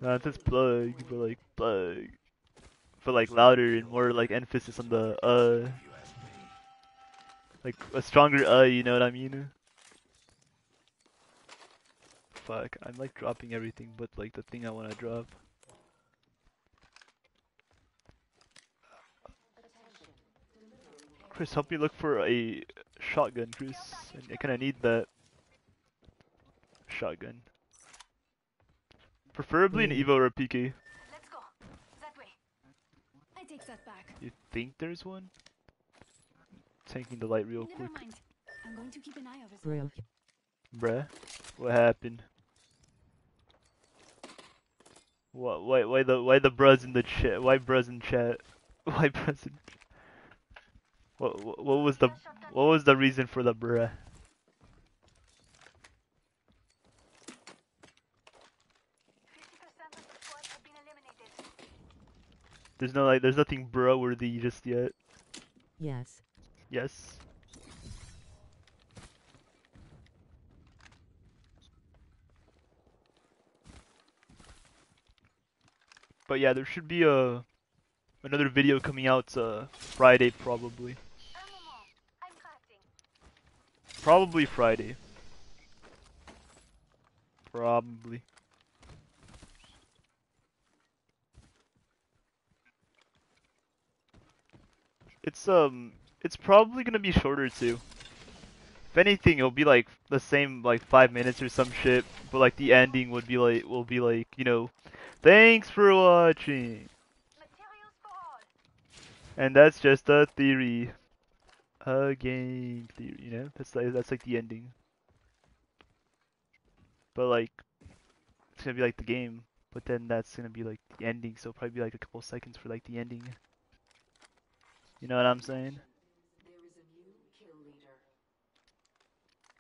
No, it says plug, but like plug. For like louder and more like emphasis on the uh. Like a stronger uh, you know what I mean? Fuck, I'm like dropping everything but like the thing I wanna drop. Chris, help me look for a shotgun, Chris. I kinda need that shotgun. Preferably an Evo or a P K. Let's go. That way. I take that back. You think there's one? Tanking the light real quick. I'm going to keep an eye over it. Bruh, what happened? What? Why? Why the? Why the bruhs in the chat? Why bruhs in chat? Why bruhs in? What, what what was the what was the reason for the bruh? There's no like there's nothing bruh worthy just yet. Yes. Yes. But yeah, there should be a another video coming out uh, Friday probably. Probably Friday. Probably. It's um, it's probably gonna be shorter too. If anything, it'll be like the same, like five minutes or some shit. But like the ending would be like, will be like, you know, thanks for watching. And that's just a theory, a game theory, you know, that's like, that's like the ending. But like, it's gonna be like the game, but then that's gonna be like the ending, so it'll probably be like a couple seconds for like the ending. You know what I'm saying?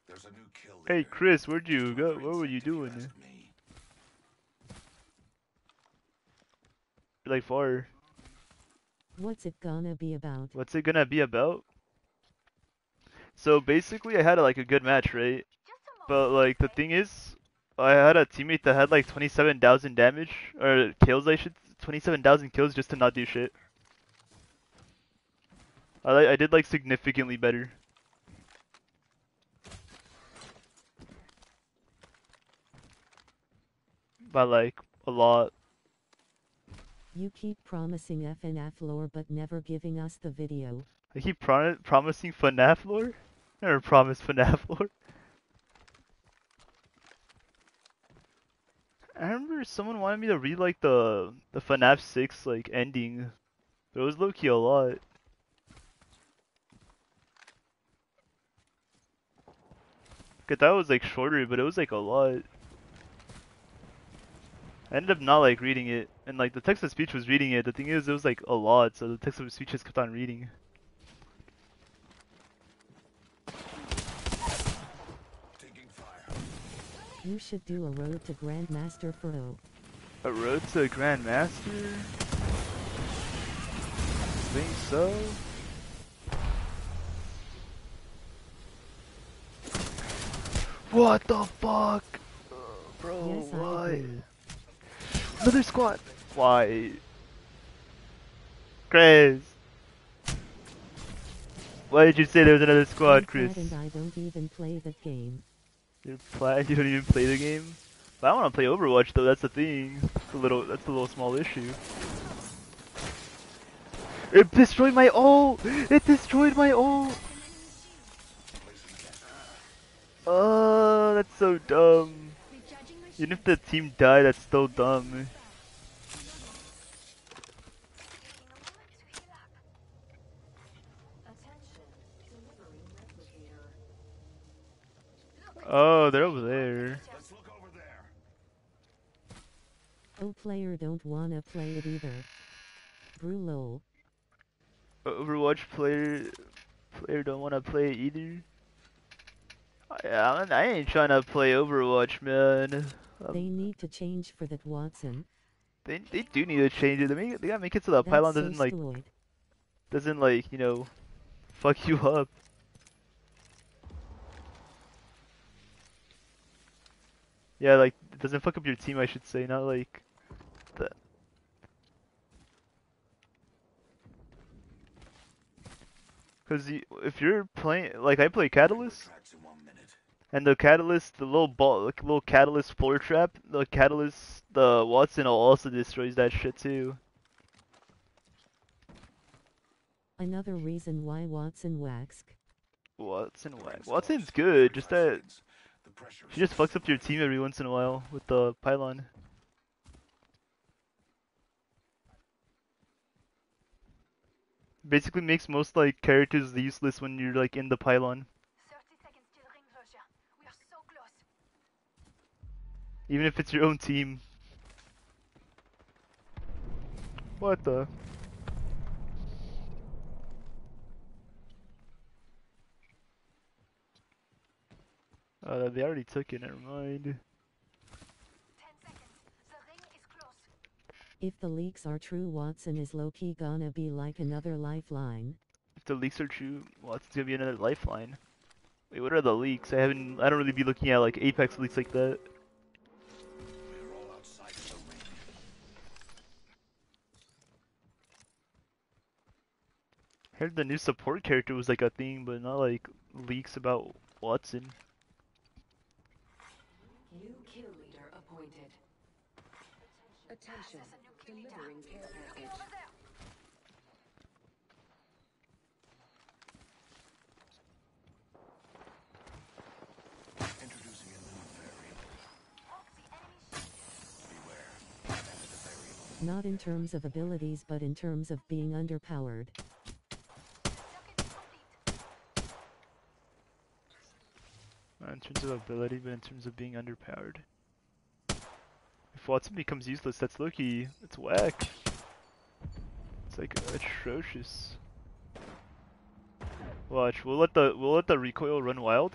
There's a new kill leader. Hey Chris, where'd you go? What were you doing? You're like far. What's it gonna be about? What's it gonna be about? So basically I had a, like a good match, right? But like the thing is, I had a teammate that had like twenty-seven thousand damage, or kills I should, twenty-seven thousand kills just to not do shit. I, I did like significantly better. By like a lot. You keep promising F N F lore but never giving us the video. I keep pro promising F N F lore? Never promised F N F lore. I remember someone wanted me to read like the the F N F six like ending, but it was low-key a lot. I thought it was like shorter, but it was like a lot. I ended up not like reading it, and like the text of speech was reading it. The thing is, it was like a lot, so the text of speech just kept on reading. You should do a road to Grandmaster Pro. A road to Grandmaster? I think so. What the fuck? Uh, bro, yes, why? Another squad! Why? Chris! Why did you say there was another squad, Chris? And I don't even play the game. You're playing, you don't even play the game? But I want to play Overwatch though, that's the thing. That's a little, that's a little small issue. It destroyed my ult! It destroyed my ult! Oh, that's so dumb. Even if the team died, that's still dumb. Oh, they're over there. Oh, player don't wanna play it either. Brulo. Overwatch player, player don't wanna play it either. Yeah, I ain't trying to play Overwatch, man. Um, they need to change for that, Watson. They they do need to change it. They, make, they gotta make it so the pylon doesn't like doesn't like you know fuck you up. Yeah, like it doesn't fuck up your team, I should say. Not like that. Because you, if you're playing, like I play Catalyst. And the Catalyst, the little ball, the little Catalyst floor trap, the Catalyst, the Watson also destroys that shit too. Another reason why Watson waxed. Watson waxed. Watson's good, just that she just fucks up your team every once in a while with the pylon. Basically makes most like characters useless when you're like in the pylon. Even if it's your own team. What the? Uh, they already took it, never mind. Ten seconds. The ring is close. If the leaks are true, Watson is low-key gonna be like another Lifeline. If the leaks are true, Watson's gonna be another Lifeline. Wait, what are the leaks? I haven't, I don't really be looking at like Apex leaks like that. I heard the new support character was like a thing, but not like leaks about Watson. New kill leader appointed. Attention, delivering care package. Introducing a new variable. Beware, the variable. Not in terms of abilities, but in terms of being underpowered. In terms of ability, but in terms of being underpowered. If Watson becomes useless, that's low-key. It's whack. It's like atrocious. Watch, we'll let the we'll let the recoil run wild,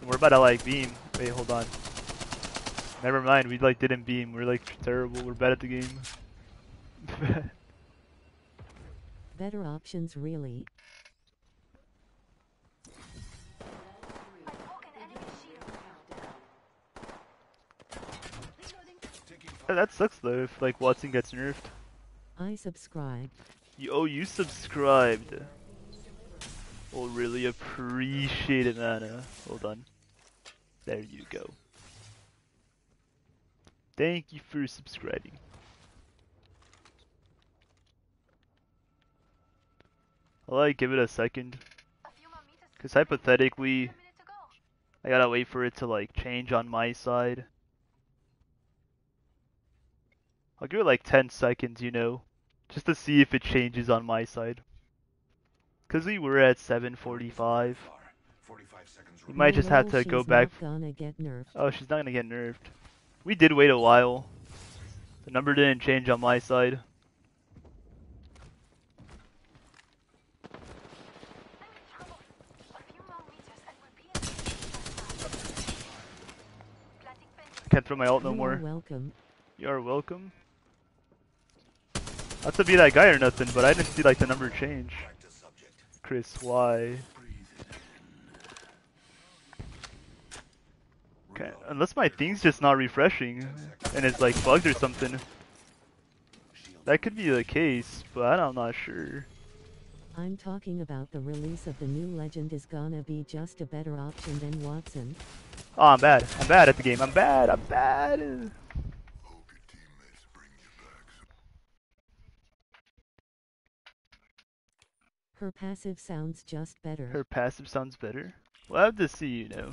and we're about to like beam. Wait, hold on. Never mind, we like didn't beam. We're like terrible. We're bad at the game. Better options, really. That sucks though if like Watson gets nerfed. I subscribed. You, oh, you subscribed. We'll really appreciate it, Nana. Hold on. There you go. Thank you for subscribing. I'll like give it a second. Because hypothetically, I gotta wait for it to like change on my side. I'll give it like ten seconds, you know, just to see if it changes on my side. Because we were at seven forty-five. We might just have to go back. Oh, she's not gonna get nerfed. We did wait a while. The number didn't change on my side. Can't throw my ult no more. You're welcome. You're welcome. Not to be that guy or nothing, but I didn't see like the number change. Chris, why? Okay, unless my thing's just not refreshing and it's like bugged or something. That could be the case, but I'm not sure. I'm talking about the release of the new Legend is gonna be just a better option than Watson. Oh, I'm bad. I'm bad at the game. I'm bad. I'm bad. Hope your teammates bring you back. Her passive sounds just better. Her passive sounds better? We'll have to see, you know.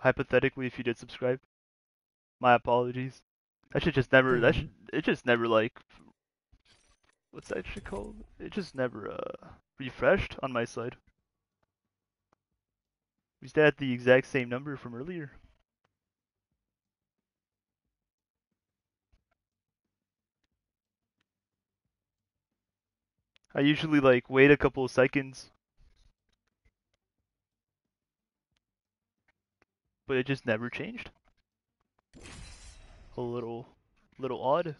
Hypothetically, if you did subscribe, my apologies. That should just never. Mm. That should, it just never like. What's that shit called? It just never uh refreshed on my side. We stay at the exact same number from earlier. I usually like wait a couple of seconds. But it just never changed. A little little odd.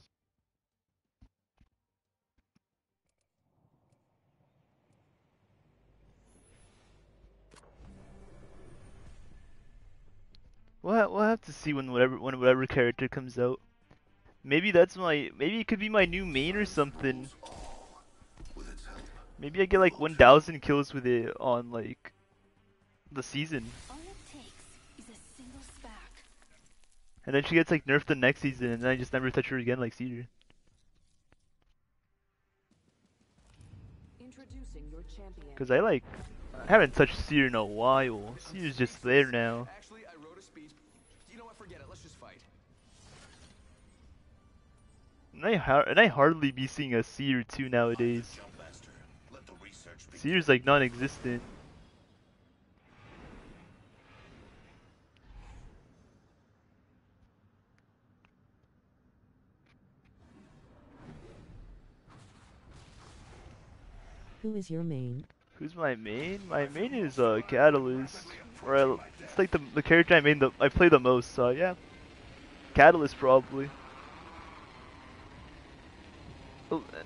We'll we'll have to see when whatever when whatever character comes out. Maybe that's my maybe it could be my new main or something. Maybe I get like one thousand kills with it on like the season. And then she gets like nerfed the next season, and then I just never touch her again like Seer. Cause I like I haven't touched Seer in a while. Seer's just there now. And I, and I hardly be seeing a Seer two nowadays. Seer's like non-existent. Who is your main? Who's my main? My main is uh, Catalyst. Or I, it's like the the character I made the I play the most. So yeah, Catalyst probably.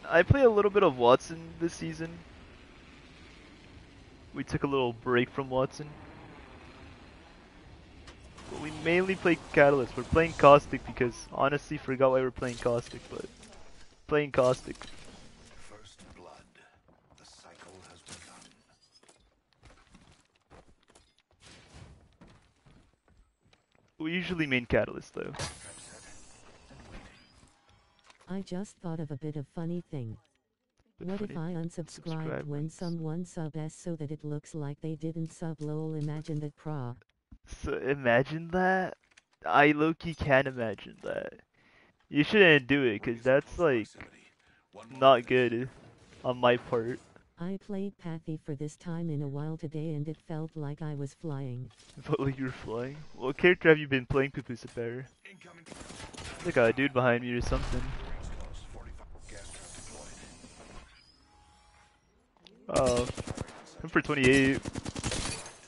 I play a little bit of Watson this season. We took a little break from Watson. But we mainly play Catalyst. We're playing Caustic because honestly forgot why we're playing Caustic, but playing Caustic. First blood. The cycle has begun. We usually main Catalyst though. I just thought of a bit of funny thing. What if I unsubscribed when someone sub-s so that it looks like they didn't sub lol? Imagine that, pra. So imagine that? I low-key can't imagine that. You shouldn't do it, cause that's like, not good on my part. I played Pathy for this time in a while today and it felt like I was flying. Felt like you were flying? What character have you been playing, Pupusa Power? Look at a dude behind me or something. Uh, him for twenty-eight,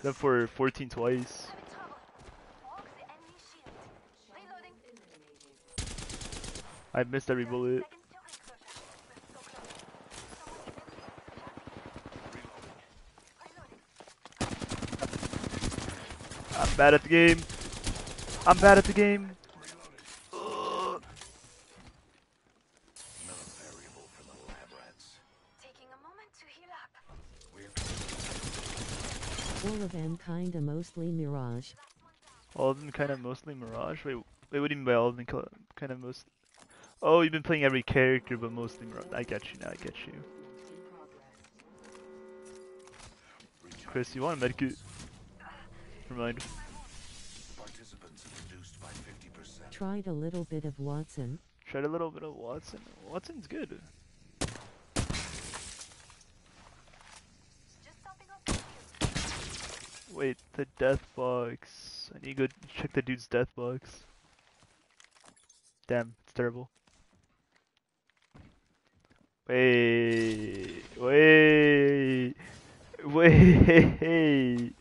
then for fourteen twice. I missed every bullet. I'm bad at the game. I'm bad at the game. Ugh. all of them kinda mostly Mirage. All of them kinda mostly Mirage? Wait, wait, what do you mean by all of them kinda most? Oh, you've been playing every character but mostly Mirage. I get you now, I get you. Chris, you want a medkit? Never mind. Tried a little bit of Watson. Tried a little bit of Watson. Watson's good. Wait, the death box. I need to go check the dude's death box. Damn, it's terrible. Wait, wait, wait.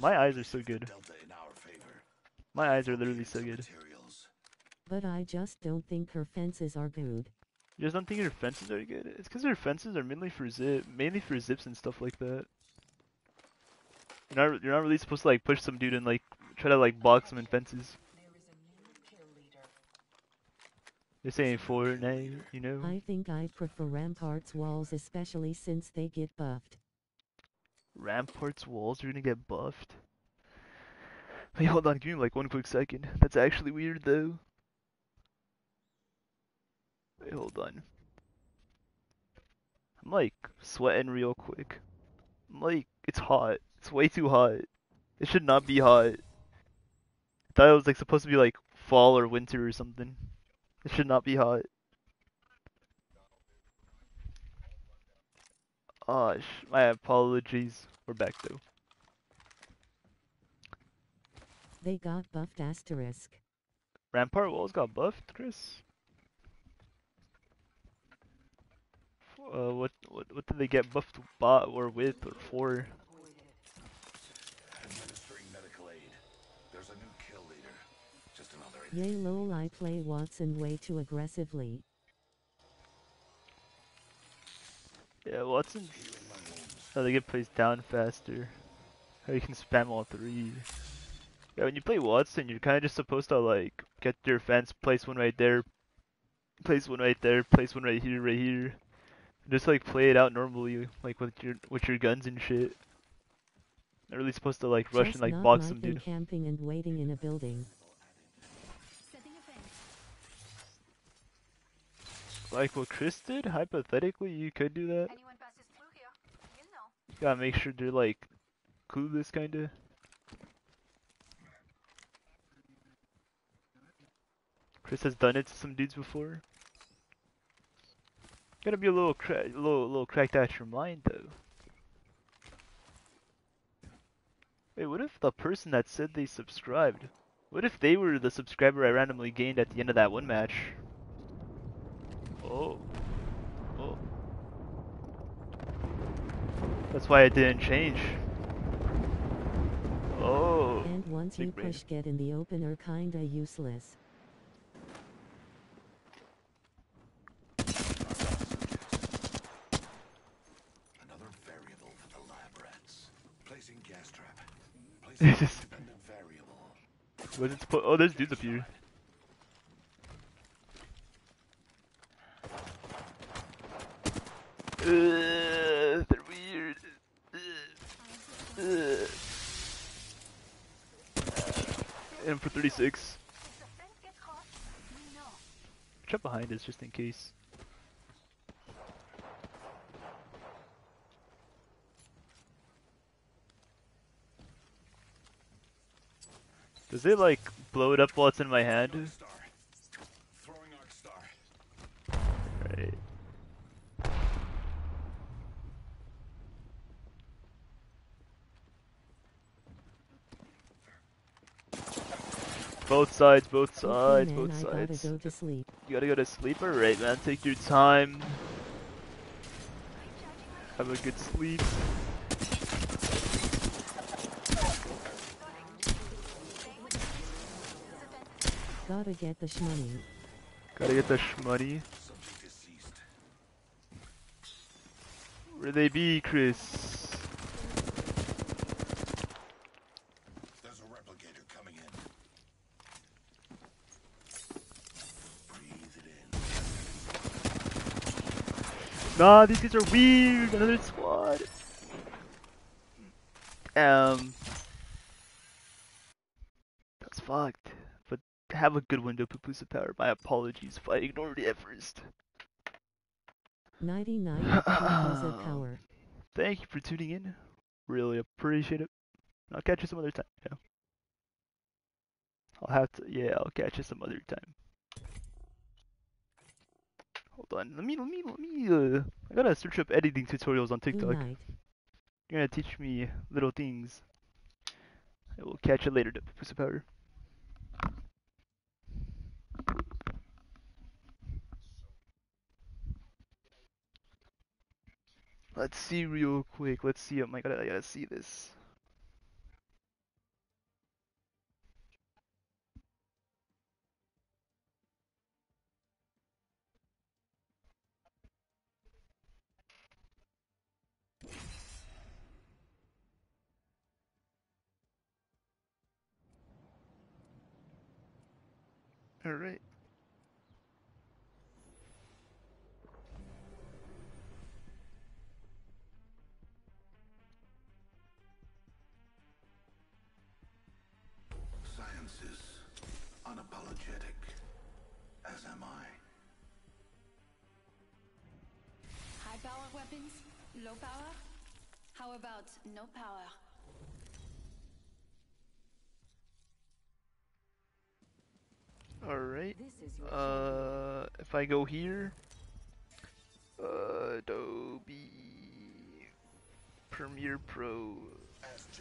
My eyes are so good. My eyes are literally so good. But I just don't think her fences are good. You just don't think her fences are good? It's because her fences are mainly for zip, mainly for zips and stuff like that. You're not, you're not really supposed to like push some dude and like try to like box him in fences. This ain't Fortnite, you know. I think I prefer Rampart's walls, especially since they get buffed. Rampart's walls are gonna get buffed. Hey, hold on, give me like one quick second. That's actually weird though. Hey, hold on. I'm like sweating real quick. I'm like, it's hot. It's way too hot. It should not be hot. I thought it was like supposed to be like fall or winter or something. It should not be hot. Oh, my apologies. We're back though. They got buffed asterisk. Rampart walls got buffed, Chris? Uh, what what what did they get buffed by or with or for? Administering medical aid. There's a new kill leader. Just another. Yay lol, I play Watson way too aggressively. Yeah, Watson. Oh, they get placed down faster. Or you can spam all three. Yeah, when you play Watson, you're kind of just supposed to like get your fence, place one right there, place one right there, place one right here, right here. And just like play it out normally, like with your with your guns and shit. Not really supposed to like rush just and like box them, dude. Camping and waiting in a building. Like what Chris did, hypothetically you could do that. You gotta make sure they're like clueless kinda. Chris has done it to some dudes before. Gotta be a little cra little little cracked out your mind though. Wait, what if the person that said they subscribed? What if they were the subscriber I randomly gained at the end of that one match? Oh. Oh. That's why it didn't change. Oh. And once you push get in the open are kinda useless. Another variable for the lab rats. Placing gas trap. Placing independent variable. What it's put? Oh, there's dudes up here. Uh, they're weird. Uh, uh. And for thirty-six. Check behind us just in case. Does it like blow it up while it's in my hand? Both sides, both sides, okay, man, both I sides. Gotta go to sleep. You gotta go to sleep? Alright, man, take your time. Have a good sleep. Gotta get the shmoney. Gotta get the shmoney. Where they be, Chris? Nah, these guys are weird. Another squad. Um, that's fucked. But have a good window, Pupusa Power. My apologies if I ignored it at first. ninety-nine Pupusa Power. Thank you for tuning in. Really appreciate it. I'll catch you some other time. You know? I'll have to. Yeah, I'll catch you some other time. Hold on. Let me. Let me. Let me. Uh, I gotta search up editing tutorials on TikTok. You're gonna teach me little things. I will catch you later, Pupusa Power. Let's see real quick. Let's see. Oh my god! I gotta see this. All right. Science is unapologetic, as am I. High power weapons, low power? How about no power? Alright, uh, if I go here, uh, Adobe Premiere Pro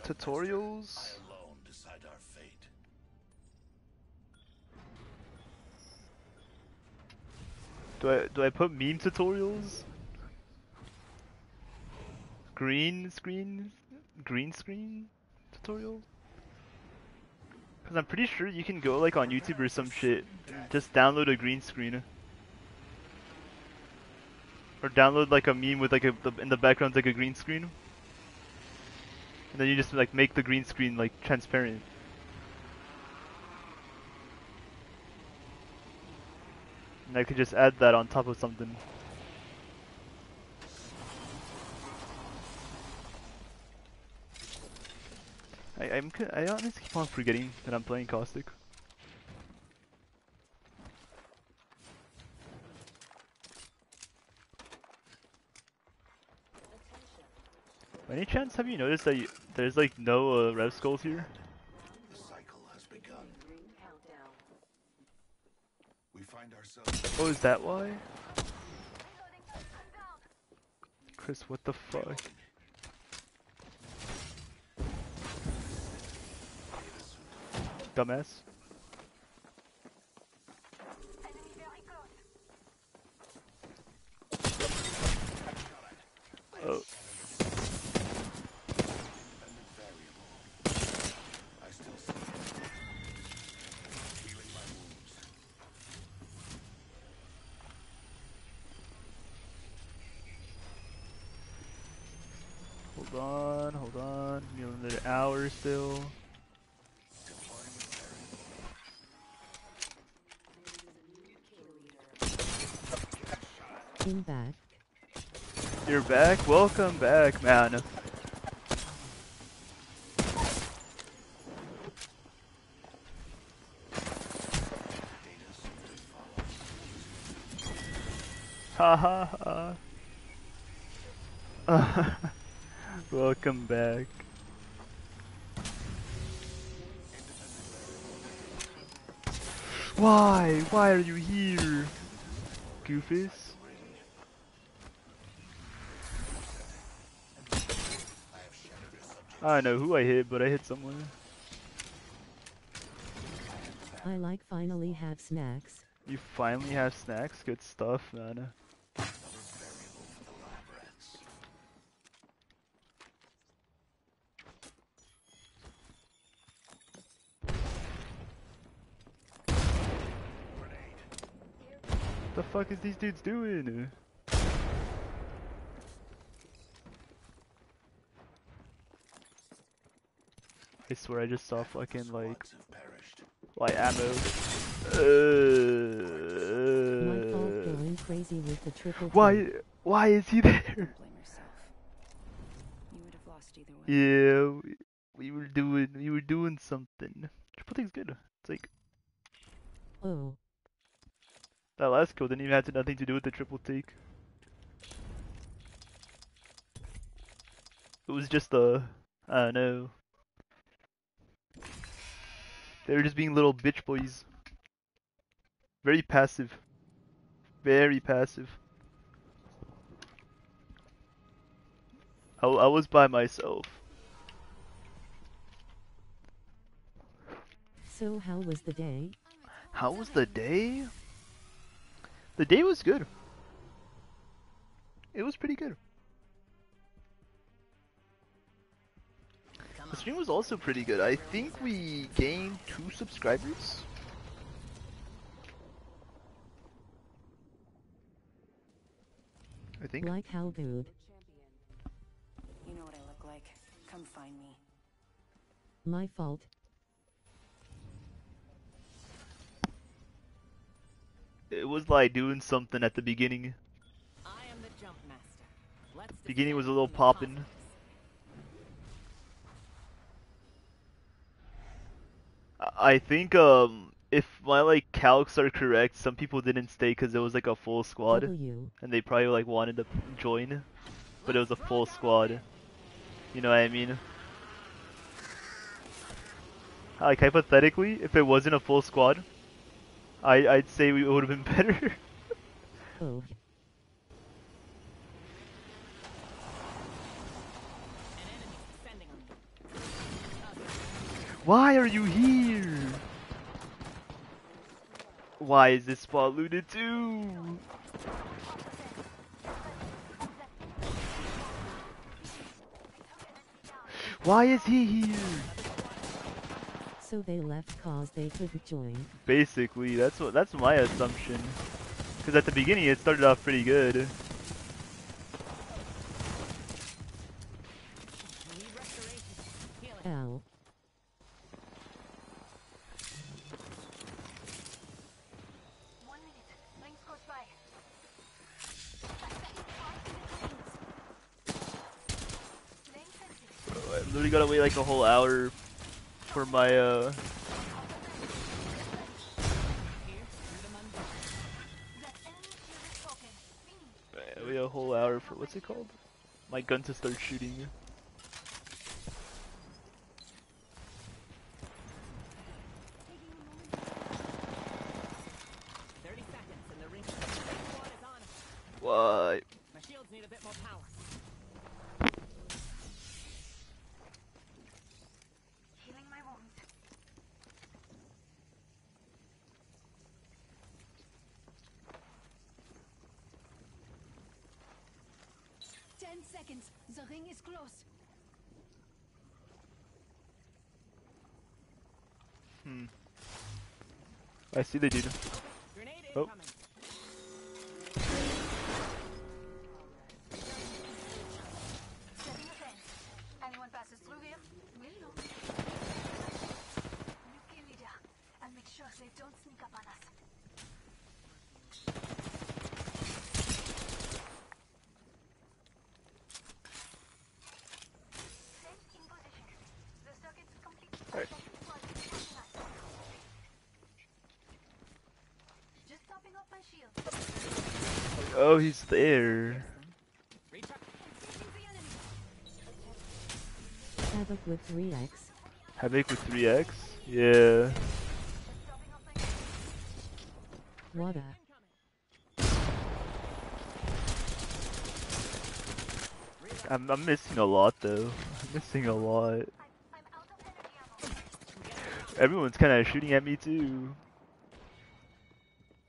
tutorials, do I, do I put meme tutorials, green screen, green screen tutorial? Cause I'm pretty sure you can go like on YouTube or some shit and just download a green screen. Or download like a meme with like a, the, in the background like a green screen. And then you just like make the green screen like transparent. And I could just add that on top of something. I, I'm, I honestly keep on forgetting that I'm playing Caustic. By any chance, have you noticed that you, there's like no uh, rev skulls here? The cycle has begun. We find ourselves. Oh, is that why? Chris, what the fuck? Dumbass. Oh. Hold on, hold on. We have another hour still. Back. You're back? Welcome back, man. Ha ha ha. Welcome back. Why? Why are you here? Goofies? I don't know who I hit, but I hit someone. I like finally have snacks. You finally have snacks? Good stuff, man. What the fuck is these dudes doing? I swear I just saw fucking like, like ammo. Uh, why, Why is he there? Don't blame yourself. You would have lost either way. Yeah, we, we were doing, we were doing something. Triple Take's good. It's like, oh, that last kill didn't even have to, nothing to do with the Triple Take. It was just the, I don't know. They were just being little bitch boys. Very passive. Very passive. I, I was by myself. So how was the day? How was the day? The day was good. It was pretty good. The stream was also pretty good. I think we gained two subscribers. I think. Like how good? You know what I look like. Come find me. My fault. It was like doing something at the beginning. I am the jump master. Let's beginning was a little poppin'. I think um if my like calcs are correct, some people didn't stay because it was like a full squad, w. and they probably like wanted to join, but it was a full squad. You know what I mean? Like hypothetically, if it wasn't a full squad, I I'd say we would have been better. Oh. Why are you here? Why is this spot looted too? Why is he here? So they left cause they couldn't join. Basically, that's what that's my assumption. Because at the beginning it started off pretty good. Ow. Literally gotta wait like a whole hour for my uh wait a whole hour for what's it called? My gun to start shooting. Why? My shields need a bit more power. Seconds. The ring is close. Hmm. I see the dude. Grenade oh. Anyone passes through here, we'll know. You kill leader and make sure they don't sneak up on us. Oh, he's there. Havoc with three X. Havoc with three X? Yeah. What a... I'm, I'm missing a lot though. I'm missing a lot. Everyone's kinda shooting at me too.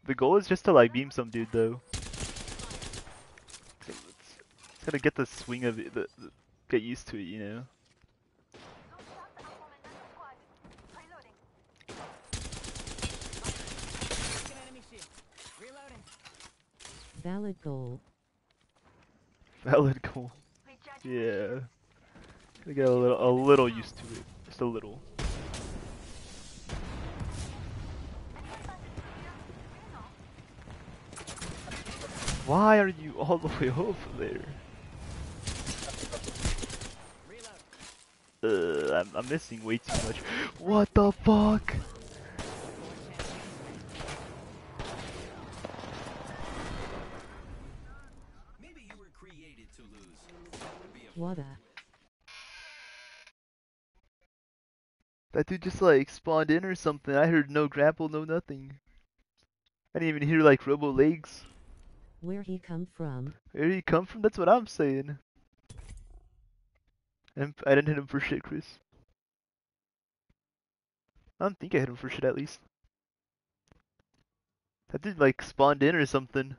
The goal is just to like beam some dude though. Gotta get the swing of it, the, the, get used to it, you know. Valid goal. Valid goal. Yeah. Gotta get a little, a little used to it, just a little. Why are you all the way over there? Uh, I'm, I'm missing way too much. What the fuck? Maybe you were created to lose. What a... That dude just like spawned in or something. I heard no grapple, no nothing. I didn't even hear like robo legs. Where he come from? Where he come from? That's what I'm saying. And I didn't hit him for shit, Chris. I don't think I hit him for shit, at least. That dude like spawned in or something.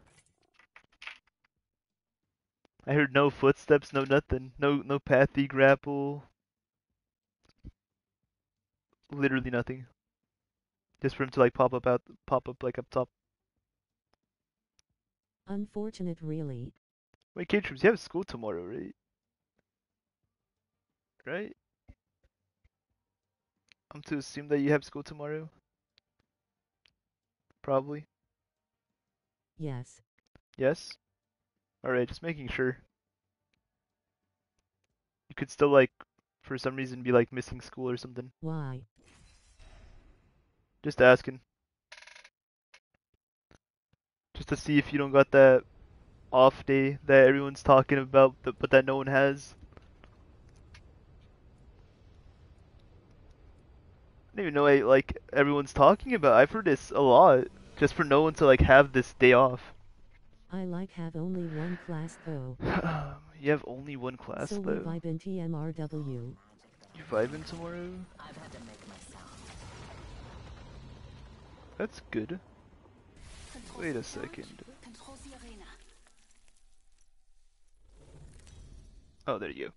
I heard no footsteps, no nothing. No no Pathy grapple. Literally nothing. Just for him to like pop up out pop up like up top. Unfortunate, really. Wait, K-Tribs, you have school tomorrow, right? Right? I'm to assume that you have school tomorrow? Probably. Yes. Yes? Alright, just making sure. You could still like, for some reason, be like missing school or something. Why? Just asking. Just to see if you don't got that off day that everyone's talking about, but that no one has. I don't even know what, like, everyone's talking about. I've heard this a lot. Just for no one to, like, have this day off. I, like, have only one class, though. You have only one class, so though. So we vibin' T M R W. You vibin' tomorrow? I've had to make myself. That's good. Wait a second. Oh, there you go.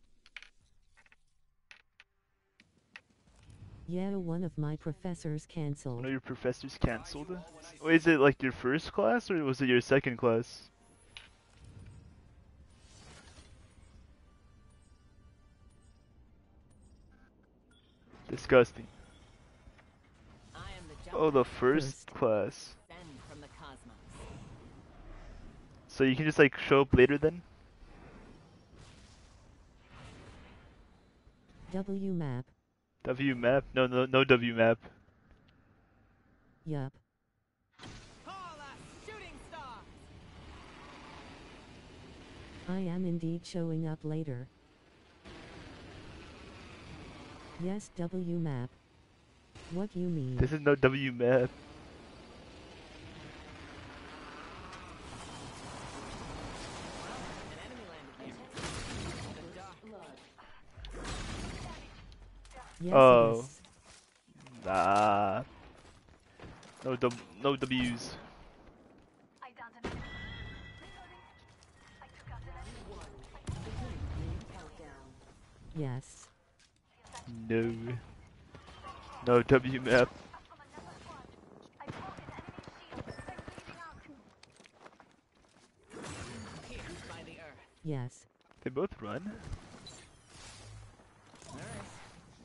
Yeah, one of my professors cancelled. One of your professors cancelled? Oh, is it like your first class or was it your second class? Disgusting. Oh, the first, first. class. From the cosmos. So you can just like show up later then? W map. W map? No, no, no W map. Yup. I am indeed showing up later. Yes, W map. What you mean? This is no W map. Yes, oh, yes. Nah. No, w no W's. Yes. No. No W map. Yes. They both run.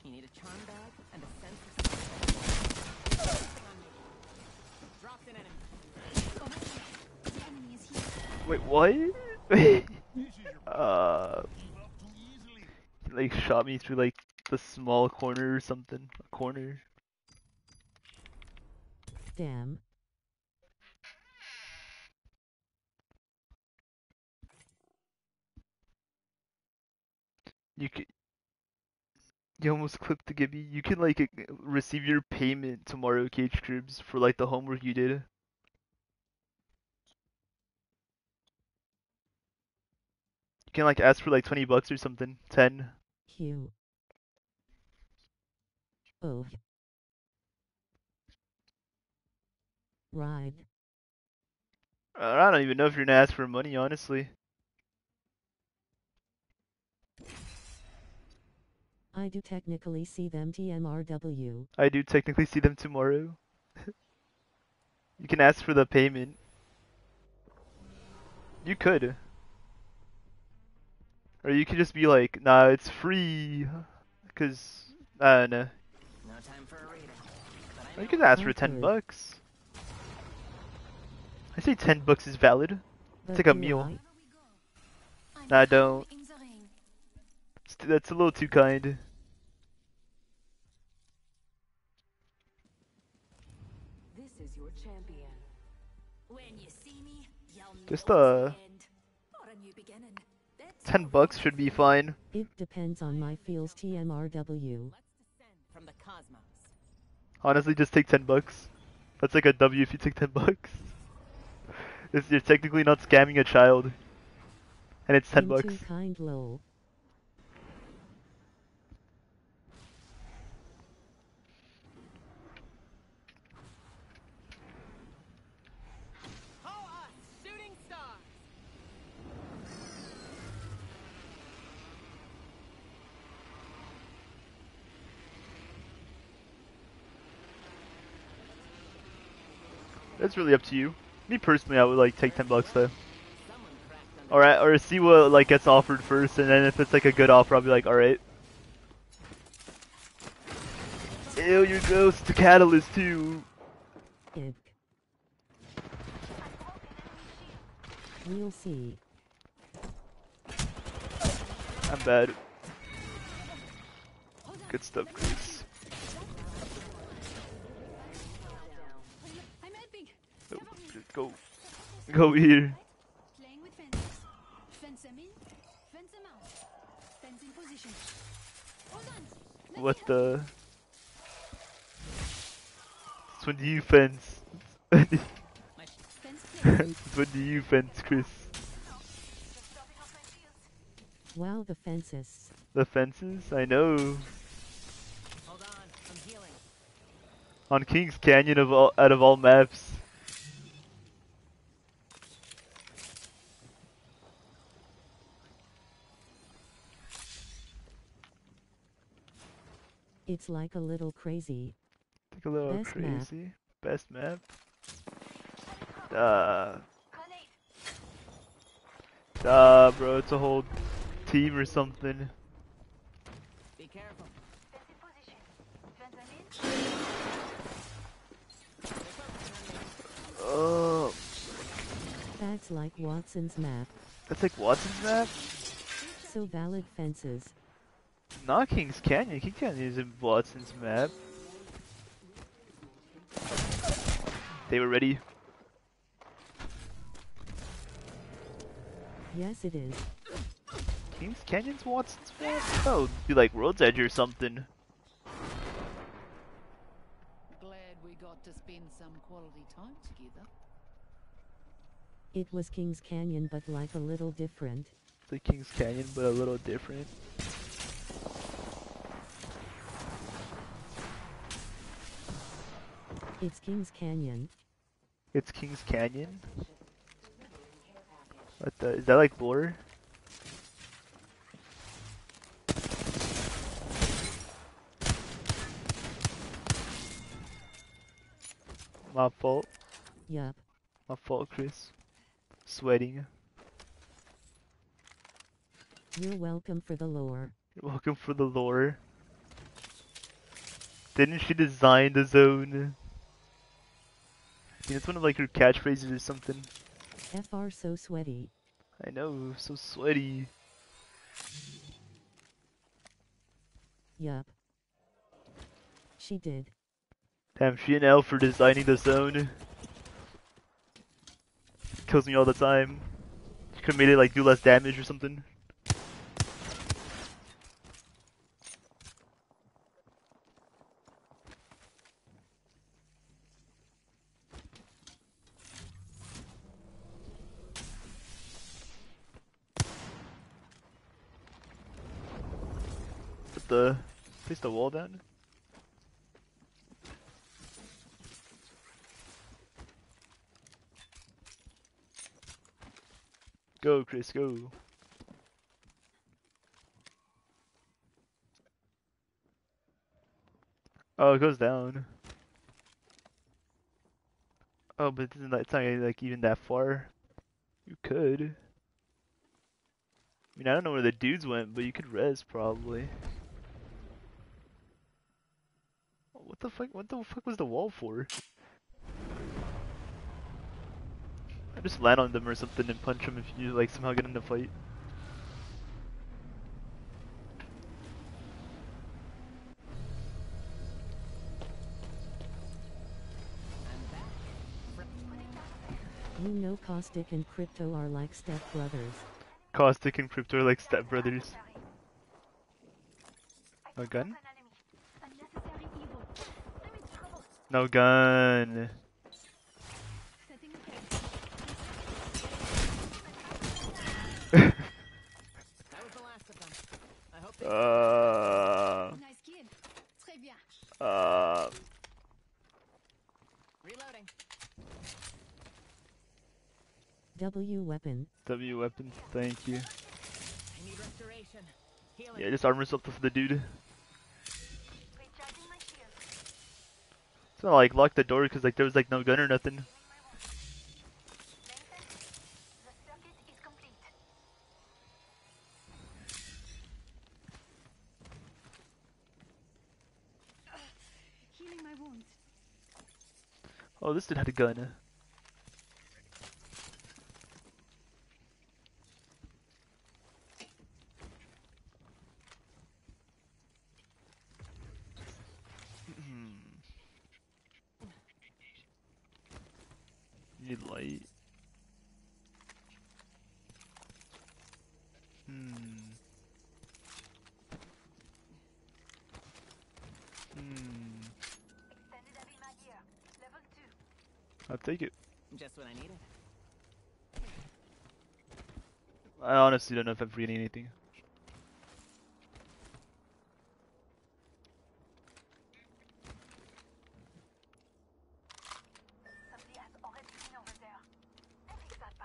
You need a charm bag and a sense of space. Dropped an enemy. Wait, what? uh, he, like shot me through like the small corner or something. A corner. Damn. You could. You almost clipped the Gibby. You can like receive your payment tomorrow, K-Tribs, for like the homework you did. You can like ask for like twenty bucks or something. Ten. Q. Oh. Ride. I don't even know if you're gonna ask for money, honestly. I do technically see them T M R W. I do technically see them tomorrow. You can ask for the payment. You could. Or you could just be like, nah, it's free. Cause, I don't know. No time for a reading, but I you could ask I for could. ten bucks. I say ten bucks is valid. It's like a mule. I don't. That's a little too kind. Just uh, ten bucks should be fine. It depends on my feels, T M R W. Honestly, just take ten bucks. That's like a W if you take ten bucks. It's, you're technically not scamming a child, and it's ten bucks. Kind, lol. That's really up to you. Me personally, I would like take ten bucks though. Alright, or see what like gets offered first, and then if it's like a good offer, I'll be like, alright. Ew, your ghost to Catalyst too. We'll see. I'm bad. Good stuff, Chris. Go, go here. What the? It's when do you fence? It's when do you fence, Chris? Wow, the fences. The fences? I know. Hold on, I'm healing. On King's Canyon of all, out of all maps. It's like a little crazy. Like a little Best crazy. Map. Best map. Duh. Duh, bro. It's a whole team or something. Be careful. Oh. That's like Watson's map. That's like Watson's map? So valid fences. Not King's Canyon. King Canyon is in Watson's map. They were ready. Yes, it is. King's Canyon's Watson's map? Oh, it'd be like World's Edge or something. Glad we got to spend some quality time together. It was King's Canyon, but like a little different. It's like King's Canyon, but a little different. It's King's Canyon. It's King's Canyon? What the? Is that like blur? My fault. Yep. My fault, Chris. Sweating. You're welcome for the lore. You're welcome for the lore. Didn't she design the zone? It's one of like your catchphrases or something. F R so sweaty. I know, so sweaty. Yup. She did. Damn, she and Elle for designing the zone. Kills me all the time. She could've made it like do less damage or something. The place the wall down. Go, Chris, go. Oh, it goes down. Oh, but it's not, it's not like even that far. You could. I mean, I don't know where the dudes went, but you could res probably. What the fuck? What the fuck was the wall for? Or just land on them or something and punch them if you like somehow get in the fight. You know, Caustic and Crypto are like stepbrothers. Caustic and Crypto are like stepbrothers. No gun? No gun! Uh, uh, W weapon. W weapon, thank you. Yeah, just armor yourself for the dude. So I like locked the door because like there was like no gun or nothing. Oh, this dude had a gun. Need light. Hmm. Hmm. I'll take it. Just when I need it. I honestly don't know if I'm reading anything.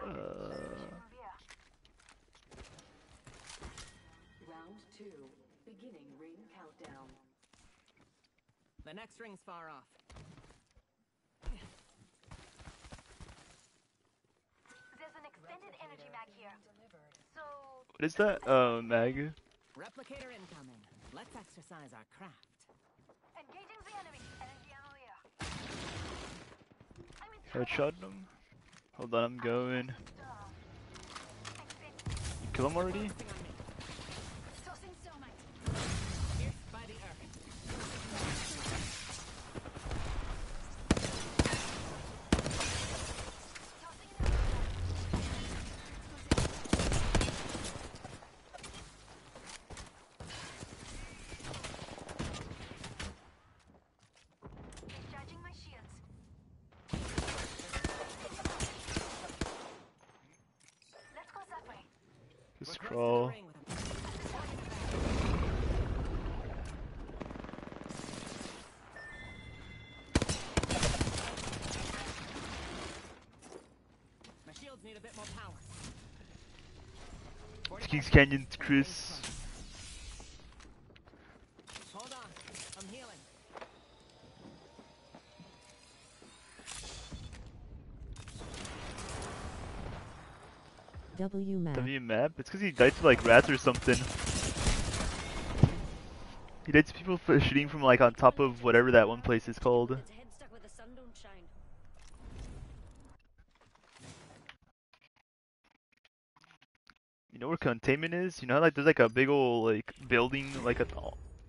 Uh... Round two, beginning ring countdown. The next ring's far off. What is that? Oh, mag. Replicator incoming. Let's exercise our craft. Engaging the enemy. Enemy here. Headshot him. Hold on, I'm going. You kill him already? Scroll. My shields need a bit more power. Kings Canyon, Chris. Hold on, I'm healing. W map. W map? It's because he died to like rats or something. He died to people for shooting from like on top of whatever that one place is called. You know where containment is? You know how like there's like a big old like building like a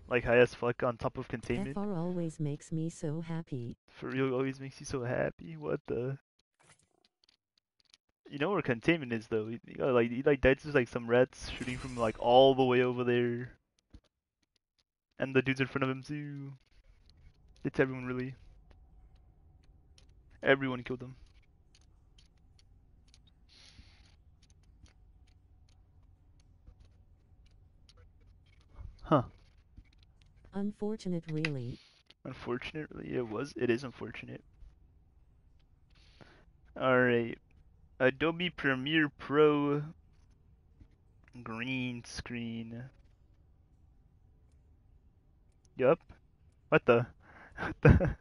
like high as fuck on top of containment? F R always makes me so happy. For real, always makes you so happy? What the? You know where containment is though. You know, like he like died to like some rats shooting from like all the way over there. And the dudes in front of him too. It's everyone really. Everyone killed them. Huh. Unfortunate really. Unfortunately it was it is unfortunate. Alright. Adobe Premiere Pro green screen. Yup. What the? What the?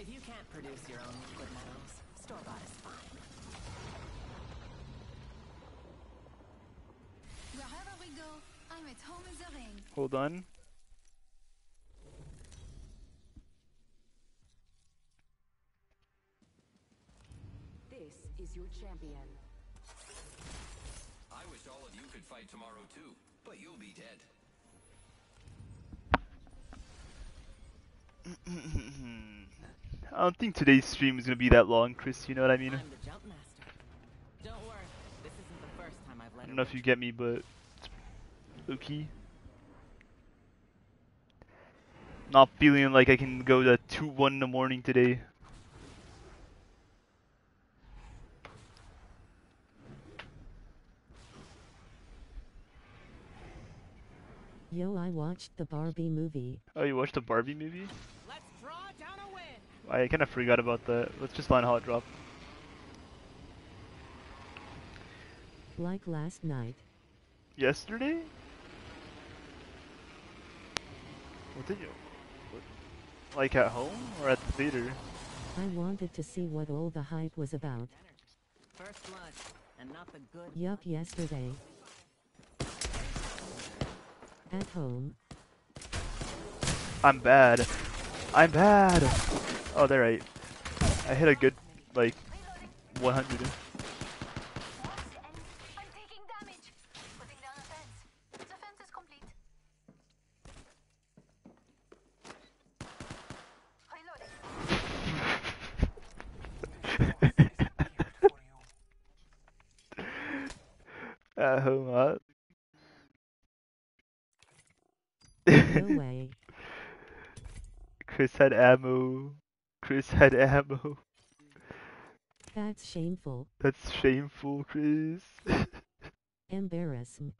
If you can't produce your own liquid metals, store-bought is fine. Hold on. This is your champion. I wish all of you could fight tomorrow too, but you'll be dead. I don't think today's stream is gonna be that long, Chris, you know what I mean? I'm the jump master. Don't worry, this isn't the first time I've let I don't know if you get me, but it's okay. Not feeling like I can go to two one in the morning today. Yo, I watched the Barbie movie. Oh, you watched the Barbie movie? Let's draw down a win. I kind of forgot about that. Let's just line hot drop. Like last night. Yesterday? What did you... What, like at home or at the theater? I wanted to see what all the hype was about. First lunch, and not the good Yup, yesterday. At home. I'm bad. I'm bad. Oh, they're right. I hit a good, like, one hundred. I'm taking damage. Putting down a fence. The fence is complete. Reloading. At home, huh? No way. Chris had ammo. Chris had ammo. That's shameful. That's shameful, Chris. Embarrass me.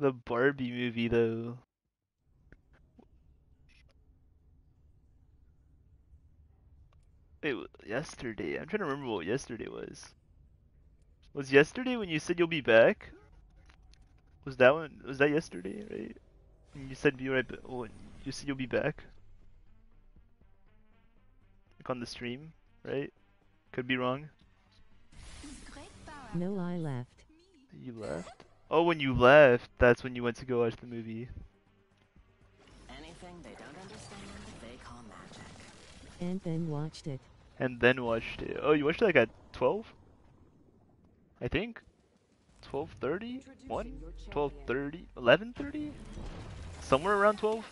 The Barbie movie, though. It was yesterday. I'm trying to remember what yesterday was. Was yesterday when you said you'll be back? Was that one? Was that yesterday, right? You said be right. Oh, you said you'll be back, like on the stream, right? Could be wrong. No, I left. You left. Oh, when you left, that's when you went to go watch the movie. Anything they don't understand, they call magic. And then watched it. And then watched it. Oh, you watched it like at twelve. I think twelve thirty? one? twelve thirty? eleven thirty? Somewhere around twelve?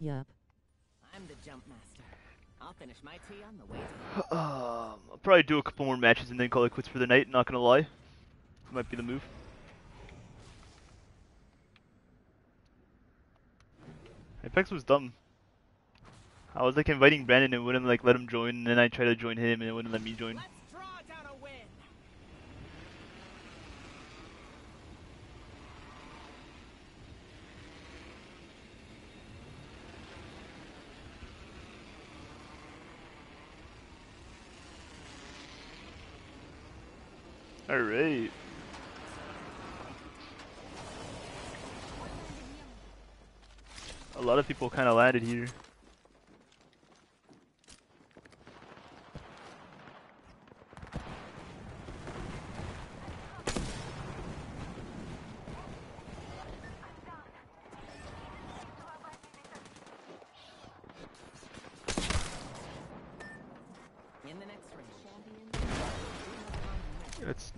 Yup. I'm the jump master. I'll finish my tea on the way. Um, I'll probably do a couple more matches and then call it quits for the night, not gonna lie. Might be the move. Apex was dumb. I was like inviting Brandon and wouldn't like let him join, and then I tried to join him and it wouldn't let me join. Let's draw down a win. All right. A lot of people kind of landed here.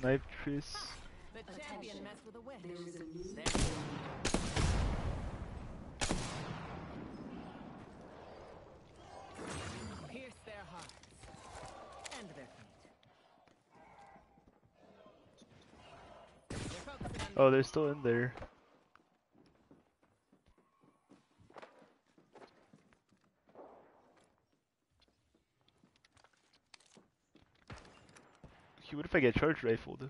Knife Tris. Oh, they're still in there. What if I get charge rifled?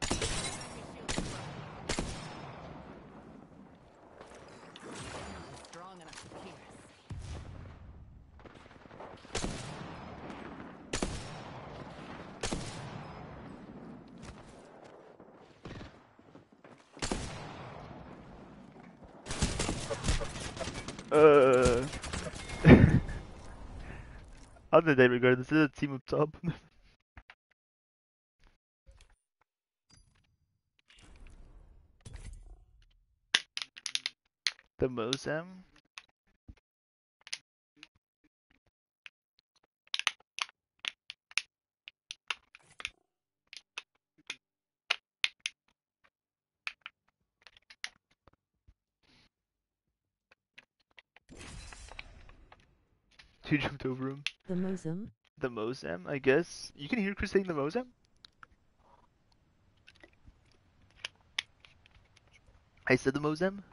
Uh, How did they regard this? Is it a team up top? The Mozam? Who jumped over him? The Mozam? The Mozam, I guess. You can hear Chris saying the Mozam? I said the Mozam?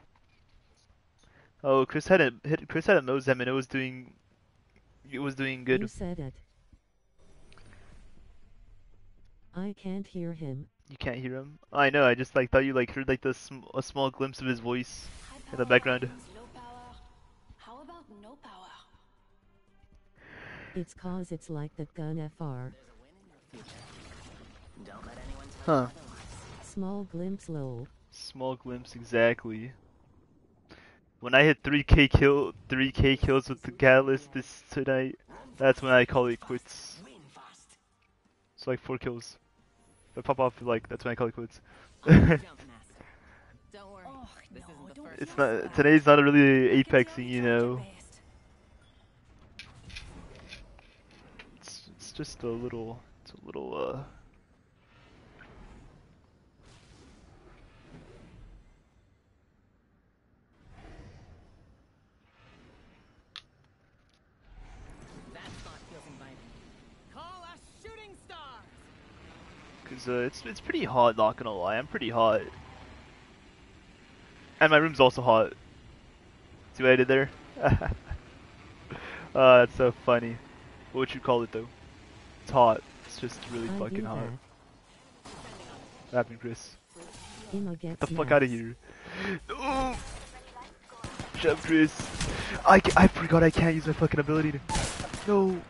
Oh, Chris had a hit, Chris had a Mozam and it was doing it was doing good. You said it. I can't hear him. You can't hear him? Oh, I know, I just like thought you like heard like the sm a small glimpse of his voice in the background. It's cause it's like the gun F R. Huh. Small glimpse lol. Small glimpse exactly. When I hit three K kill three K kills with the Catalyst this tonight, that's when I call it quits. It's like four kills. If I pop off like that's when I call it quits. It's not today's not really apexing, you know. Just a little, it's a little, uh... That spot feels inviting. Call us shooting stars! Cause, uh, it's, it's pretty hot, not gonna lie. I'm pretty hot. And my room's also hot. See what I did there? uh, that's so funny. What would you call it, though? It's hot. It's just really I fucking hot. That. What happened, Chris? Get the fuck nuts. Out of here! No! Jump, Chris! I can I forgot I can't use my fucking ability to. No.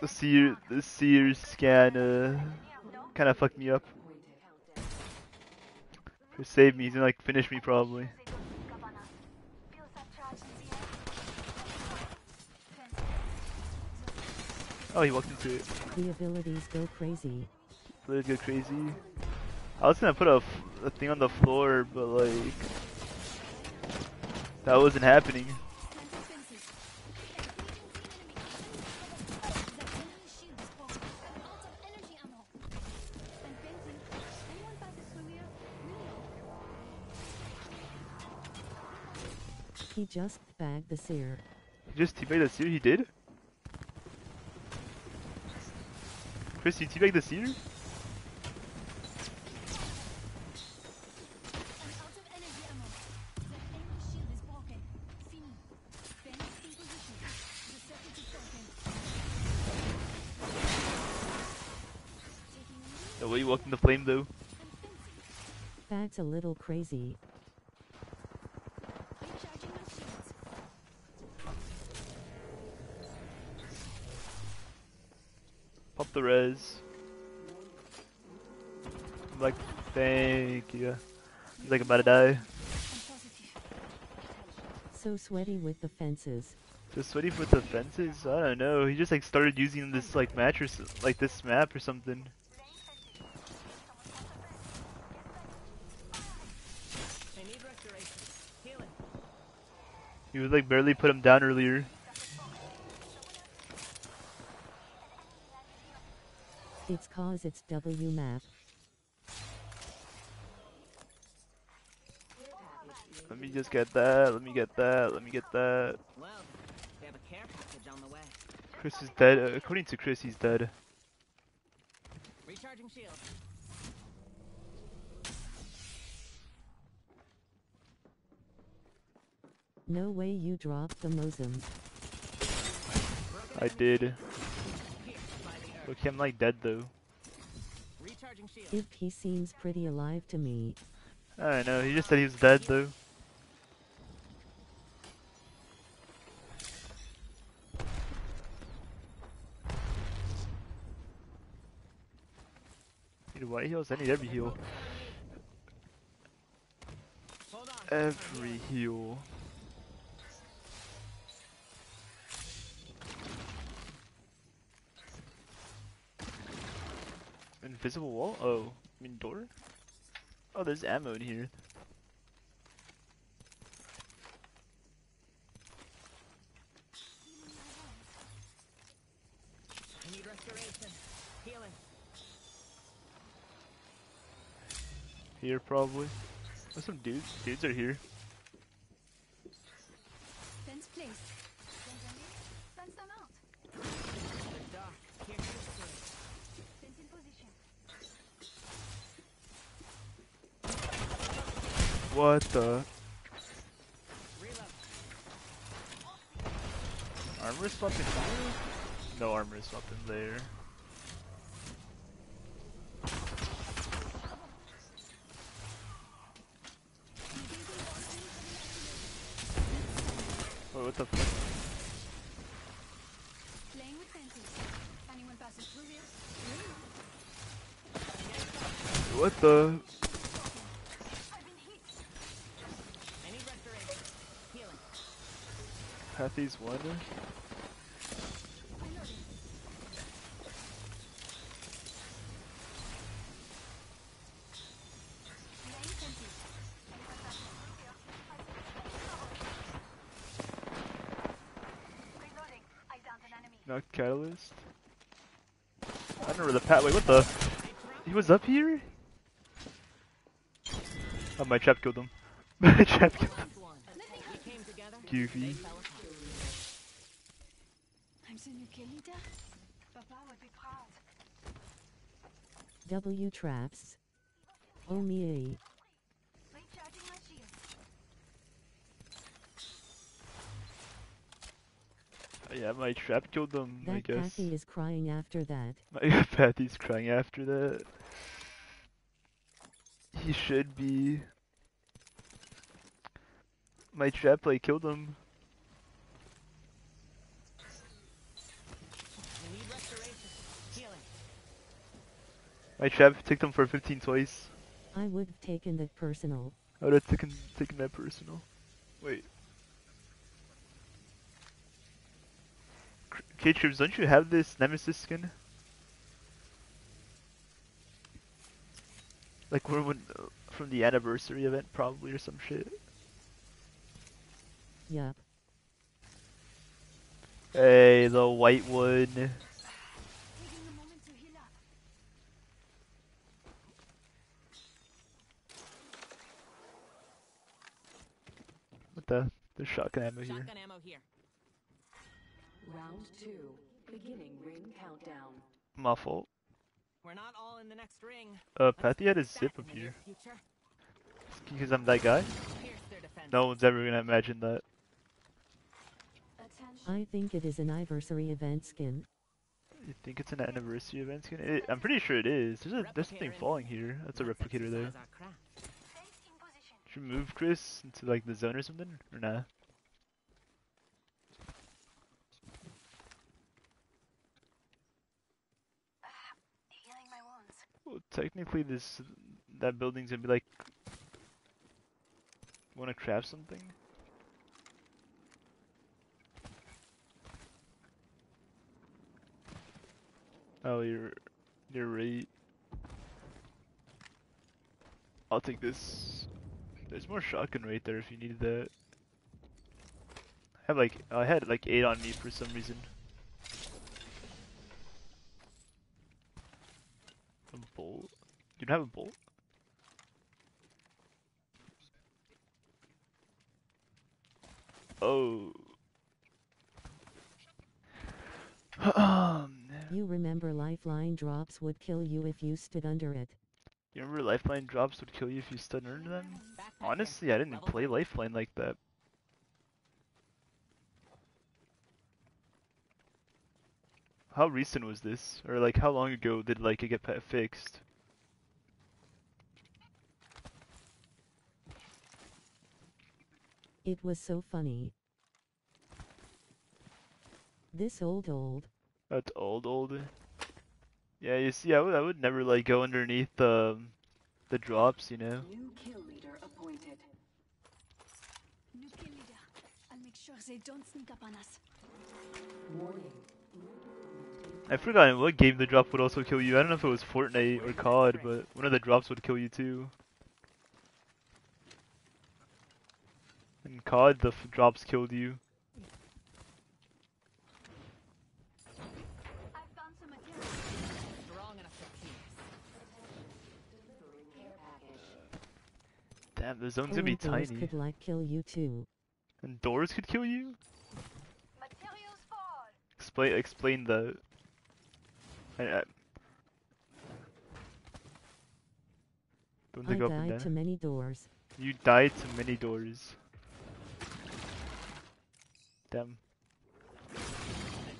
The seer the seer scan uh, kind of fucked me up. Chris saved me. He's gonna like finish me probably. Oh, he walked into it. The abilities go crazy. Abilities go crazy. I was gonna put a, a thing on the floor, but like that wasn't happening. He just bagged the seer. He just teabagged the seer. He did. Chris, you teabag the Seer? The way you walked in the flame though. That's a little crazy. Pop the res. I'm like, thank you. He's like about to die. So sweaty with the fences. So sweaty with the fences? I don't know. He just like started using this like match or like this map or something. He would like barely put him down earlier. It's cause it's W map. Let me just get that, let me get that, let me get that. Whoa, they have a care package on the way. Chris is dead. Uh, according to Chris, he's dead. Recharging shield. No way you dropped the Mozum. I did. Okay, I'm like dead though. If he seems pretty alive to me. I don't know, he just said he was dead though. I need white heals? I need every heal. Every heal. invisible wall? Oh, I mean door? Oh, there's ammo in here. I need restoration. Healing. Here, probably. There's some dudes. Dudes are here. Fence placed. Fence them out. Fence in position. What the? Reload. Armor swap in here? No armor swap in there. What the fuck? Playing with fences. Anyone passing through here? What the? I've been hit. Any restoration? Healing. Pathy's wonder. Not Catalyst. I don't know where the Pat. Wait, what the? He was up here? Oh, my trap killed him. My trap killed him. Goofy. I'm the new leader. Papa would be proud. W traps. Oh me. Yeah, my trap killed them, that I guess. Pathy is crying after that. My Pathy's crying after that. He should be. My trap play like, killed him. We need restoration. Healing. My trap took them for fifteen twice. I would have taken that personal. I would have taken, taken that personal. Wait. K-Tribs, don't you have this Nemesis skin? Like we're when, uh, from the anniversary event probably or some shit. Yeah. Hey, the white one. What the? There's shotgun ammo here. Shotgun ammo here. Round two, beginning ring countdown. My fault. We're not all in the next ring. Uh, Pathy had a zip up here. Because I'm that guy? No one's ever gonna imagine that. I think it is an anniversary event skin. You think it's an anniversary event skin? It, I'm pretty sure it is. There's a there's something falling here. That's a replicator there. Should we move Chris into like the zone or something? Or nah? Well, technically, this that building's gonna be like. Want to craft something? Oh, you're you're right. I'll take this. There's more shotgun right there if you needed that. I have like I had like eight on me for some reason. A bolt? You don't have a bolt? Oh. You remember Lifeline drops would kill you if you stood under it. You remember Lifeline drops would kill you if you stood under them? Honestly, I didn't play Lifeline like that. How recent was this? Or like how long ago did like it get fixed? It was so funny. This old old. That's old old. Yeah, you see I would I would never like go underneath the um, the drops, you know. New kill leader appointed. New kill leader. I'll make sure they don't sneak up on us. Warning. I forgot what game the drop would also kill you. I don't know if it was Fortnite or C O D, but one of the drops would kill you too. In C O D, the f drops killed you. Damn, the zone's gonna be tiny. Could like kill you too. And doors could kill you? Explain, explain the... I, I... Don't I go up and down. To many doors. You died to many doors. Damn. The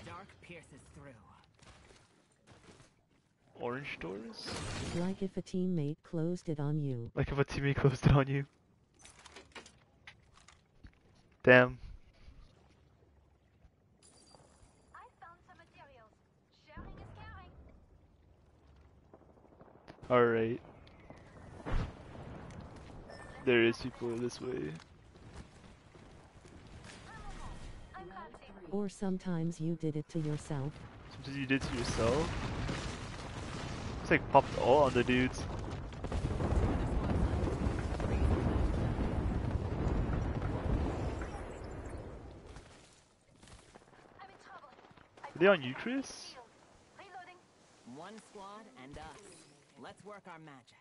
dark pierces through. Orange doors? Like if a teammate closed it on you. Like if a teammate closed it on you. Damn. I found some materials. Sharing is caring. Alright. There is people this way. Or sometimes you did it to yourself. Sometimes you did it to yourself? It's like popped all on the dudes. Are they on you, Chris? One squad and us. Let's work our magic.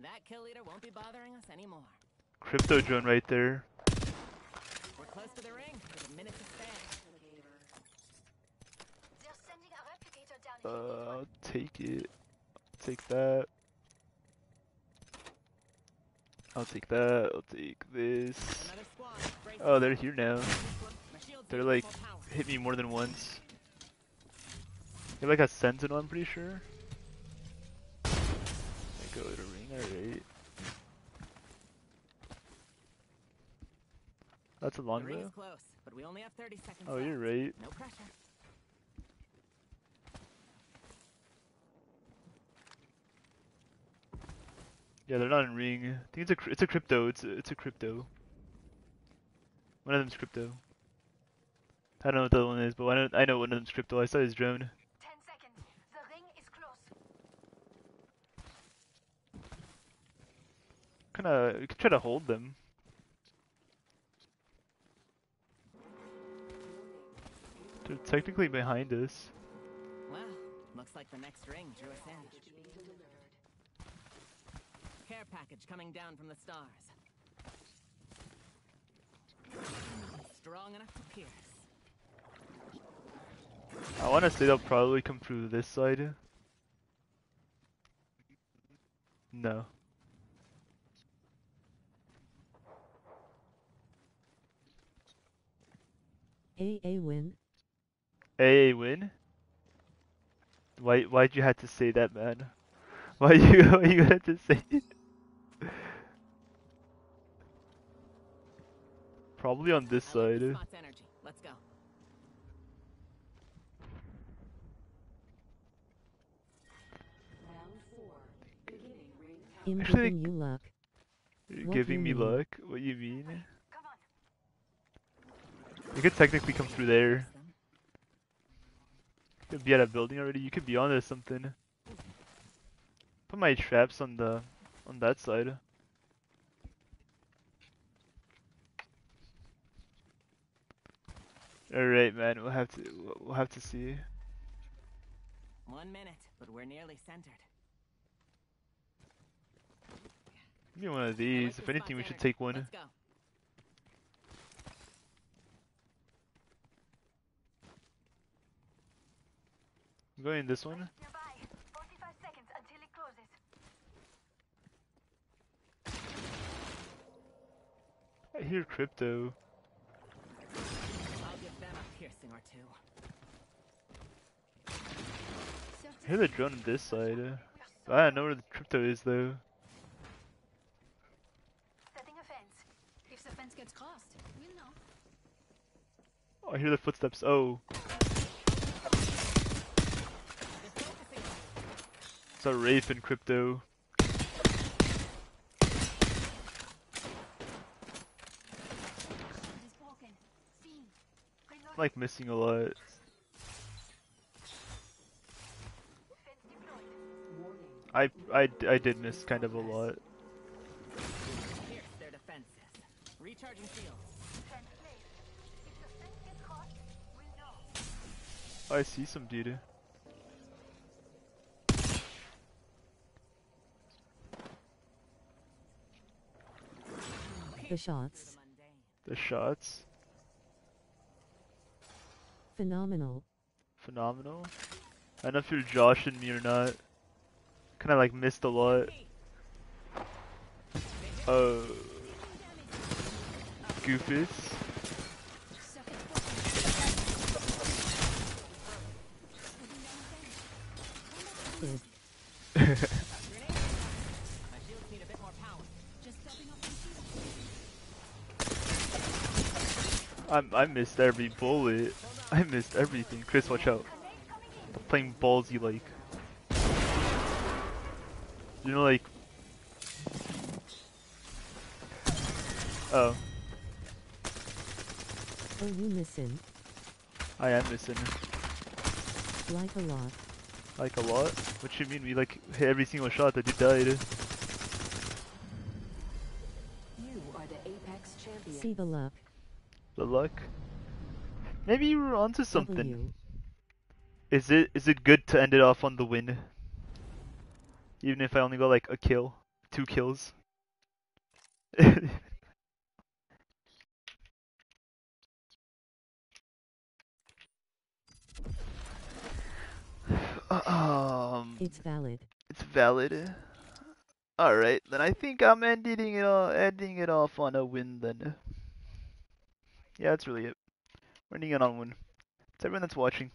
That kill leader won't be bothering us anymore. Crypto drone right there. We're close to the ring. There's a minute to spare. Uh, I'll take it. I'll take that. I'll take that. I'll take this. Oh, they're here now. They're like hit me more than once. You're like a sentinel, I'm pretty sure. I go to ring, alright. That's a long row. Oh, you're right. No pressure. Yeah, they're not in ring. I think it's a it's a crypto. It's a, it's a crypto. One of them's crypto. I don't know what the other one is, but I know I know one of them's crypto. I saw his drone. Kinda, we could try to hold them. They're technically behind us. Well, looks like the next ring drew us in. Care package coming down from the stars. Strong enough to pierce. I want to say they'll probably come through this side. No. A A win. A A win? Why why'd you have to say that, man? Why you why you had to say it? Probably on this side. Let's go. I'm giving you luck. You're giving me luck? What do you mean? You could technically come through there. You could be at a building already. You could be on to something. Put my traps on the on that side. All right, man. We'll have to we'll have to see. One minute, but we're nearly centered. Give me one of these. If anything, we should take one. I'm going in this one. forty-five seconds until it closes. I hear crypto. I'll give them a piercing or two. I hear the drone on this side. I don't know where the crypto is though. Setting a fence. If the fence gets crossed, we'll know. Oh, I hear the footsteps. Oh. It's a Wraith in crypto. I'm like missing a lot. I, I, I did miss kind of a lot. Recharging shields. I see some duty. The shots. The shots. Phenomenal. Phenomenal? I don't know if you're joshing me or not. Kinda like missed a lot. Oh. Goofus. I I missed every bullet. I missed everything. Chris, watch out. I'm playing ballsy like. You know, like. Oh. Are you missing? I am missing. Like a lot. Like a lot? What you mean? We like hit every single shot that you died. You are the apex champion. See the luck. The luck? Maybe you were onto something. W. Is it is it good to end it off on the win? Even if I only go like a kill, two kills. Um, it's valid. It's valid. All right, then I think I'm ending it all, ending it off on a win. Then, yeah, that's really it. We're ending it on a win. It's everyone that's watching.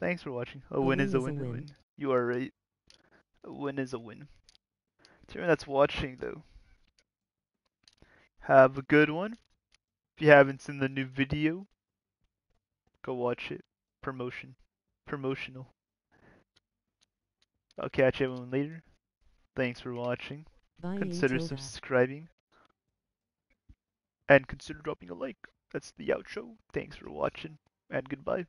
Thanks for watching. A, a win, win is, is a win. A win. win. You are right. A win is a win. It's everyone that's watching though. Have a good one. If you haven't seen the new video, go watch it. Promotion. Promotional. I'll catch everyone later. Thanks for watching. Bye, consider subscribing. And consider dropping a like. That's the outro. Thanks for watching. And goodbye.